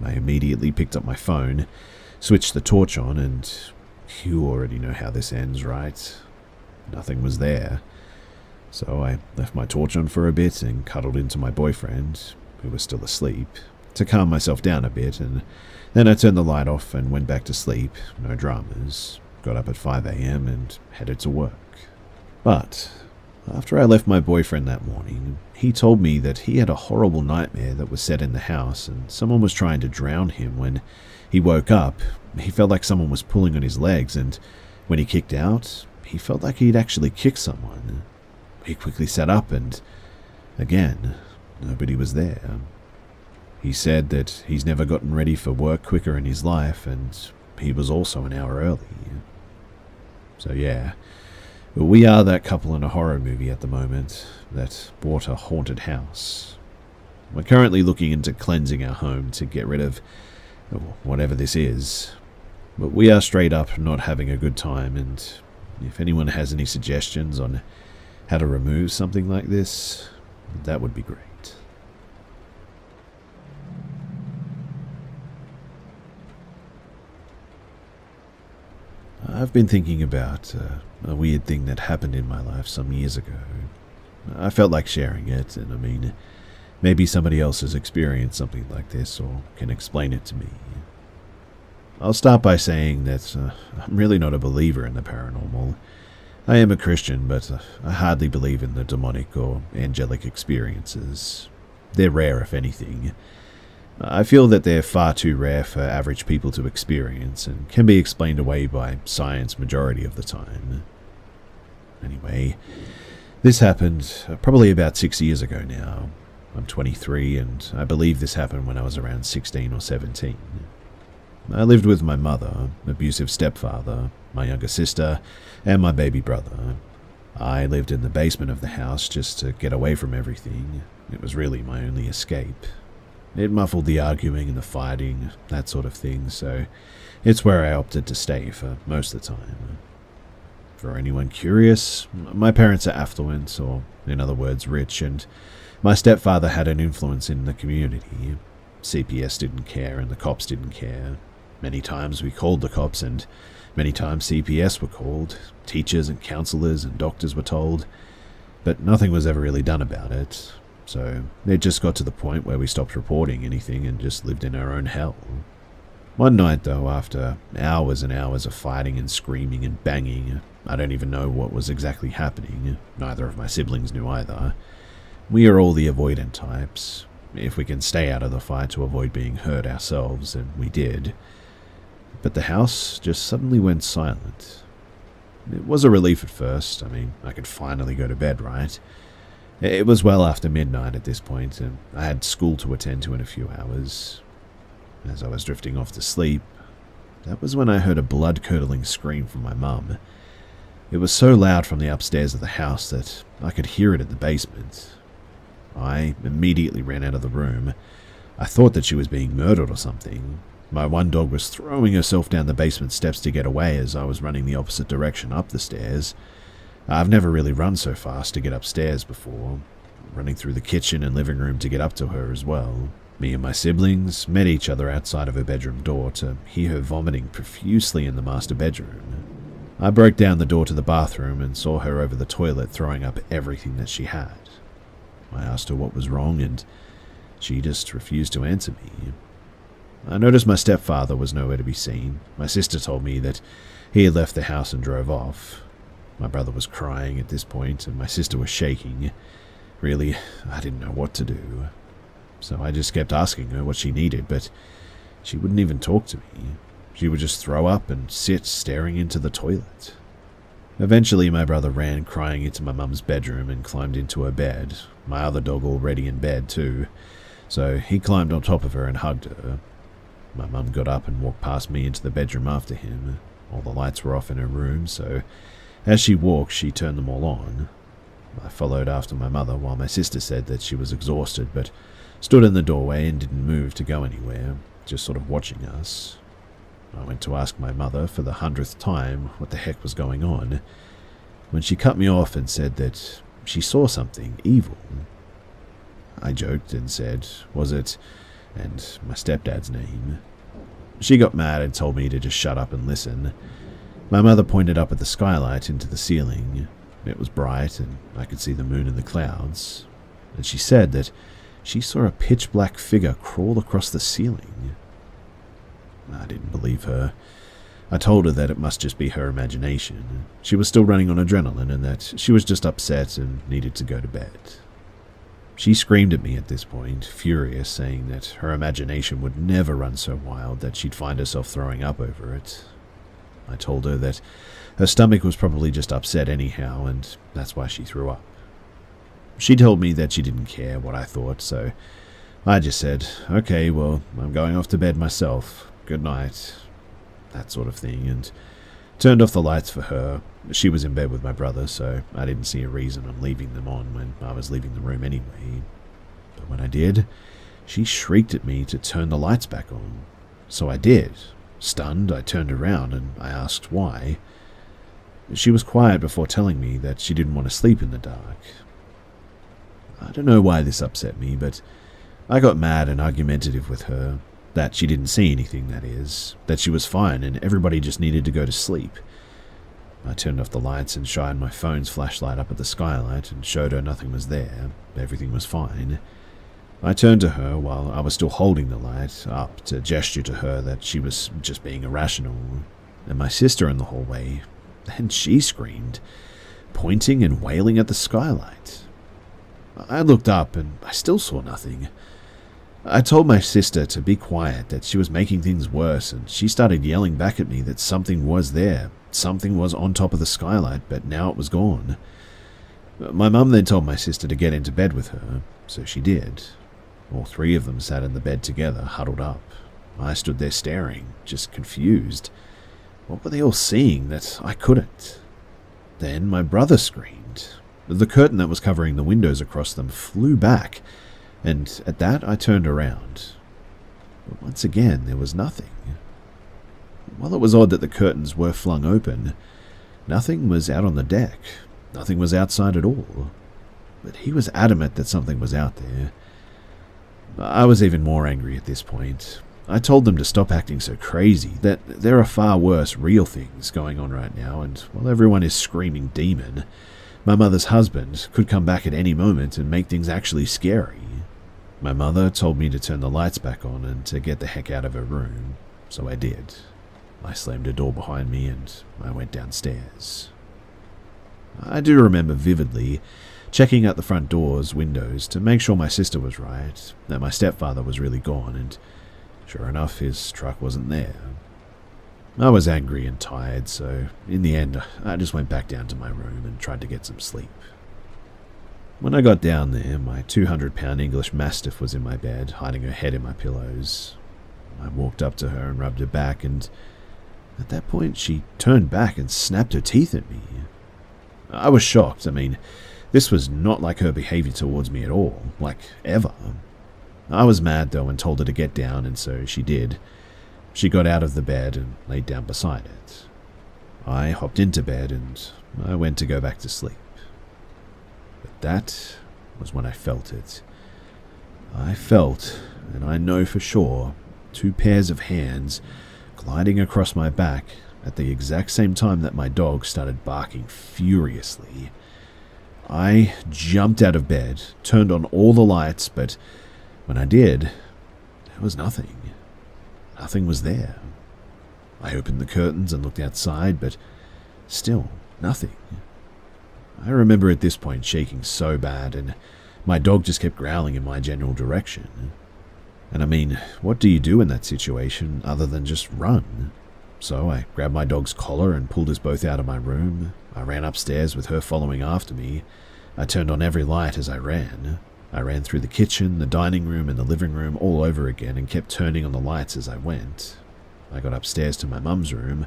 I immediately picked up my phone, switched the torch on, and you already know how this ends, right? Nothing was there. So I left my torch on for a bit and cuddled into my boyfriend, who was still asleep, to calm myself down a bit, and then I turned the light off and went back to sleep. No dramas. Got up at five A M and headed to work. But after I left my boyfriend that morning, he told me that he had a horrible nightmare that was set in the house and someone was trying to drown him. When he woke up, he felt like someone was pulling on his legs, and when he kicked out, he felt like he'd actually kicked someone. He quickly sat up and, again, nobody was there. He said that he's never gotten ready for work quicker in his life, and he was also an hour early. So yeah, we are that couple in a horror movie at the moment that bought a haunted house. We're currently looking into cleansing our home to get rid of whatever this is, but we are straight up not having a good time, and if anyone has any suggestions on how to remove something like this, that would be great. I've been thinking about uh, a weird thing that happened in my life some years ago. I felt like sharing it, and I mean, maybe somebody else has experienced something like this or can explain it to me. I'll start by saying that uh, I'm really not a believer in the paranormal. I am a Christian, but uh, I hardly believe in the demonic or angelic experiences. They're rare, if anything. I feel that they're far too rare for average people to experience and can be explained away by science majority of the time. Anyway, this happened probably about six years ago now. I'm twenty-three, and I believe this happened when I was around sixteen or seventeen. I lived with my mother, abusive stepfather, my younger sister, and my baby brother. I lived in the basement of the house just to get away from everything. It was really my only escape. It muffled the arguing and the fighting, that sort of thing, so it's where I opted to stay for most of the time. For anyone curious, my parents are affluent, or in other words, rich, and my stepfather had an influence in the community. C P S didn't care and the cops didn't care. Many times we called the cops, and many times C P S were called. Teachers and counselors and doctors were told, but nothing was ever really done about it. So it just got to the point where we stopped reporting anything and just lived in our own hell. One night, though, after hours and hours of fighting and screaming and banging, I don't even know what was exactly happening. Neither of my siblings knew either. We are all the avoidant types. If we can stay out of the fight to avoid being hurt ourselves, and we did. But the house just suddenly went silent. It was a relief at first. I mean, I could finally go to bed, right? It was well after midnight at this point, and I had school to attend to in a few hours. As I was drifting off to sleep, that was when I heard a blood-curdling scream from my mum. It was so loud from the upstairs of the house that I could hear it in the basement. I immediately ran out of the room. I thought that she was being murdered or something. My one dog was throwing herself down the basement steps to get away as I was running the opposite direction up the stairs. I've never really run so fast to get upstairs before, running through the kitchen and living room to get up to her as well. Me and my siblings met each other outside of her bedroom door to hear her vomiting profusely in the master bedroom. I broke down the door to the bathroom and saw her over the toilet throwing up everything that she had. I asked her what was wrong, and she just refused to answer me. I noticed my stepfather was nowhere to be seen. My sister told me that he had left the house and drove off. My brother was crying at this point, and my sister was shaking. Really, I didn't know what to do. So I just kept asking her what she needed, but she wouldn't even talk to me. She would just throw up and sit staring into the toilet. Eventually, my brother ran crying into my mum's bedroom and climbed into her bed. My other dog already in bed too, so he climbed on top of her and hugged her. My mum got up and walked past me into the bedroom after him. All the lights were off in her room, so as she walked, she turned them all on. I followed after my mother while my sister said that she was exhausted, but stood in the doorway and didn't move to go anywhere, just sort of watching us. I went to ask my mother for the hundredth time what the heck was going on, when she cut me off and said that she saw something evil. I joked and said, "Was it?" and my stepdad's name. She got mad and told me to just shut up and listen. My mother pointed up at the skylight into the ceiling. It was bright, and I could see the moon in the clouds, and she said that she saw a pitch-black figure crawl across the ceiling. I didn't believe her. I told her that it must just be her imagination. She was still running on adrenaline, and that she was just upset and needed to go to bed. She screamed at me at this point, furious, saying that her imagination would never run so wild that she'd find herself throwing up over it. I told her that her stomach was probably just upset anyhow, and that's why she threw up. She told me that she didn't care what I thought, so I just said, "Okay, well, I'm going off to bed myself. Good night," that sort of thing, and turned off the lights for her. She was in bed with my brother, so I didn't see a reason on leaving them on when I was leaving the room anyway. But when I did, she shrieked at me to turn the lights back on. So I did. Stunned, I turned around and I asked why. She was quiet before telling me that she didn't want to sleep in the dark. I don't know why this upset me, but I got mad and argumentative with her. That she didn't see anything, that is. That she was fine and everybody just needed to go to sleep. I turned off the lights and shined my phone's flashlight up at the skylight and showed her nothing was there. Everything was fine. I turned to her while I was still holding the light up to gesture to her that she was just being irrational. And my sister in the hallway, and she screamed, pointing and wailing at the skylight. I looked up and I still saw nothing. I told my sister to be quiet, that she was making things worse, and she started yelling back at me that something was there. Something was on top of the skylight, but now it was gone. My mum then told my sister to get into bed with her, so she did. All three of them sat in the bed together, huddled up. I stood there staring, just confused. What were they all seeing that I couldn't? Then my brother screamed. The curtain that was covering the windows across them flew back, and at that I turned around. But once again, there was nothing. While it was odd that the curtains were flung open, nothing was out on the deck. Nothing was outside at all. But he was adamant that something was out there. I was even more angry at this point. I told them to stop acting so crazy, that there are far worse real things going on right now, and while everyone is screaming demon, my mother's husband could come back at any moment and make things actually scary. My mother told me to turn the lights back on and to get the heck out of her room, so I did. I slammed a door behind me and I went downstairs. I do remember vividly checking out the front doors, windows, to make sure my sister was right, that my stepfather was really gone, and sure enough, his truck wasn't there. I was angry and tired, so in the end, I just went back down to my room and tried to get some sleep. When I got down there, my two hundred pound English Mastiff was in my bed, hiding her head in my pillows. I walked up to her and rubbed her back, and at that point, she turned back and snapped her teeth at me. I was shocked. I mean, this was not like her behavior towards me at all, like ever. I was mad, though, and told her to get down, and so she did. She got out of the bed and laid down beside it. I hopped into bed, and I went to go back to sleep. But that was when I felt it. I felt, and I know for sure, two pairs of hands gliding across my back at the exact same time that my dog started barking furiously. I jumped out of bed, turned on all the lights, but when I did, there was nothing. Nothing was there. I opened the curtains and looked outside, but still nothing. I remember at this point shaking so bad, and my dog just kept growling in my general direction. And I mean, what do you do in that situation other than just run? So I grabbed my dog's collar and pulled us both out of my room. I ran upstairs with her following after me. I turned on every light as I ran. I ran through the kitchen, the dining room, and the living room all over again and kept turning on the lights as I went. I got upstairs to my mum's room.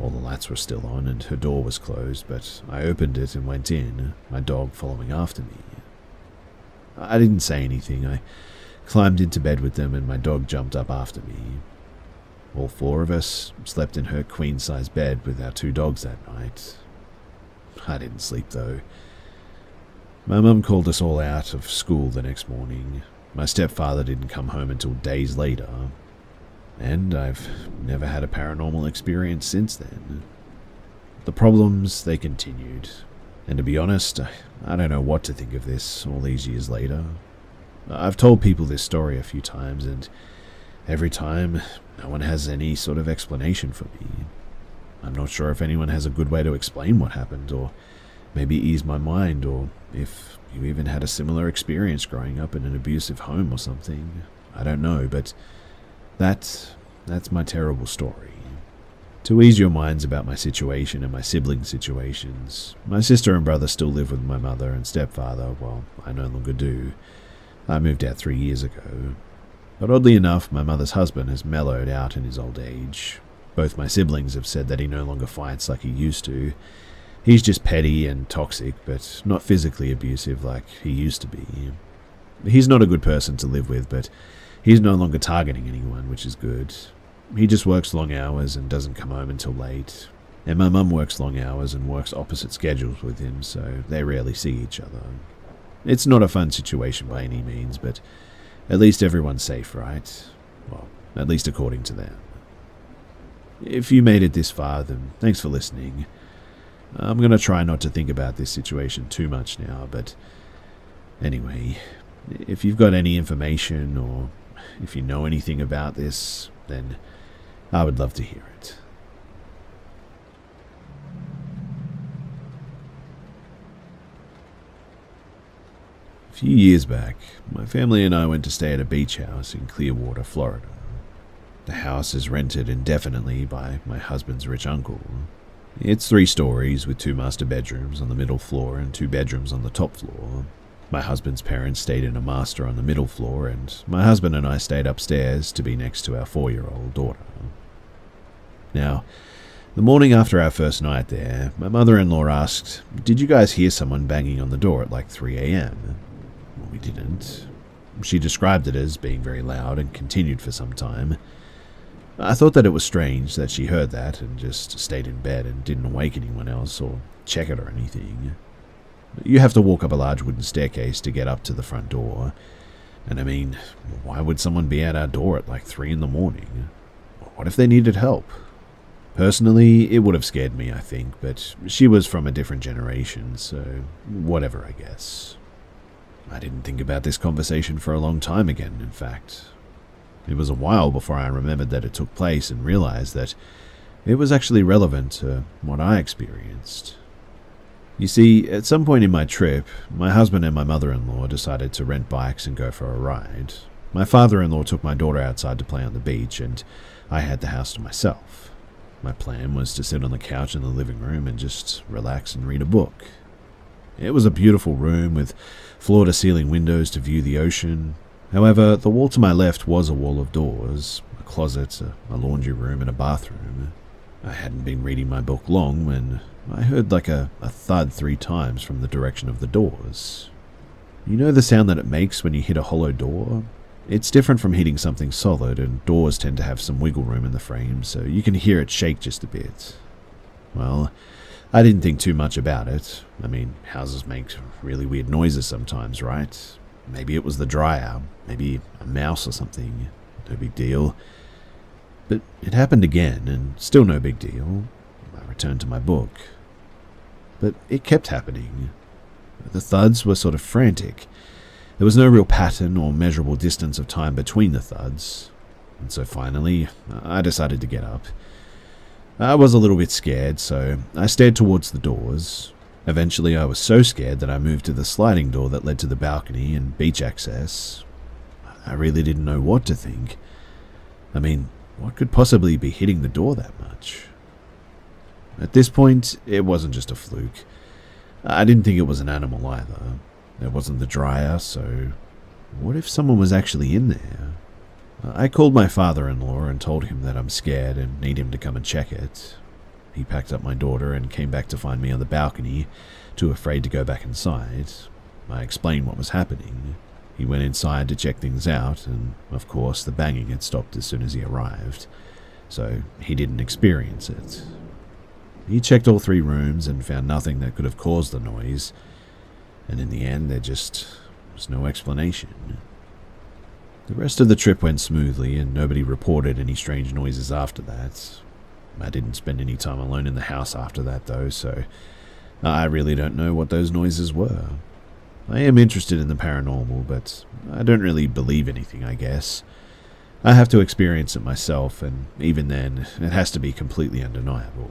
All the lights were still on and her door was closed, but I opened it and went in, my dog following after me. I didn't say anything. I climbed into bed with them and my dog jumped up after me. All four of us slept in her queen-size bed with our two dogs that night. I didn't sleep though. My mum called us all out of school the next morning. My stepfather didn't come home until days later. And I've never had a paranormal experience since then. The problems, they continued. And to be honest, I don't know what to think of this all these years later. I've told people this story a few times, and every time, no one has any sort of explanation for me. I'm not sure if anyone has a good way to explain what happened, or maybe ease my mind, or if you even had a similar experience growing up in an abusive home or something. I don't know, but that's, that's my terrible story. To ease your minds about my situation and my sibling situations, my sister and brother still live with my mother and stepfather, while I no longer do. I moved out three years ago. But oddly enough, my mother's husband has mellowed out in his old age. Both my siblings have said that he no longer fights like he used to. He's just petty and toxic, but not physically abusive like he used to be. He's not a good person to live with, but he's no longer targeting anyone, which is good. He just works long hours and doesn't come home until late. And my mum works long hours and works opposite schedules with him, so they rarely see each other. It's not a fun situation by any means, but at least everyone's safe, right? Well, at least according to them. If you made it this far, then thanks for listening. I'm going to try not to think about this situation too much now, but anyway, if you've got any information or if you know anything about this, then I would love to hear it. A few years back, my family and I went to stay at a beach house in Clearwater, Florida. The house is rented indefinitely by my husband's rich uncle. It's three stories with two master bedrooms on the middle floor and two bedrooms on the top floor. My husband's parents stayed in a master on the middle floor, and my husband and I stayed upstairs to be next to our four-year-old daughter. Now, the morning after our first night there, my mother-in-law asked, "Did you guys hear someone banging on the door at like three a m?" Well, we didn't. She described it as being very loud and continued for some time. I thought that it was strange that she heard that and just stayed in bed and didn't awake anyone else or check it or anything. You have to walk up a large wooden staircase to get up to the front door. And I mean, why would someone be at our door at like three in the morning? What if they needed help? Personally, it would have scared me, I think, but she was from a different generation, so whatever, I guess. I didn't think about this conversation for a long time again, in fact. It was a while before I remembered that it took place and realized that it was actually relevant to what I experienced. You see, at some point in my trip, my husband and my mother-in-law decided to rent bikes and go for a ride. My father-in-law took my daughter outside to play on the beach, and I had the house to myself. My plan was to sit on the couch in the living room and just relax and read a book. It was a beautiful room with floor-to-ceiling windows to view the ocean. However, the wall to my left was a wall of doors, a closet, a laundry room, and a bathroom. I hadn't been reading my book long when I heard like a, a thud three times from the direction of the doors. You know the sound that it makes when you hit a hollow door? It's different from hitting something solid, and doors tend to have some wiggle room in the frame, so you can hear it shake just a bit. Well, I didn't think too much about it. I mean, houses make really weird noises sometimes, right? Maybe it was the dryer, maybe a mouse or something. No big deal. But it happened again, and still no big deal. I returned to my book. But it kept happening. The thuds were sort of frantic. There was no real pattern or measurable distance of time between the thuds. And so finally, I decided to get up. I was a little bit scared, so I stared towards the doors. Eventually, I was so scared that I moved to the sliding door that led to the balcony and beach access. I really didn't know what to think. I mean, what could possibly be hitting the door that much? At this point, it wasn't just a fluke. I didn't think it was an animal either. It wasn't the dryer, so what if someone was actually in there? I called my father-in-law and told him that I'm scared and need him to come and check it. He packed up my daughter and came back to find me on the balcony, too afraid to go back inside. I explained what was happening. He went inside to check things out, and of course the banging had stopped as soon as he arrived, so he didn't experience it. He checked all three rooms and found nothing that could have caused the noise, and in the end there just was no explanation. The rest of the trip went smoothly and nobody reported any strange noises after that. I didn't spend any time alone in the house after that though, so I really don't know what those noises were. I am interested in the paranormal, but I don't really believe anything, I guess. I have to experience it myself, and even then, it has to be completely undeniable.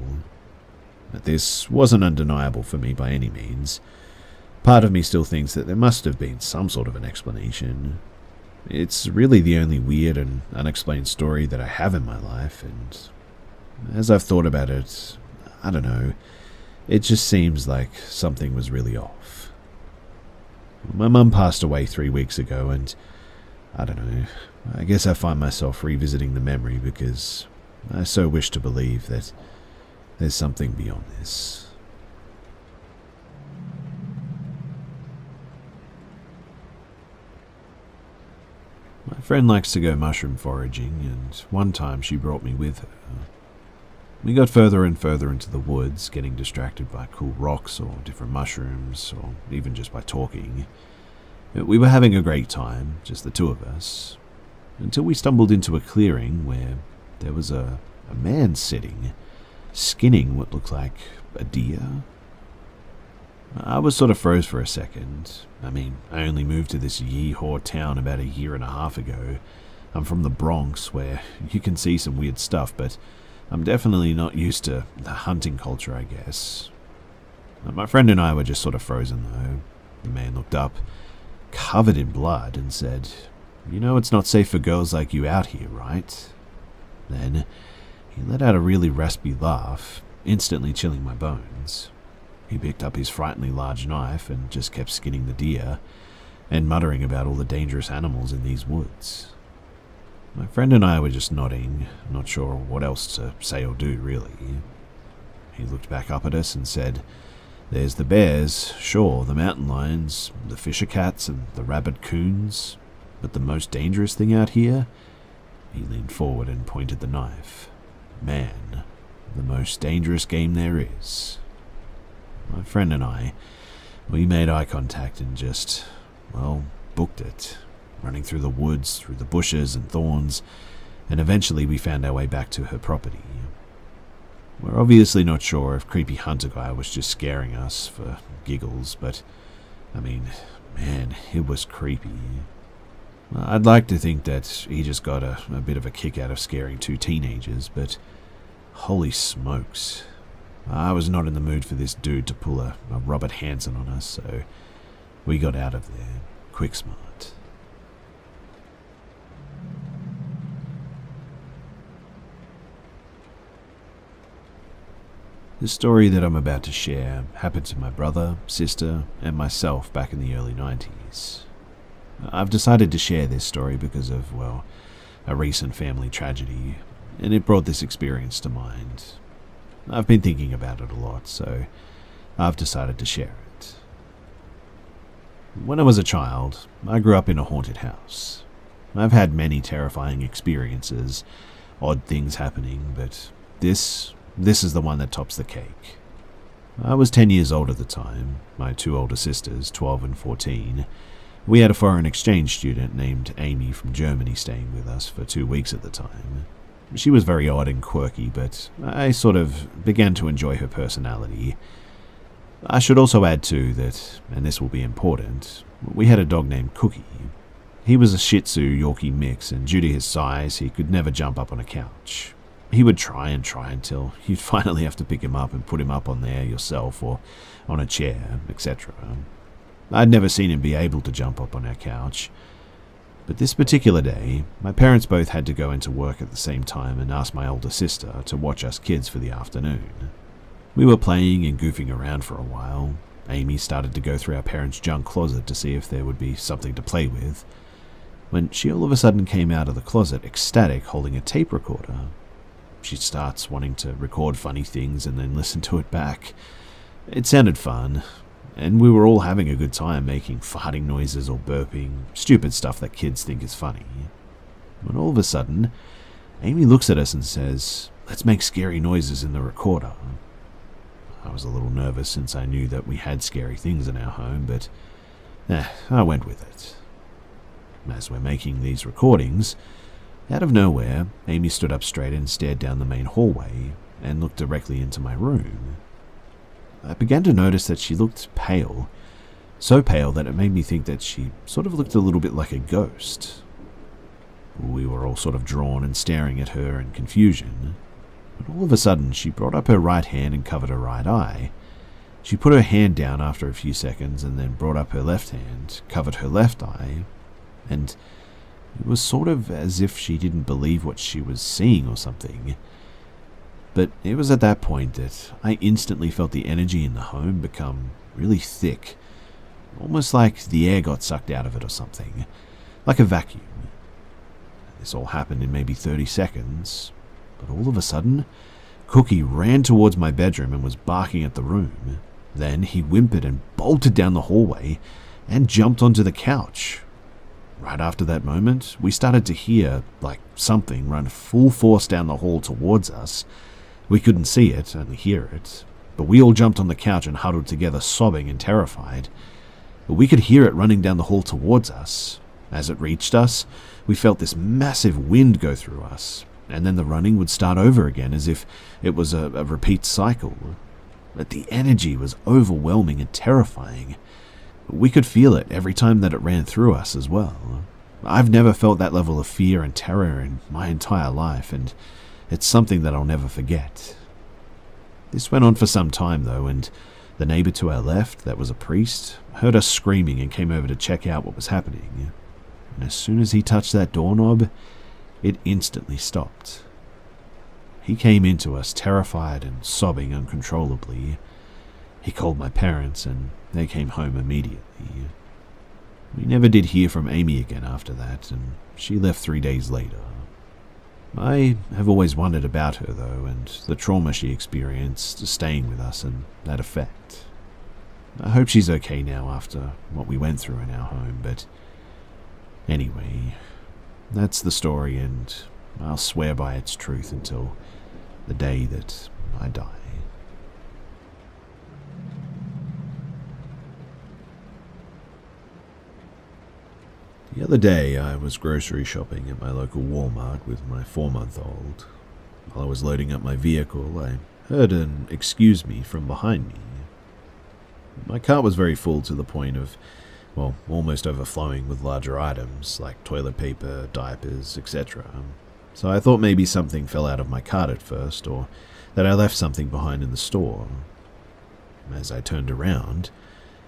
But this wasn't undeniable for me by any means. Part of me still thinks that there must have been some sort of an explanation. It's really the only weird and unexplained story that I have in my life, and as I've thought about it, I don't know, it just seems like something was really off. My mum passed away three weeks ago, and I don't know, I guess I find myself revisiting the memory because I so wish to believe that there's something beyond this. My friend likes to go mushroom foraging, and one time she brought me with her. We got further and further into the woods, getting distracted by cool rocks or different mushrooms, or even just by talking. We were having a great time, just the two of us, until we stumbled into a clearing where there was a, a man sitting, skinning what looked like a deer. I was sort of froze for a second. I mean, I only moved to this yee-haw town about a year and a half ago. I'm from the Bronx, where you can see some weird stuff, but I'm definitely not used to the hunting culture, I guess. My friend and I were just sort of frozen, though. The man looked up, covered in blood, and said, "You know it's not safe for girls like you out here, right?" Then he let out a really raspy laugh, instantly chilling my bones. He picked up his frighteningly large knife and just kept skinning the deer and muttering about all the dangerous animals in these woods. My friend and I were just nodding, not sure what else to say or do, really. He looked back up at us and said, "There's the bears, sure, the mountain lions, the fisher cats, and the rabid coons, but the most dangerous thing out here?" He leaned forward and pointed the knife. "Man, the most dangerous game there is." My friend and I, we made eye contact and just, well, booked it, running through the woods, through the bushes and thorns, and eventually we found our way back to her property. We're obviously not sure if creepy hunter guy was just scaring us for giggles, but, I mean, man, it was creepy. I'd like to think that he just got a, a bit of a kick out of scaring two teenagers, but holy smokes. I was not in the mood for this dude to pull a, a Robert Hansen on us, so we got out of there, quick smart. The story that I'm about to share happened to my brother, sister, and myself back in the early nineties. I've decided to share this story because of, well, a recent family tragedy, and it brought this experience to mind. I've been thinking about it a lot, so I've decided to share it. When I was a child, I grew up in a haunted house. I've had many terrifying experiences, odd things happening, but this, this is the one that tops the cake. I was ten years old at the time, my two older sisters, twelve and fourteen. We had a foreign exchange student named Amy from Germany staying with us for two weeks at the time. She was very odd and quirky, but I sort of began to enjoy her personality. I should also add too that, and this will be important, we had a dog named Cookie. He was a Shih Tzu Yorkie mix, and due to his size, he could never jump up on a couch. He would try and try until you'd finally have to pick him up and put him up on there yourself or on a chair, et cetera. I'd never seen him be able to jump up on our couch. But this particular day, my parents both had to go into work at the same time and asked my older sister to watch us kids for the afternoon. We were playing and goofing around for a while. Amy started to go through our parents' junk closet to see if there would be something to play with, when she all of a sudden came out of the closet ecstatic, holding a tape recorder. She starts wanting to record funny things and then listen to it back. It sounded fun, and we were all having a good time making farting noises or burping, stupid stuff that kids think is funny. When all of a sudden, Amy looks at us and says, "Let's make scary noises in the recorder." I was a little nervous since I knew that we had scary things in our home, but eh, I went with it. As we're making these recordings, out of nowhere, Amy stood up straight and stared down the main hallway and looked directly into my room. I began to notice that she looked pale, so pale that it made me think that she sort of looked a little bit like a ghost. We were all sort of drawn and staring at her in confusion, but all of a sudden she brought up her right hand and covered her right eye. She put her hand down after a few seconds and then brought up her left hand, covered her left eye, and it was sort of as if she didn't believe what she was seeing or something. But it was at that point that I instantly felt the energy in the home become really thick, almost like the air got sucked out of it or something, like a vacuum. This all happened in maybe thirty seconds, but all of a sudden, Cookie ran towards my bedroom and was barking at the room. Then he whimpered and bolted down the hallway and jumped onto the couch. Right after that moment, we started to hear, like, something run full force down the hall towards us. We couldn't see it, only hear it, but we all jumped on the couch and huddled together, sobbing and terrified. But we could hear it running down the hall towards us. As it reached us, we felt this massive wind go through us, and then the running would start over again as if it was a, a repeat cycle. But the energy was overwhelming and terrifying. We could feel it every time that it ran through us as well. I've never felt that level of fear and terror in my entire life, and it's something that I'll never forget. This went on for some time, though, and the neighbor to our left, that was a priest, heard us screaming and came over to check out what was happening. And as soon as he touched that doorknob, it instantly stopped. He came into us, terrified and sobbing uncontrollably. He called my parents, and they came home immediately. We never did hear from Amy again after that, and she left three days later. I have always wondered about her, though, and the trauma she experienced staying with us and that effect. I hope she's okay now after what we went through in our home, but anyway, that's the story, and I'll swear by its truth until the day that I die. The other day, I was grocery shopping at my local Walmart with my four-month-old. While I was loading up my vehicle, I heard an "excuse me" from behind me. My cart was very full to the point of, well, almost overflowing with larger items like toilet paper, diapers, et cetera. So I thought maybe something fell out of my cart at first, or that I left something behind in the store. As I turned around,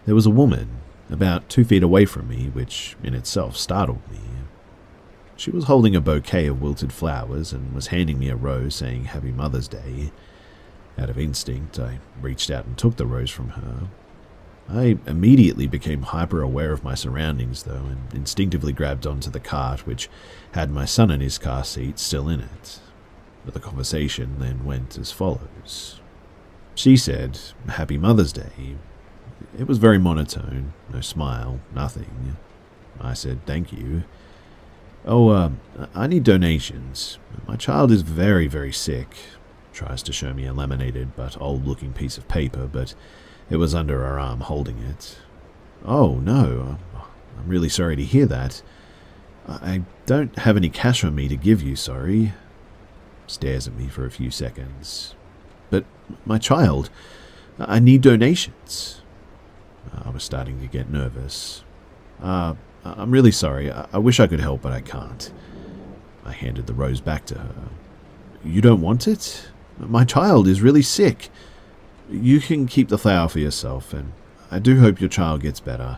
there was a woman about two feet away from me, which in itself startled me. She was holding a bouquet of wilted flowers and was handing me a rose, saying Happy Mother's Day. Out of instinct, I reached out and took the rose from her. I immediately became hyper-aware of my surroundings, though, and instinctively grabbed onto the cart, which had my son and his car seat still in it. But the conversation then went as follows. She said, "Happy Mother's Day." It was very monotone, no smile, nothing. I said, "Thank you." "Oh, uh, I need donations. My child is very, very sick." Tries to show me a laminated but old-looking piece of paper, but it was under her arm holding it. "Oh, no, I'm really sorry to hear that. I don't have any cash on me to give you, sorry." Stares at me for a few seconds. "But my child, I need donations." I was starting to get nervous. Uh, I'm really sorry. I, I wish I could help, but I can't." I handed the rose back to her. "You don't want it? My child is really sick. You can keep the flower for yourself, and I do hope your child gets better.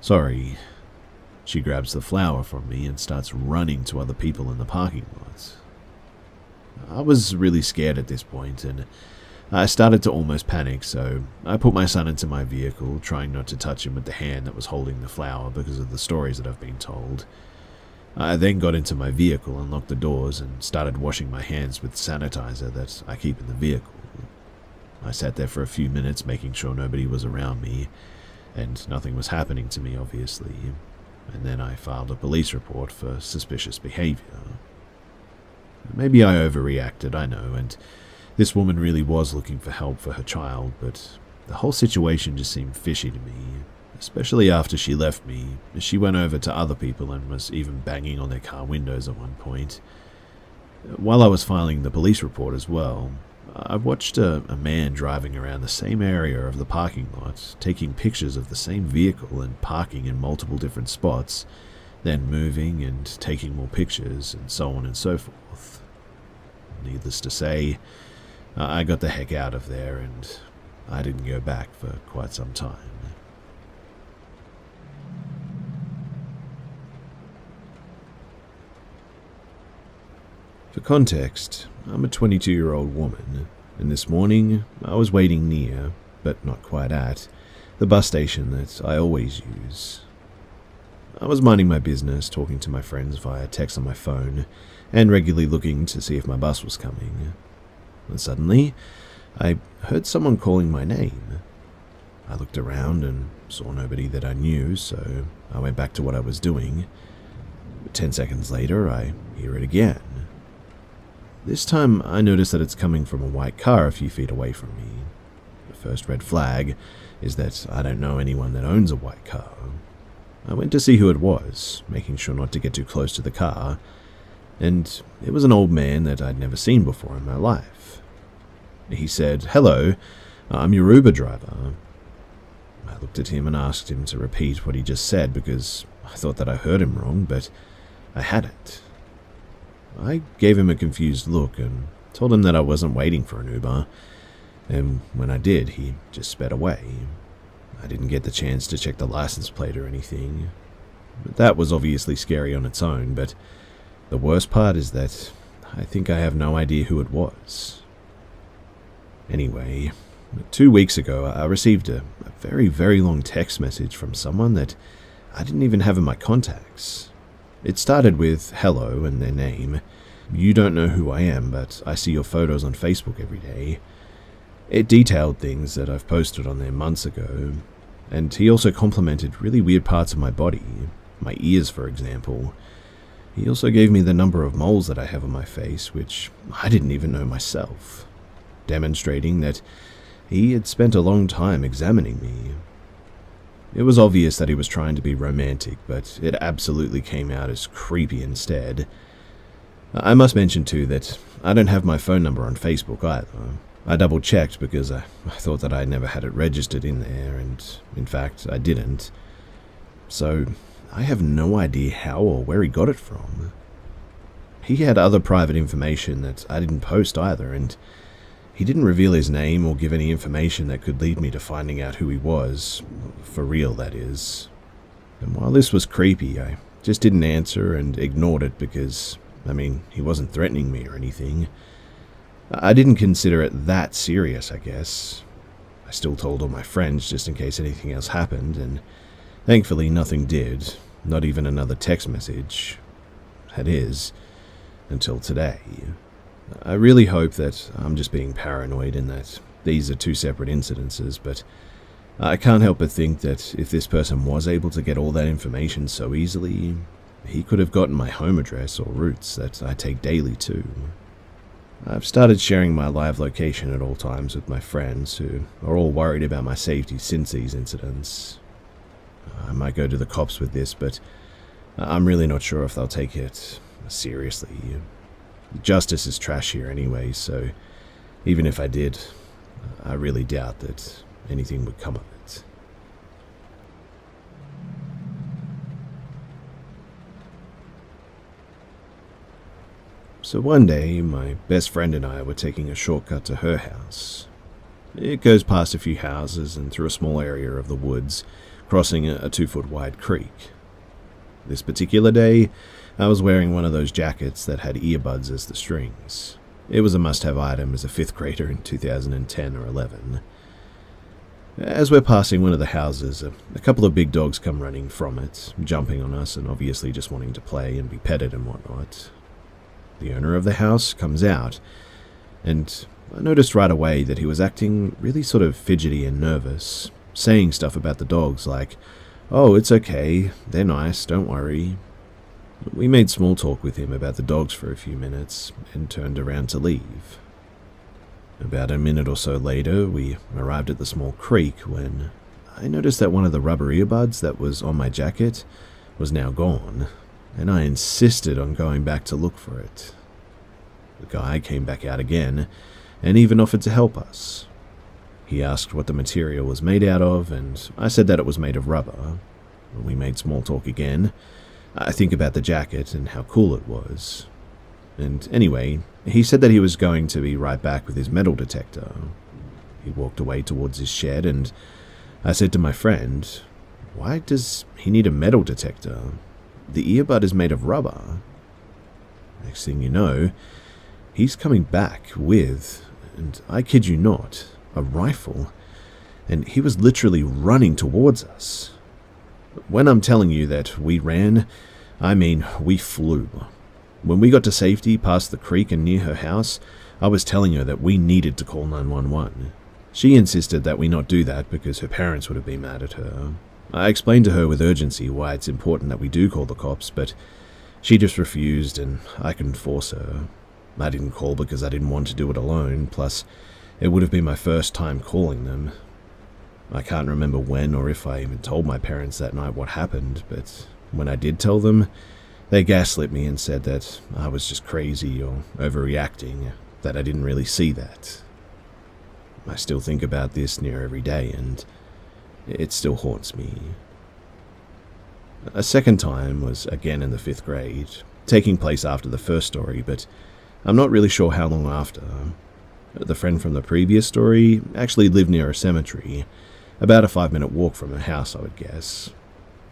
Sorry." She grabs the flower from me and starts running to other people in the parking lot. I was really scared at this point, and I started to almost panic, so I put my son into my vehicle, trying not to touch him with the hand that was holding the flower because of the stories that I've been told. I then got into my vehicle, unlocked the doors, and started washing my hands with sanitizer that I keep in the vehicle. I sat there for a few minutes, making sure nobody was around me, and nothing was happening to me, obviously, and then I filed a police report for suspicious behavior. Maybe I overreacted, I know, and this woman really was looking for help for her child, but the whole situation just seemed fishy to me, especially after she left me. She went over to other people and was even banging on their car windows at one point. While I was filing the police report as well, I watched a, a man driving around the same area of the parking lot, taking pictures of the same vehicle and parking in multiple different spots, then moving and taking more pictures, and so on and so forth. Needless to say, I got the heck out of there, and I didn't go back for quite some time. For context, I'm a twenty-two-year-old woman, and this morning I was waiting near, but not quite at, the bus station that I always use. I was minding my business, talking to my friends via text on my phone, and regularly looking to see if my bus was coming. And suddenly, I heard someone calling my name. I looked around and saw nobody that I knew, so I went back to what I was doing. Ten seconds later, I hear it again. This time, I notice that it's coming from a white car a few feet away from me. The first red flag is that I don't know anyone that owns a white car. I went to see who it was, making sure not to get too close to the car, and it was an old man that I'd never seen before in my life. He said, "Hello, I'm your Uber driver." I looked at him and asked him to repeat what he just said because I thought that I heard him wrong, but I hadn't. I gave him a confused look and told him that I wasn't waiting for an Uber, and when I did, he just sped away. I didn't get the chance to check the license plate or anything. But that was obviously scary on its own, but the worst part is that I think I have no idea who it was. Anyway, two weeks ago, I received a, a very, very long text message from someone that I didn't even have in my contacts. It started with hello and their name. "You don't know who I am, but I see your photos on Facebook every day." It detailed things that I've posted on there months ago, and he also complimented really weird parts of my body, my ears for example. He also gave me the number of moles that I have on my face, which I didn't even know myself, demonstrating that he had spent a long time examining me. It was obvious that he was trying to be romantic, but it absolutely came out as creepy instead. I must mention too that I don't have my phone number on Facebook either. I double checked because I, I thought that I never had it registered in there, and in fact I didn't. So I have no idea how or where he got it from. He had other private information that I didn't post either, and he didn't reveal his name or give any information that could lead me to finding out who he was, for real that is. And while this was creepy, I just didn't answer and ignored it because, I mean, he wasn't threatening me or anything. I didn't consider it that serious, I guess. I still told all my friends just in case anything else happened, and thankfully nothing did, not even another text message. That is, until today. I really hope that I'm just being paranoid and that these are two separate incidences, but I can't help but think that if this person was able to get all that information so easily, he could have gotten my home address or routes that I take daily too. I've started sharing my live location at all times with my friends, who are all worried about my safety since these incidents. I might go to the cops with this, but I'm really not sure if they'll take it seriously. Justice is trash here anyway, so even if I did, I really doubt that anything would come of it. So one day, my best friend and I were taking a shortcut to her house. It goes past a few houses and through a small area of the woods, crossing a two-foot-wide creek. This particular day, I was wearing one of those jackets that had earbuds as the strings. It was a must-have item as a fifth grader in two thousand ten or eleven. As we're passing one of the houses, a, a couple of big dogs come running from it, jumping on us and obviously just wanting to play and be petted and whatnot. The owner of the house comes out, and I noticed right away that he was acting really sort of fidgety and nervous, saying stuff about the dogs like, "Oh, it's okay, they're nice, don't worry." We made small talk with him about the dogs for a few minutes, and turned around to leave. About a minute or so later, we arrived at the small creek when I noticed that one of the rubber earbuds that was on my jacket was now gone, and I insisted on going back to look for it. The guy came back out again, and even offered to help us. He asked what the material was made out of, and I said that it was made of rubber. We made small talk again. I think about the jacket and how cool it was. And anyway, he said that he was going to be right back with his metal detector. He walked away towards his shed, and I said to my friend, "Why does he need a metal detector? The earbud is made of rubber." Next thing you know, he's coming back with, and I kid you not, a rifle, and he was literally running towards us. When I'm telling you that we ran, I mean we flew. When we got to safety past the creek and near her house, I was telling her that we needed to call nine one one. She insisted that we not do that because her parents would have been mad at her. I explained to her with urgency why it's important that we do call the cops, but she just refused and I couldn't force her. I didn't call because I didn't want to do it alone, plus it would have been my first time calling them. I can't remember when or if I even told my parents that night what happened, but when I did tell them, they gaslit me and said that I was just crazy or overreacting, that I didn't really see that. I still think about this near every day, and it still haunts me. A second time was again in the fifth grade, taking place after the first story, but I'm not really sure how long after. The friend from the previous story actually lived near a cemetery, about a five-minute walk from her house, I would guess.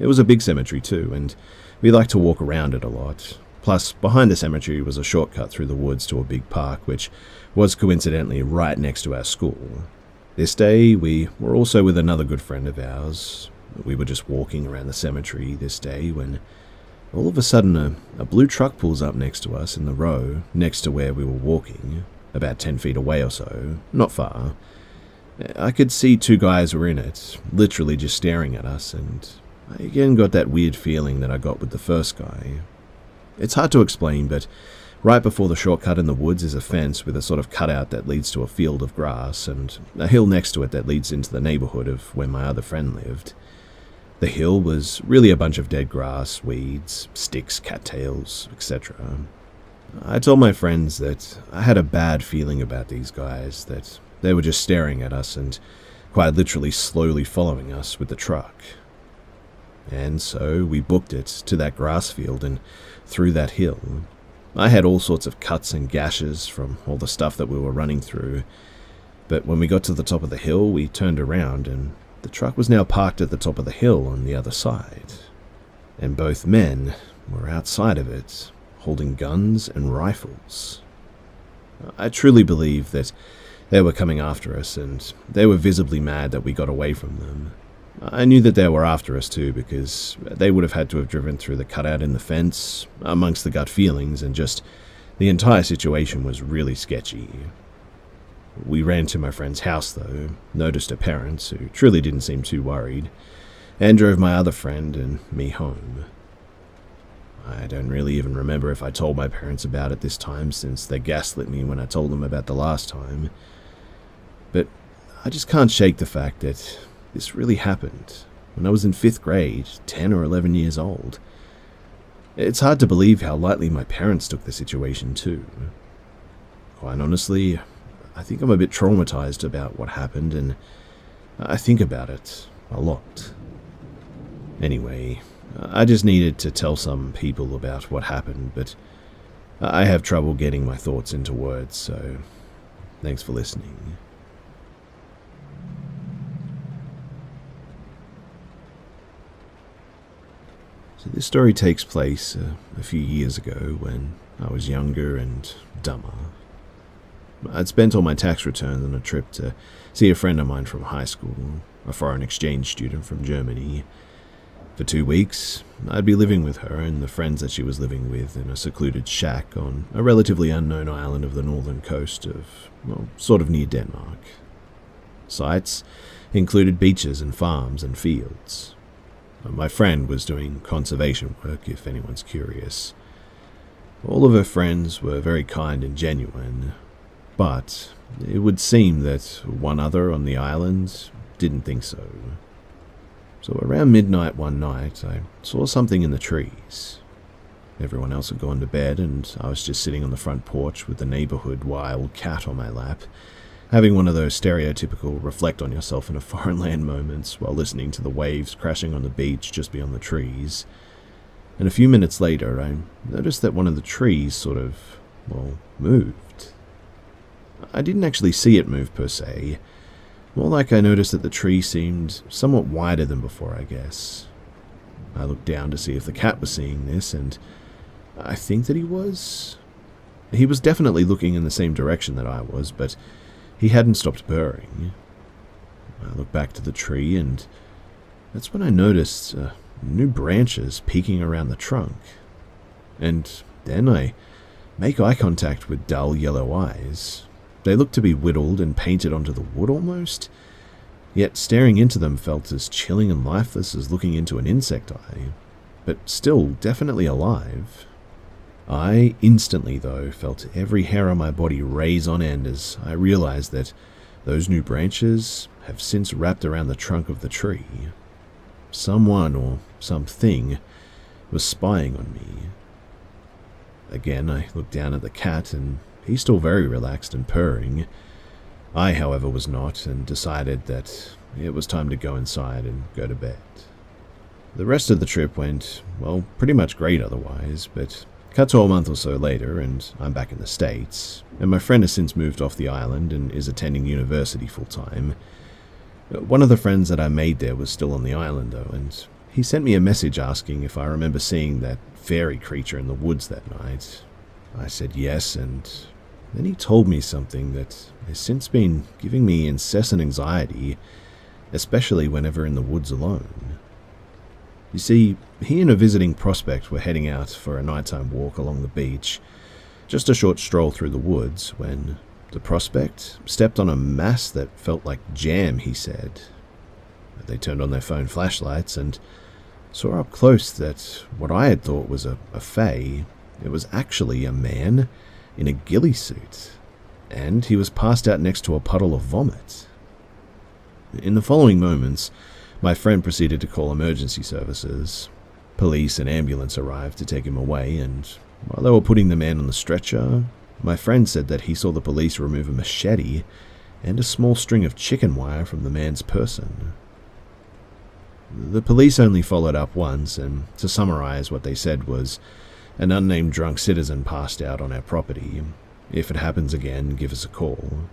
It was a big cemetery too, and we liked to walk around it a lot. Plus, behind the cemetery was a shortcut through the woods to a big park, which was coincidentally right next to our school. This day, we were also with another good friend of ours. We were just walking around the cemetery this day when all of a sudden a, a blue truck pulls up next to us in the row next to where we were walking, about ten feet away or so, not far. I could see two guys were in it, literally just staring at us, and I again got that weird feeling that I got with the first guy. It's hard to explain, but right before the shortcut in the woods is a fence with a sort of cutout that leads to a field of grass and a hill next to it that leads into the neighborhood of where my other friend lived. The hill was really a bunch of dead grass, weeds, sticks, cattails, et cetera. I told my friends that I had a bad feeling about these guys, that they were just staring at us and quite literally slowly following us with the truck. And so we booked it to that grass field and through that hill. I had all sorts of cuts and gashes from all the stuff that we were running through, but when we got to the top of the hill, we turned around and the truck was now parked at the top of the hill on the other side, and both men were outside of it, holding guns and rifles. I truly believe that they were coming after us, and they were visibly mad that we got away from them. I knew that they were after us too, because they would have had to have driven through the cutout in the fence, amongst the gut feelings, and just the entire situation was really sketchy. We ran to my friend's house though, noticed her parents, who truly didn't seem too worried, and drove my other friend and me home. I don't really even remember if I told my parents about it this time, since they gaslit me when I told them about the last time, but I just can't shake the fact that this really happened when I was in fifth grade, ten or eleven years old. It's hard to believe how lightly my parents took the situation too. Quite honestly, I think I'm a bit traumatized about what happened, and I think about it a lot. Anyway, I just needed to tell some people about what happened, but I have trouble getting my thoughts into words, so thanks for listening. So this story takes place a, a few years ago when I was younger and dumber. I'd spent all my tax returns on a trip to see a friend of mine from high school, a foreign exchange student from Germany. For two weeks, I'd be living with her and the friends that she was living with in a secluded shack on a relatively unknown island of the northern coast of, well, sort of near Denmark. Sights included beaches and farms and fields. My friend was doing conservation work, if anyone's curious. All of her friends were very kind and genuine, but it would seem that one other on the island didn't think so. So around midnight one night, I saw something in the trees. Everyone else had gone to bed, and I was just sitting on the front porch with the neighborhood wild cat on my lap, having one of those stereotypical reflect-on-yourself-in-a-foreign land moments while listening to the waves crashing on the beach just beyond the trees. And a few minutes later, I noticed that one of the trees sort of, well, moved. I didn't actually see it move per se. More like I noticed that the tree seemed somewhat wider than before, I guess. I looked down to see if the cat was seeing this, and I think that he was. He was definitely looking in the same direction that I was, but he hadn't stopped purring. I looked back to the tree, and that's when I noticed uh, new branches peeking around the trunk. And then I make eye contact with dull yellow eyes. They looked to be whittled and painted onto the wood almost, yet staring into them felt as chilling and lifeless as looking into an insect eye, but still definitely alive. I instantly, though, felt every hair on my body raise on end as I realized that those new branches have since wrapped around the trunk of the tree. Someone or something was spying on me. Again, I looked down at the cat, and he's still very relaxed and purring. I, however, was not, and decided that it was time to go inside and go to bed. The rest of the trip went, well, pretty much great otherwise, but cut to a month or so later, and I'm back in the States, and my friend has since moved off the island and is attending university full-time. One of the friends that I made there was still on the island, though, and he sent me a message asking if I remember seeing that fairy creature in the woods that night. I said yes, and then he told me something that has since been giving me incessant anxiety, especially whenever in the woods alone. You see, he and a visiting prospect were heading out for a nighttime walk along the beach, just a short stroll through the woods, when the prospect stepped on a mass that felt like jam, he said. They turned on their phone flashlights and saw up close that what I had thought was a, a fae. It was actually a man in a ghillie suit, and he was passed out next to a puddle of vomit. In the following moments, my friend proceeded to call emergency services. Police and ambulance arrived to take him away, and while they were putting the man on the stretcher, my friend said that he saw the police remove a machete and a small string of chicken wire from the man's person. The police only followed up once, and to summarize, what they said was, an unnamed drunk citizen passed out on our property. If it happens again, give us a call.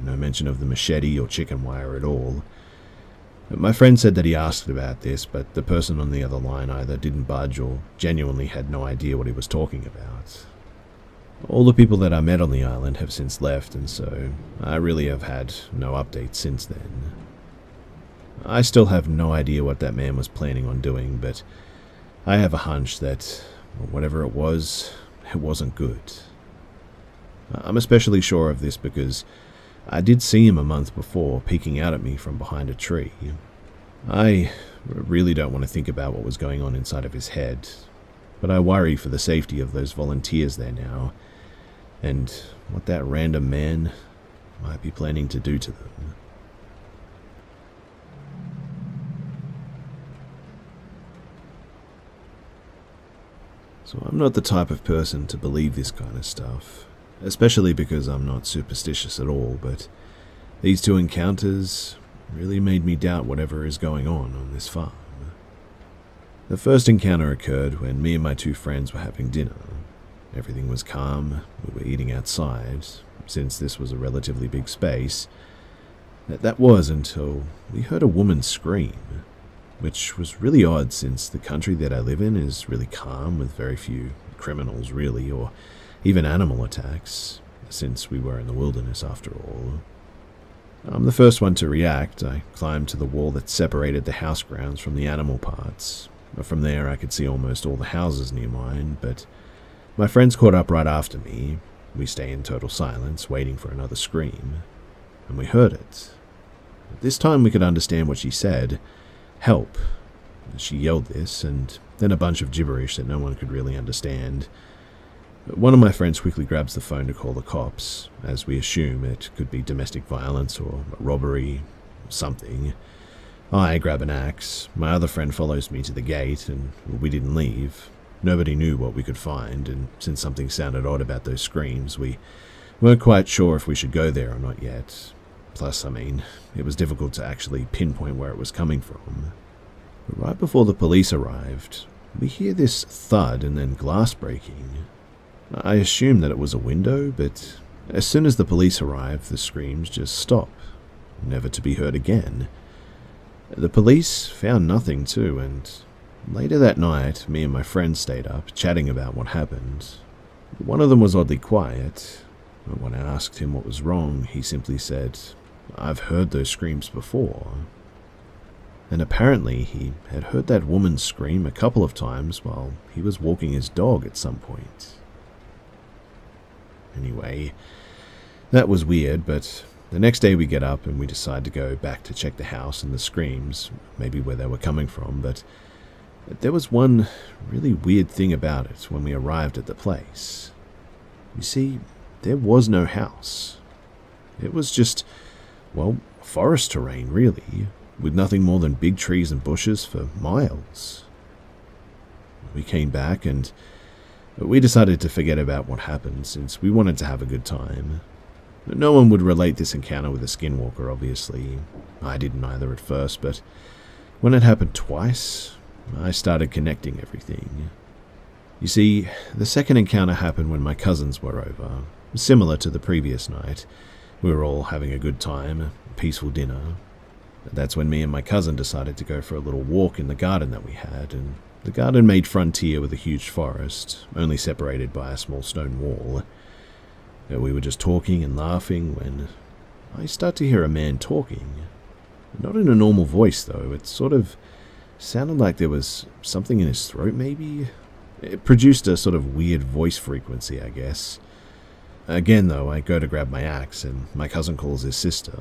No mention of the machete or chicken wire at all. My friend said that he asked about this, but the person on the other line either didn't budge or genuinely had no idea what he was talking about. All the people that I met on the island have since left, and so I really have had no updates since then. I still have no idea what that man was planning on doing, but I have a hunch that whatever it was, it wasn't good. I'm especially sure of this because I did see him a month before peeking out at me from behind a tree. I really don't want to think about what was going on inside of his head, but I worry for the safety of those volunteers there now, and what that random man might be planning to do to them. So I'm not the type of person to believe this kind of stuff, especially because I'm not superstitious at all, but these two encounters really made me doubt whatever is going on on this farm. The first encounter occurred when me and my two friends were having dinner. Everything was calm, we were eating outside, since this was a relatively big space. That was until we heard a woman scream, which was really odd since the country that I live in is really calm with very few criminals really, or even animal attacks, since we were in the wilderness after all. I'm the first one to react. I climbed to the wall that separated the house grounds from the animal parts. From there I could see almost all the houses near mine, but my friends caught up right after me. We stay in total silence, waiting for another scream, and we heard it. This time we could understand what she said. Help. She yelled this, and then a bunch of gibberish that no one could really understand. One of my friends quickly grabs the phone to call the cops, as we assume it could be domestic violence or a robbery or something. I grab an axe, my other friend follows me to the gate, and we didn't leave. Nobody knew what we could find, and since something sounded odd about those screams, we weren't quite sure if we should go there or not yet. Plus, I mean, it was difficult to actually pinpoint where it was coming from. But right before the police arrived, we hear this thud and then glass breaking. I assumed that it was a window, but as soon as the police arrived, the screams just stop, never to be heard again. The police found nothing too, and later that night, me and my friend stayed up, chatting about what happened. One of them was oddly quiet, but when I asked him what was wrong, he simply said, "I've heard those screams before." And apparently he had heard that woman scream a couple of times while he was walking his dog at some point. Anyway, that was weird, but the next day we get up and we decide to go back to check the house and the screams, maybe where they were coming from, but there was one really weird thing about it when we arrived at the place. You see, there was no house. It was just, well, forest terrain really, with nothing more than big trees and bushes for miles. We came back and we decided to forget about what happened since we wanted to have a good time. No one would relate this encounter with a skinwalker, obviously. I didn't either at first, but when it happened twice, I started connecting everything. You see, the second encounter happened when my cousins were over. Similar to the previous night, we were all having a good time, a peaceful dinner. That's when me and my cousin decided to go for a little walk in the garden that we had, and the garden made frontier with a huge forest, only separated by a small stone wall. We were just talking and laughing when I start to hear a man talking. Not in a normal voice though, it sort of sounded like there was something in his throat maybe. It produced a sort of weird voice frequency, I guess. Again though, I go to grab my axe and my cousin calls his sister.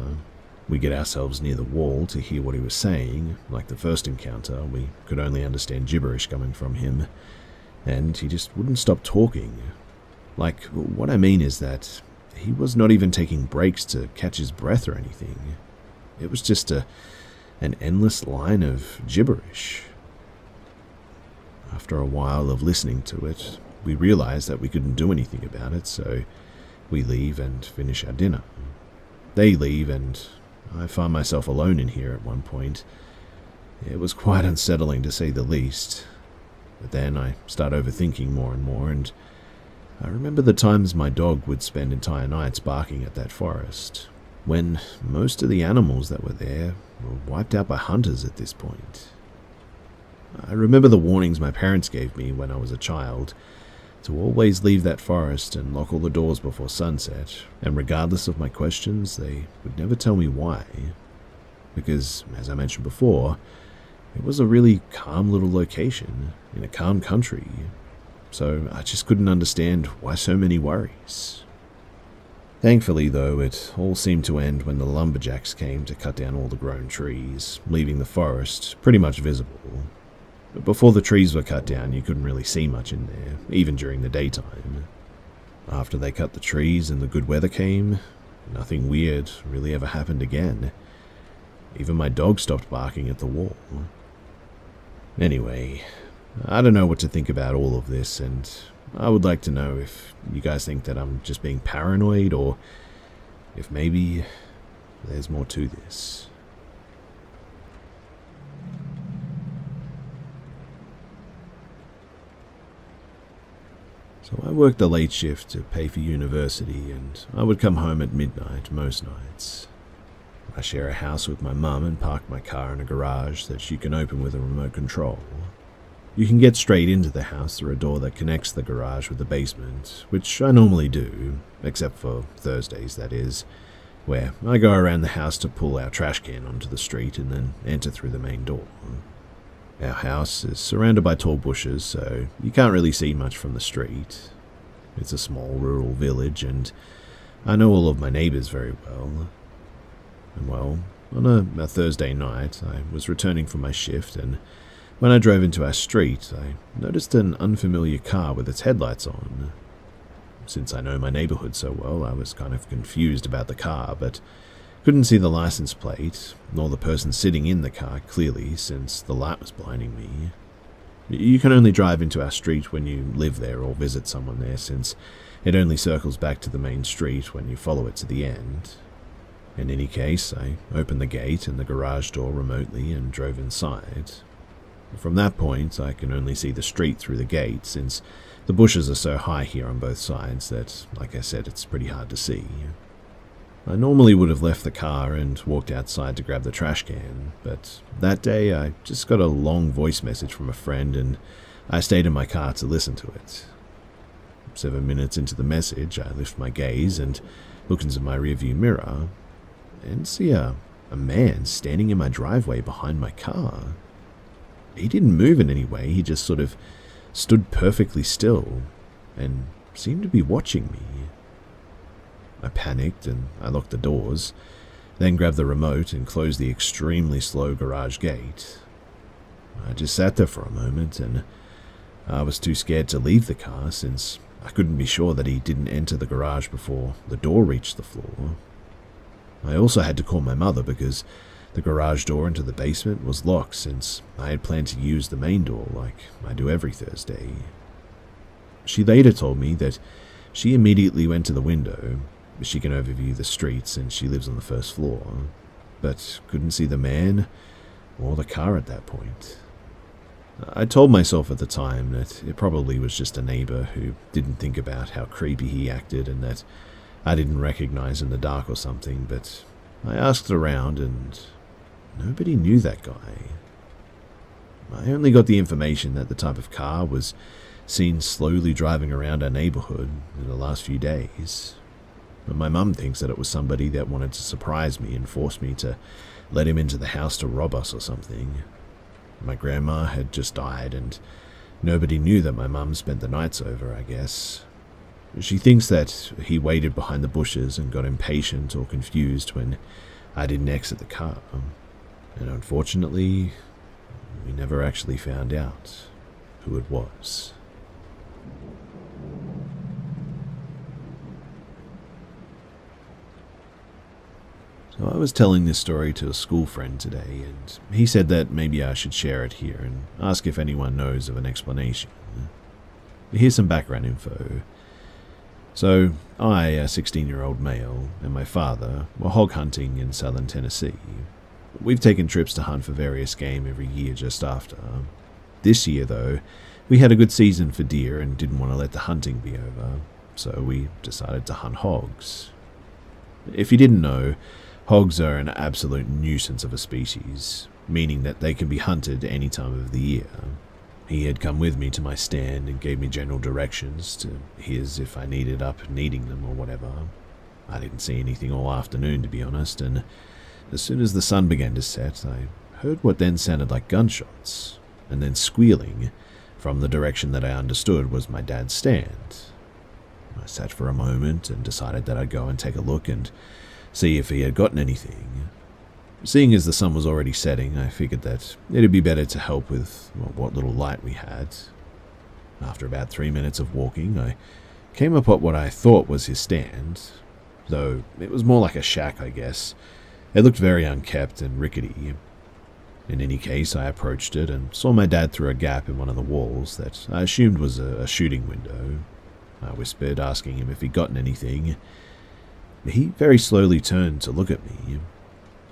We get ourselves near the wall to hear what he was saying. Like the first encounter, we could only understand gibberish coming from him, and he just wouldn't stop talking. Like, what I mean is that he was not even taking breaks to catch his breath or anything. It was just a, an endless line of gibberish. After a while of listening to it, we realized that we couldn't do anything about it, so we leave and finish our dinner. They leave, and I find myself alone in here at one point. It was quite unsettling to say the least, but then I start overthinking more and more, and I remember the times my dog would spend entire nights barking at that forest, when most of the animals that were there were wiped out by hunters at this point. I remember the warnings my parents gave me when I was a child, to always leave that forest and lock all the doors before sunset, and regardless of my questions, they would never tell me why. Because, as I mentioned before, it was a really calm little location, in a calm country. So I just couldn't understand why so many worries. Thankfully though, it all seemed to end when the lumberjacks came to cut down all the grown trees, leaving the forest pretty much visible. Before the trees were cut down, you couldn't really see much in there, even during the daytime. After they cut the trees and the good weather came, nothing weird really ever happened again. Even my dog stopped barking at the wall. Anyway, I don't know what to think about all of this, and I would like to know if you guys think that I'm just being paranoid, or if maybe there's more to this. So I worked the late shift to pay for university, and I would come home at midnight most nights. I share a house with my mum and park my car in a garage that you can open with a remote control. You can get straight into the house through a door that connects the garage with the basement, which I normally do, except for Thursdays that is, where I go around the house to pull our trash can onto the street and then enter through the main door. Our house is surrounded by tall bushes, so you can't really see much from the street. It's a small rural village, and I know all of my neighbours very well. And well, on a, a Thursday night, I was returning from my shift, and when I drove into our street, I noticed an unfamiliar car with its headlights on. Since I know my neighborhood so well, I was kind of confused about the car, but couldn't see the license plate, nor the person sitting in the car clearly since the light was blinding me. You can only drive into our street when you live there or visit someone there, since it only circles back to the main street when you follow it to the end. In any case, I opened the gate and the garage door remotely and drove inside. From that point, I can only see the street through the gate, since the bushes are so high here on both sides that, like I said, it's pretty hard to see. I normally would have left the car and walked outside to grab the trash can, but that day I just got a long voice message from a friend and I stayed in my car to listen to it. Seven minutes into the message, I lift my gaze and look into my rearview mirror and see a, a man standing in my driveway behind my car. He didn't move in any way, he just sort of stood perfectly still and seemed to be watching me. I panicked and I locked the doors, then grabbed the remote and closed the extremely slow garage gate. I just sat there for a moment and I was too scared to leave the car since I couldn't be sure that he didn't enter the garage before the door reached the floor. I also had to call my mother because the garage door into the basement was locked since I had planned to use the main door like I do every Thursday. She later told me that she immediately went to the window. She can overview the street since she lives on the first floor, but couldn't see the man or the car at that point. I told myself at the time that it probably was just a neighbor who didn't think about how creepy he acted and that I didn't recognize in the dark or something, but I asked around and nobody knew that guy. I only got the information that the type of car was seen slowly driving around our neighborhood in the last few days. My mum thinks that it was somebody that wanted to surprise me and force me to let him into the house to rob us or something. My grandma had just died and nobody knew that my mum spent the nights over, I guess. She thinks that he waited behind the bushes and got impatient or confused when I didn't exit the car. And unfortunately, we never actually found out who it was. So I was telling this story to a school friend today, and he said that maybe I should share it here and ask if anyone knows of an explanation. Here's some background info. So I, a sixteen-year-old male, and my father were hog hunting in southern Tennessee. We've taken trips to hunt for various game every year just after. This year, though, we had a good season for deer and didn't want to let the hunting be over, so we decided to hunt hogs. If you didn't know, hogs are an absolute nuisance of a species, meaning that they can be hunted any time of the year. He had come with me to my stand and gave me general directions to his if I needed up needing them or whatever. I didn't see anything all afternoon, to be honest, and as soon as the sun began to set, I heard what then sounded like gunshots, and then squealing from the direction that I understood was my dad's stand. I sat for a moment and decided that I'd go and take a look and see if he had gotten anything. Seeing as the sun was already setting, I figured that it'd be better to help with well, what little light we had. After about three minutes of walking, I came upon what I thought was his stand, though it was more like a shack, I guess. It looked very unkept and rickety. In any case, I approached it and saw my dad through a gap in one of the walls that I assumed was a, a shooting window. I whispered, asking him if he'd gotten anything. He very slowly turned to look at me.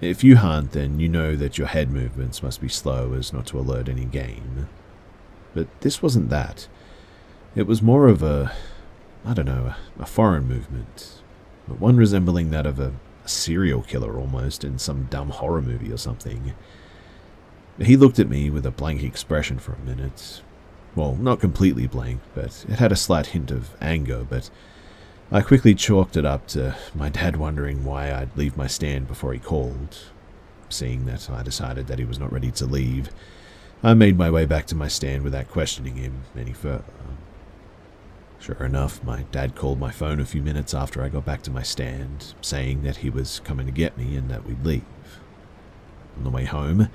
If you hunt, then you know that your head movements must be slow as not to alert any game. But this wasn't that. It was more of a, I don't know, a foreign movement. But one resembling that of a, a serial killer almost in some dumb horror movie or something. He looked at me with a blank expression for a minute. Well, not completely blank, but it had a slight hint of anger, but I quickly chalked it up to my dad wondering why I'd leave my stand before he called. Seeing that I decided that he was not ready to leave, I made my way back to my stand without questioning him any further. Sure enough, my dad called my phone a few minutes after I got back to my stand, saying that he was coming to get me and that we'd leave. On the way home,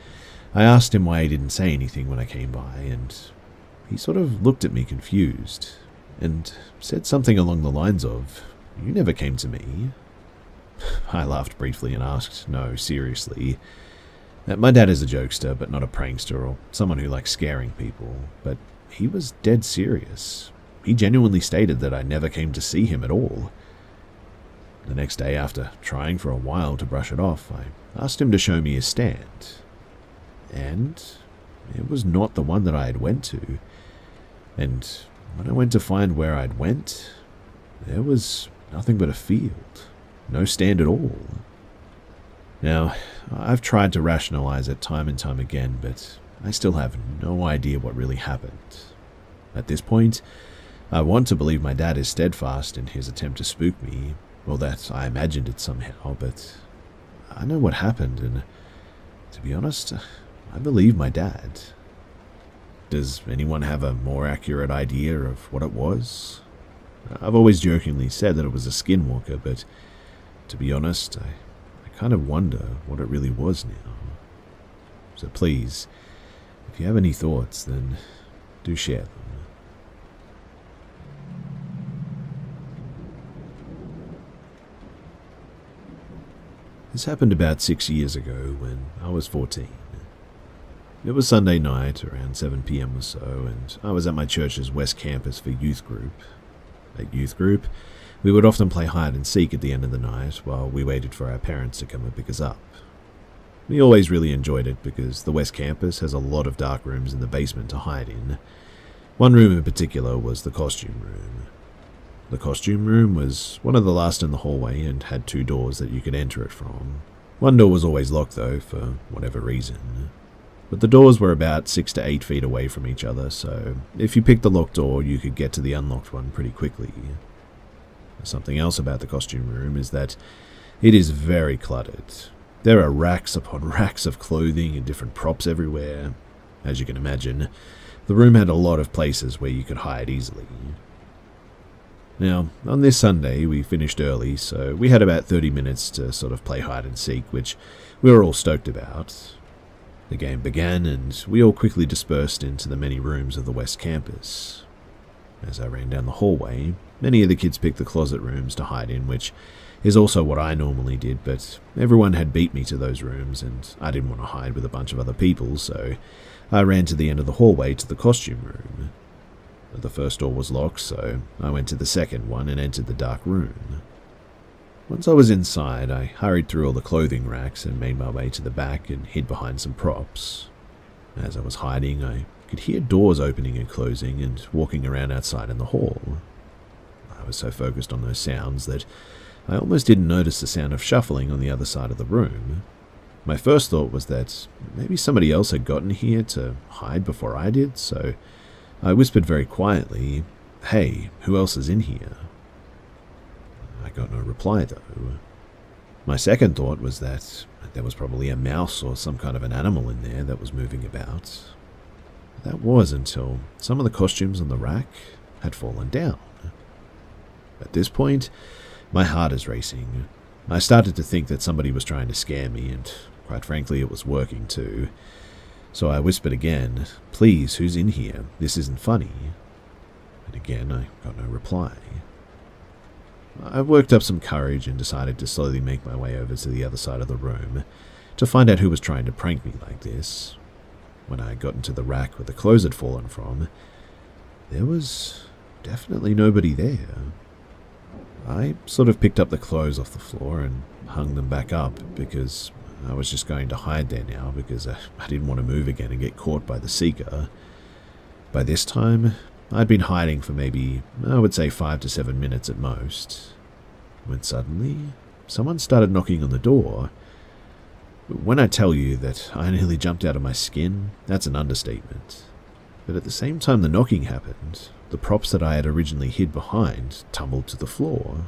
I asked him why he didn't say anything when I came by, and he sort of looked at me confused and said something along the lines of, "You never came to me." I laughed briefly and asked, "No, seriously." My dad is a jokester, but not a prankster or someone who likes scaring people, but he was dead serious. He genuinely stated that I never came to see him at all. The next day, after trying for a while to brush it off, I asked him to show me his stand. And it was not the one that I had went to. And when I went to find where I'd went, there was nothing but a field. No stand at all. Now, I've tried to rationalize it time and time again, but I still have no idea what really happened. At this point, I want to believe my dad is steadfast in his attempt to spook me, or that I imagined it somehow, but I know what happened, and to be honest, I believe my dad. Does anyone have a more accurate idea of what it was? I've always jokingly said that it was a skinwalker, but to be honest, I... kind of wonder what it really was now. So please, if you have any thoughts, then do share them. This happened about six years ago when I was fourteen. It was Sunday night, around seven p m or so, and I was at my church's West Campus for youth group. At youth group, we would often play hide and seek at the end of the night while we waited for our parents to come and pick us up. We always really enjoyed it because the West Campus has a lot of dark rooms in the basement to hide in. One room in particular was the costume room. The costume room was one of the last in the hallway and had two doors that you could enter it from. One door was always locked though, for whatever reason. But the doors were about six to eight feet away from each other, so if you picked the locked door, you could get to the unlocked one pretty quickly. Something else about the costume room is that it is very cluttered. There are racks upon racks of clothing and different props everywhere. As you can imagine, the room had a lot of places where you could hide easily. Now, on this Sunday, we finished early, so we had about thirty minutes to sort of play hide and seek, which we were all stoked about. The game began, and we all quickly dispersed into the many rooms of the West Campus. As I ran down the hallway, many of the kids picked the closet rooms to hide in, which is also what I normally did, but everyone had beat me to those rooms, and I didn't want to hide with a bunch of other people, so I ran to the end of the hallway to the costume room. The first door was locked, so I went to the second one and entered the dark room. Once I was inside, I hurried through all the clothing racks and made my way to the back and hid behind some props. As I was hiding, I could hear doors opening and closing and walking around outside in the hall. I was so focused on those sounds that I almost didn't notice the sound of shuffling on the other side of the room. My first thought was that maybe somebody else had gotten here to hide before I did, so I whispered very quietly, "Hey, who else is in here?" I got no reply though. My second thought was that there was probably a mouse or some kind of an animal in there that was moving about. That was until some of the costumes on the rack had fallen down. At this point, my heart is racing. I started to think that somebody was trying to scare me, and quite frankly, it was working too. So I whispered again, "Please, who's in here? This isn't funny." And again, I got no reply. I worked up some courage and decided to slowly make my way over to the other side of the room to find out who was trying to prank me like this. When I got into the rack where the clothes had fallen from, there was definitely nobody there. I sort of picked up the clothes off the floor and hung them back up because I was just going to hide there now because I didn't want to move again and get caught by the seeker. By this time, I'd been hiding for maybe, I would say five to seven minutes at most, when suddenly someone started knocking on the door. When I tell you that I nearly jumped out of my skin, that's an understatement. But at the same time the knocking happened, the props that I had originally hid behind tumbled to the floor.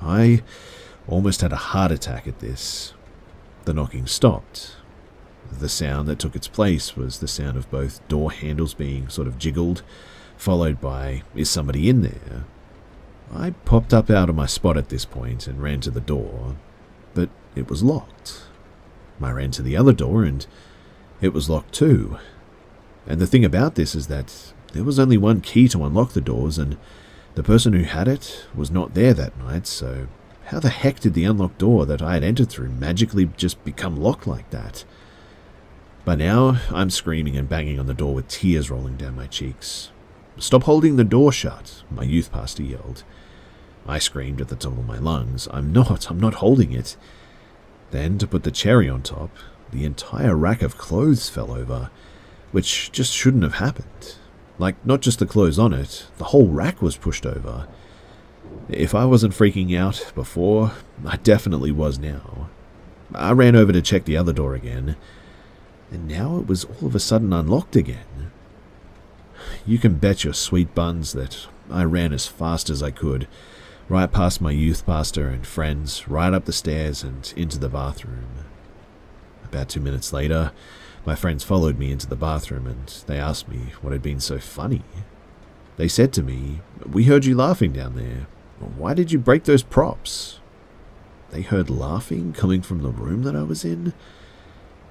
I almost had a heart attack at this. The knocking stopped. The sound that took its place was the sound of both door handles being sort of jiggled, followed by, "Is somebody in there?" I popped up out of my spot at this point and ran to the door, but it was locked. I ran to the other door and it was locked too. And the thing about this is that there was only one key to unlock the doors, and the person who had it was not there that night, so how the heck did the unlocked door that I had entered through magically just become locked like that? By now, I'm screaming and banging on the door with tears rolling down my cheeks. "Stop holding the door shut," my youth pastor yelled. I screamed at the top of my lungs, "I'm not, I'm not holding it." Then, to put the cherry on top, the entire rack of clothes fell over, which just shouldn't have happened. Like, not just the clothes on it, the whole rack was pushed over. If I wasn't freaking out before, I definitely was now. I ran over to check the other door again, and now it was all of a sudden unlocked again. You can bet your sweet buns that I ran as fast as I could, right past my youth pastor and friends, right up the stairs and into the bathroom. About two minutes later, my friends followed me into the bathroom and they asked me what had been so funny. They said to me, "We heard you laughing down there. Why did you break those props?" They heard laughing coming from the room that I was in,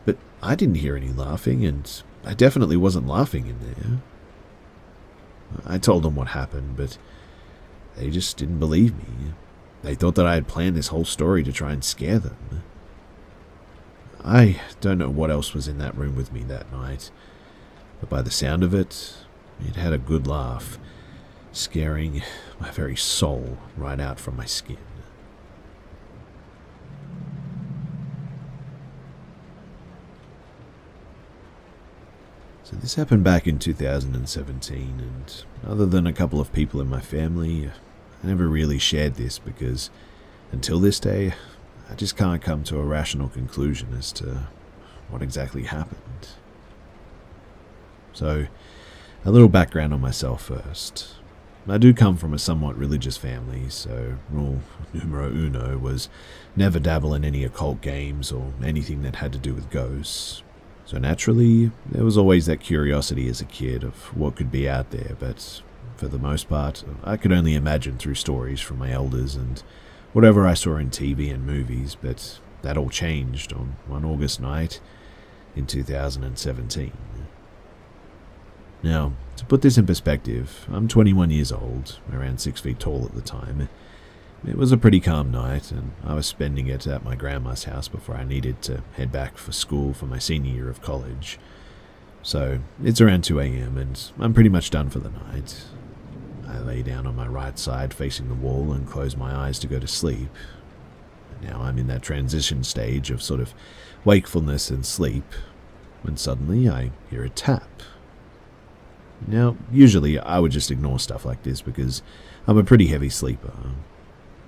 but I didn't hear any laughing, and I definitely wasn't laughing in there. I told them what happened, but they just didn't believe me. They thought that I had planned this whole story to try and scare them. I don't know what else was in that room with me that night, but by the sound of it, it had a good laugh, scaring my very soul right out from my skin. So this happened back in two thousand seventeen, and other than a couple of people in my family, I never really shared this because, until this day, I just can't come to a rational conclusion as to what exactly happened. So, a little background on myself first. I do come from a somewhat religious family, so rule numero uno was never dabble in any occult games or anything that had to do with ghosts. So naturally, there was always that curiosity as a kid of what could be out there, but for the most part, I could only imagine through stories from my elders and whatever I saw in T V and movies, but that all changed on one August night in two thousand seventeen. Now, to put this in perspective, I'm twenty-one years old, around six feet tall at the time. It was a pretty calm night, and I was spending it at my grandma's house before I needed to head back for school for my senior year of college. So, it's around two A M, and I'm pretty much done for the night. I lay down on my right side facing the wall and close my eyes to go to sleep. Now I'm in that transition stage of sort of wakefulness and sleep, when suddenly I hear a tap. Now, usually I would just ignore stuff like this because I'm a pretty heavy sleeper.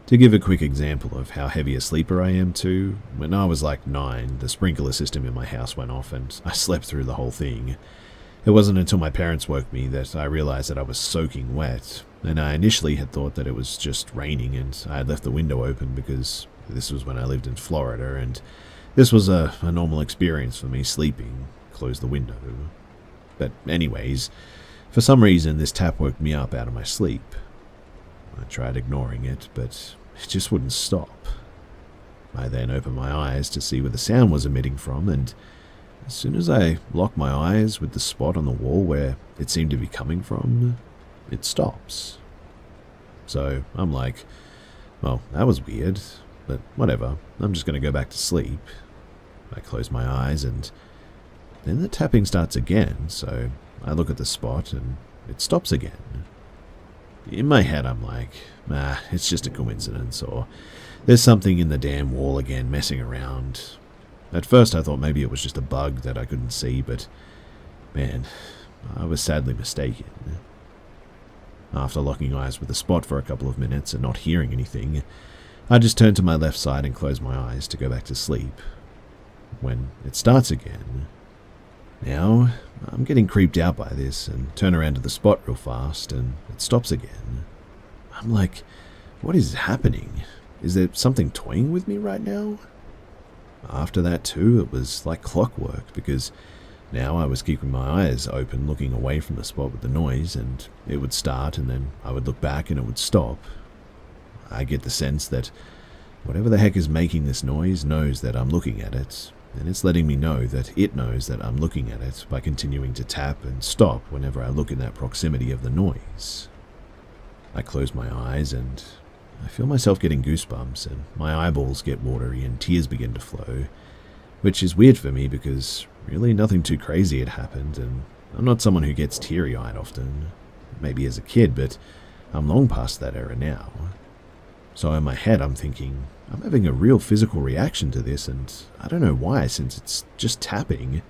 To give a quick example of how heavy a sleeper I am too, when I was like nine, the sprinkler system in my house went off and I slept through the whole thing. It wasn't until my parents woke me that I realized that I was soaking wet, and I initially had thought that it was just raining and I had left the window open because this was when I lived in Florida and this was a, a normal experience for me sleeping, close the window. But anyways, for some reason this tap woke me up out of my sleep. I tried ignoring it, but it just wouldn't stop. I then opened my eyes to see where the sound was emitting from, and as soon as I locked my eyes with the spot on the wall where it seemed to be coming from, it stops. So I'm like, well, that was weird, but whatever, I'm just going to go back to sleep. I close my eyes, and then the tapping starts again, so I look at the spot, and it stops again. In my head, I'm like, nah, it's just a coincidence, or there's something in the damn wall again messing around. At first, I thought maybe it was just a bug that I couldn't see, but man, I was sadly mistaken. After locking eyes with the spot for a couple of minutes and not hearing anything, I just turned to my left side and closed my eyes to go back to sleep. When it starts again. Now, I'm getting creeped out by this and turn around to the spot real fast and it stops again. I'm like, what is happening? Is there something toying with me right now? After that too, it was like clockwork because now I was keeping my eyes open looking away from the spot with the noise and it would start and then I would look back and it would stop. I get the sense that whatever the heck is making this noise knows that I'm looking at it. And it's letting me know that it knows that I'm looking at it by continuing to tap and stop whenever I look in that proximity of the noise. I close my eyes and I feel myself getting goosebumps and my eyeballs get watery and tears begin to flow, which is weird for me because Really nothing too crazy had happened, and I'm not someone who gets teary-eyed often, maybe as a kid, but I'm long past that era now. So in my head I'm thinking, I'm having a real physical reaction to this, and I don't know why, since it's just tapping.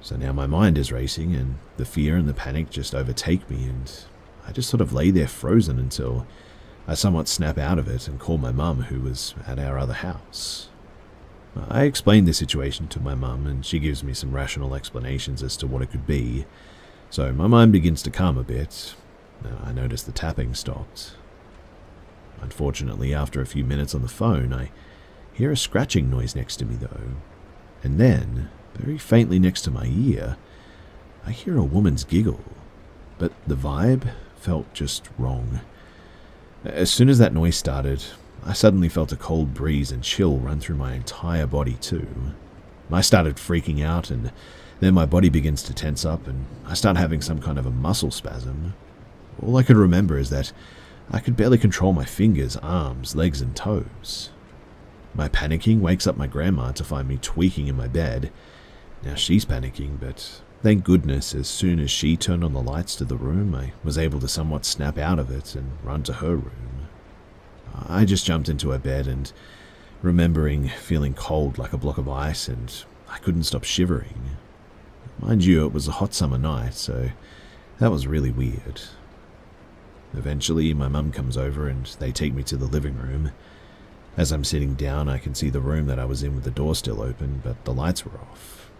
So now my mind is racing, and the fear and the panic just overtake me, and I just sort of lay there frozen until I somewhat snap out of it and call my mum, who was at our other house. I explained the situation to my mum, and she gives me some rational explanations as to what it could be, so my mind begins to calm a bit. I notice the tapping stopped. Unfortunately, after a few minutes on the phone, I hear a scratching noise next to me, though, and then, very faintly next to my ear, I hear a woman's giggle, but the vibe felt just wrong. As soon as that noise started, I suddenly felt a cold breeze and chill run through my entire body too. I started freaking out, and then my body begins to tense up, and I start having some kind of a muscle spasm. All I could remember is that I could barely control my fingers, arms, legs, and toes. My panicking wakes up my grandma to find me tweaking in my bed. Now she's panicking, but thank goodness as soon as she turned on the lights to the room, I was able to somewhat snap out of it and run to her room. I just jumped into her bed and, remembering feeling cold like a block of ice, and I couldn't stop shivering. Mind you, it was a hot summer night, so that was really weird. Eventually, my mum comes over and they take me to the living room. As I'm sitting down, I can see the room that I was in with the door still open, but the lights were off.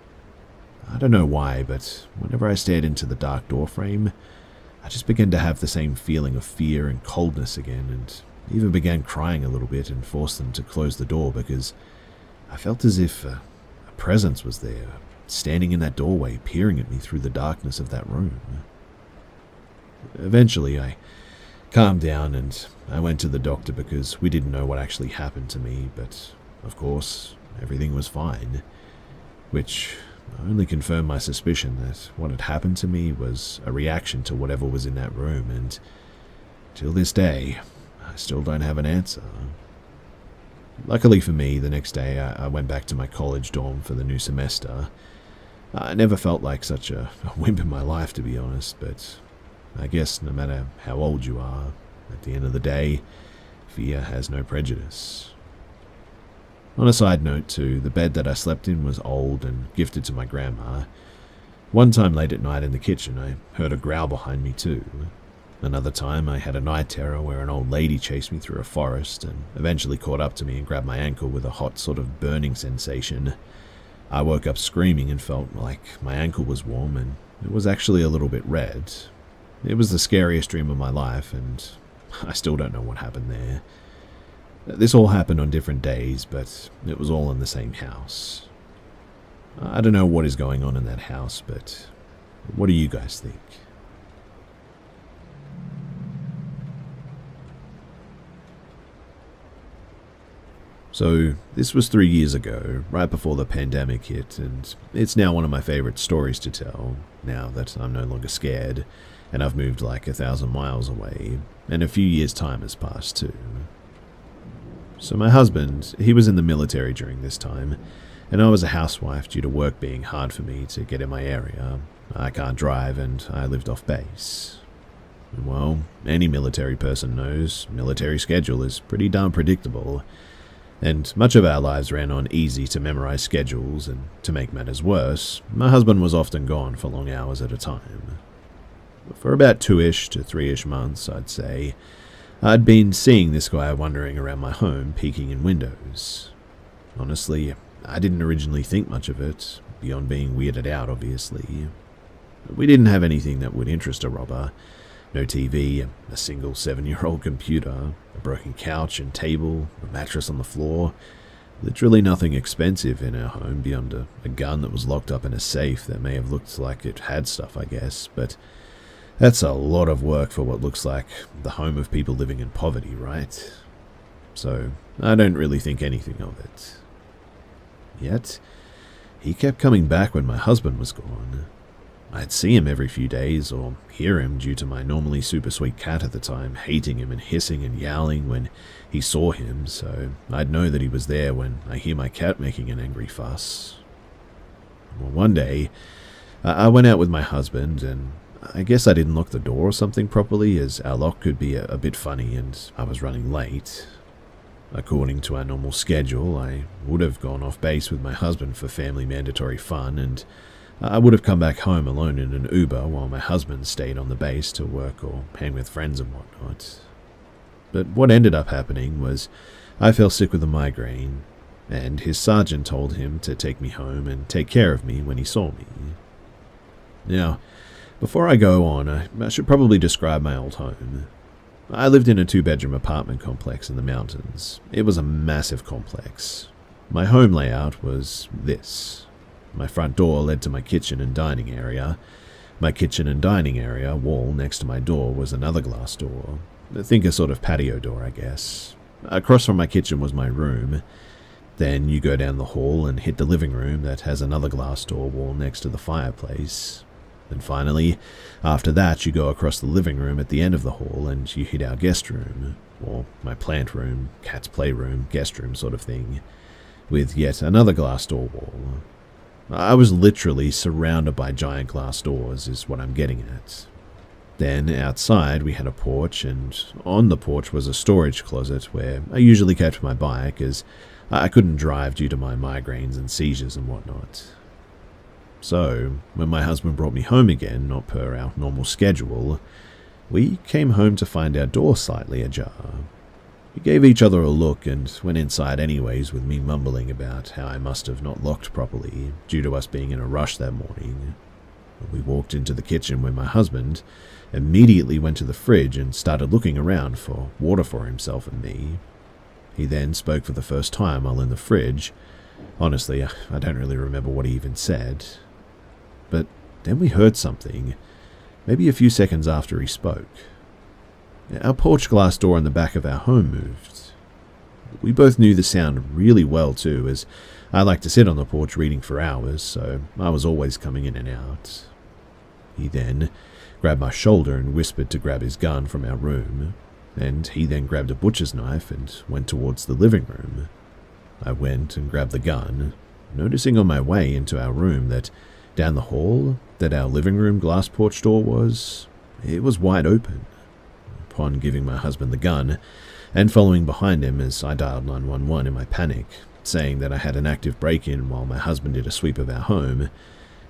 I don't know why, but whenever I stared into the dark door frame, I just began to have the same feeling of fear and coldness again, and even began crying a little bit and forced them to close the door because I felt as if a, a presence was there, standing in that doorway, peering at me through the darkness of that room. Eventually, I calmed down and I went to the doctor because we didn't know what actually happened to me, but of course, everything was fine, which only confirmed my suspicion that what had happened to me was a reaction to whatever was in that room, and till this day, I still don't have an answer. Luckily for me, the next day I went back to my college dorm for the new semester. I never felt like such a wimp in my life, to be honest, but I guess no matter how old you are, at the end of the day, fear has no prejudice. On a side note too, the bed that I slept in was old and gifted to my grandma. One time late at night in the kitchen, I heard a growl behind me too. Another time I had a night terror where an old lady chased me through a forest and eventually caught up to me and grabbed my ankle with a hot sort of burning sensation. I woke up screaming and felt like my ankle was warm and it was actually a little bit red. It was the scariest dream of my life, and I still don't know what happened there. This all happened on different days, but it was all in the same house. I don't know what is going on in that house, but what do you guys think? So, this was three years ago, right before the pandemic hit, and it's now one of my favorite stories to tell, now that I'm no longer scared, and I've moved like a thousand miles away, and a few years' time has passed too. So my husband, he was in the military during this time, and I was a housewife due to work being hard for me to get in my area. I can't drive, and I lived off base. Well, any military person knows, military schedule is pretty darn predictable, and much of our lives ran on easy to memorize schedules, and to make matters worse, my husband was often gone for long hours at a time. For about two-ish to three-ish months, I'd say, I'd been seeing this guy wandering around my home, peeking in windows. Honestly, I didn't originally think much of it, beyond being weirded out, obviously. We didn't have anything that would interest a robber. No T V, a single seven-year-old computer, a broken couch and table, a mattress on the floor, literally nothing expensive in our home beyond a, a gun that was locked up in a safe that may have looked like it had stuff, I guess, but that's a lot of work for what looks like the home of people living in poverty, right? So, I don't really think anything of it. Yet, he kept coming back when my husband was gone. I'd see him every few days, or hear him due to my normally super sweet cat at the time hating him and hissing and yowling when he saw him, so I'd know that he was there when I hear my cat making an angry fuss. Well, one day, I went out with my husband, and I guess I didn't lock the door or something properly, as our lock could be a, a bit funny and I was running late. According to our normal schedule, I would have gone off base with my husband for family mandatory fun, and I would have come back home alone in an Uber while my husband stayed on the base to work or hang with friends and whatnot. But what ended up happening was I fell sick with a migraine, and his sergeant told him to take me home and take care of me when he saw me. Now, before I go on, I, I should probably describe my old home. I lived in a two-bedroom apartment complex in the mountains. It was a massive complex. My home layout was this. My front door led to my kitchen and dining area. My kitchen and dining area wall next to my door was another glass door. Think a sort of patio door, I guess. Across from my kitchen was my room. Then you go down the hall and hit the living room that has another glass door wall next to the fireplace. And finally, after that, you go across the living room at the end of the hall and you hit our guest room, or my plant room, cat's playroom, guest room sort of thing, with yet another glass door wall. I was literally surrounded by giant glass doors, is what I'm getting at. Then outside we had a porch, and on the porch was a storage closet where I usually kept my bike, as I couldn't drive due to my migraines and seizures and whatnot. So, when my husband brought me home again, not per our normal schedule, we came home to find our door slightly ajar. We gave each other a look and went inside anyways, with me mumbling about how I must have not locked properly due to us being in a rush that morning. We walked into the kitchen where my husband immediately went to the fridge and started looking around for water for himself and me. He then spoke for the first time while in the fridge. Honestly, I don't really remember what he even said. But then we heard something, maybe a few seconds after he spoke. Our porch glass door in the back of our home moved. We both knew the sound really well too, as I like to sit on the porch reading for hours, so I was always coming in and out. He then grabbed my shoulder and whispered to grab his gun from our room, and he then grabbed a butcher's knife and went towards the living room. I went and grabbed the gun, noticing on my way into our room that down the hall that our living room glass porch door was, it was wide open. Upon giving my husband the gun and following behind him, as I dialed nine one one in my panic, saying that I had an active break-in while my husband did a sweep of our home.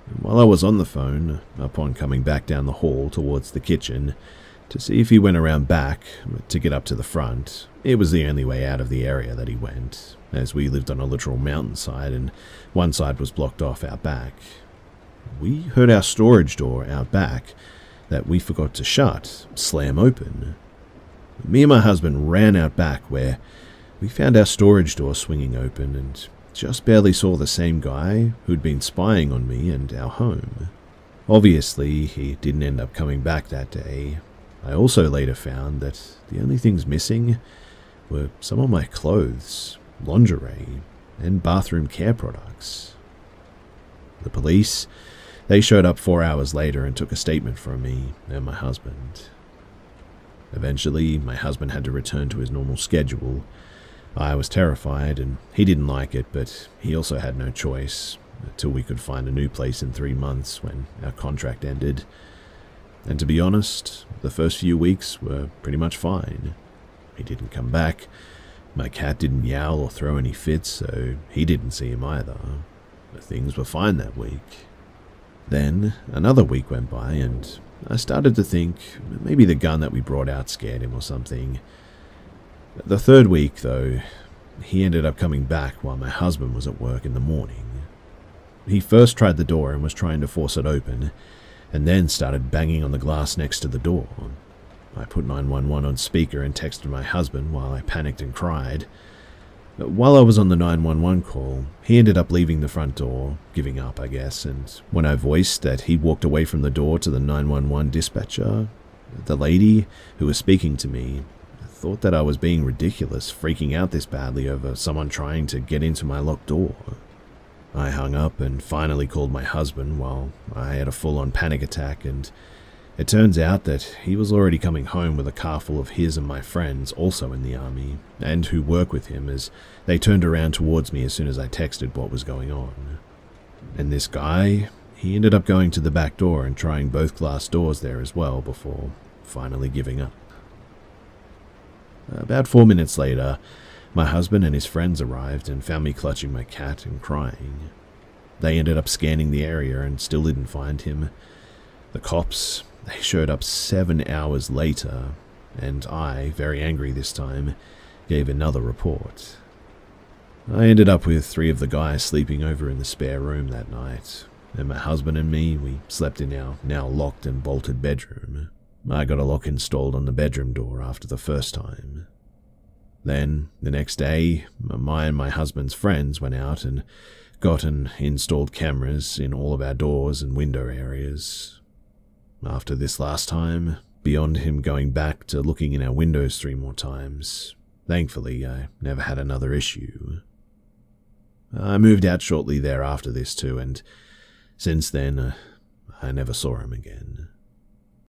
And while I was on the phone, upon coming back down the hall towards the kitchen to see if he went around back to get up to the front, it was the only way out of the area that he went, as we lived on a literal mountainside and one side was blocked off out back. We heard our storage door out back that we forgot to shut slam open. Me and my husband ran out back, where we found our storage door swinging open and just barely saw the same guy who'd been spying on me and our home. Obviously, he didn't end up coming back that day. I also later found that the only things missing were some of my clothes, lingerie, and bathroom care products. The police, they showed up four hours later and took a statement from me and my husband. Eventually, my husband had to return to his normal schedule. I was terrified, and he didn't like it, but he also had no choice until we could find a new place in three months when our contract ended. And to be honest, the first few weeks were pretty much fine. He didn't come back. My cat didn't yowl or throw any fits, so he didn't see him either. But things were fine that week. Then another week went by, and I started to think maybe the gun that we brought out scared him or something. The third week, though, he ended up coming back while my husband was at work in the morning. He first tried the door and was trying to force it open, and then started banging on the glass next to the door. I put nine one one on speaker and texted my husband while I panicked and cried. While I was on the nine one one call, he ended up leaving the front door, giving up, I guess, and when I voiced that he walked away from the door to the nine one one dispatcher, the lady who was speaking to me thought that I was being ridiculous, freaking out this badly over someone trying to get into my locked door. I hung up and finally called my husband while I had a full-on panic attack, and it turns out that he was already coming home with a car full of his and my friends, also in the army, and who work with him, as they turned around towards me as soon as I texted what was going on. And this guy, he ended up going to the back door and trying both glass doors there as well before finally giving up. About four minutes later, my husband and his friends arrived and found me clutching my cat and crying. They ended up scanning the area and still didn't find him. The cops, they showed up seven hours later, and I, very angry this time, gave another report. I ended up with three of the guys sleeping over in the spare room that night, and my husband and me, we slept in our now locked and bolted bedroom. I got a lock installed on the bedroom door after the first time. Then, the next day, my and my husband's friends went out and got and installed cameras in all of our doors and window areas. After this last time, beyond him going back to looking in our windows three more times, thankfully I never had another issue. I moved out shortly thereafter this too, and since then uh, I never saw him again.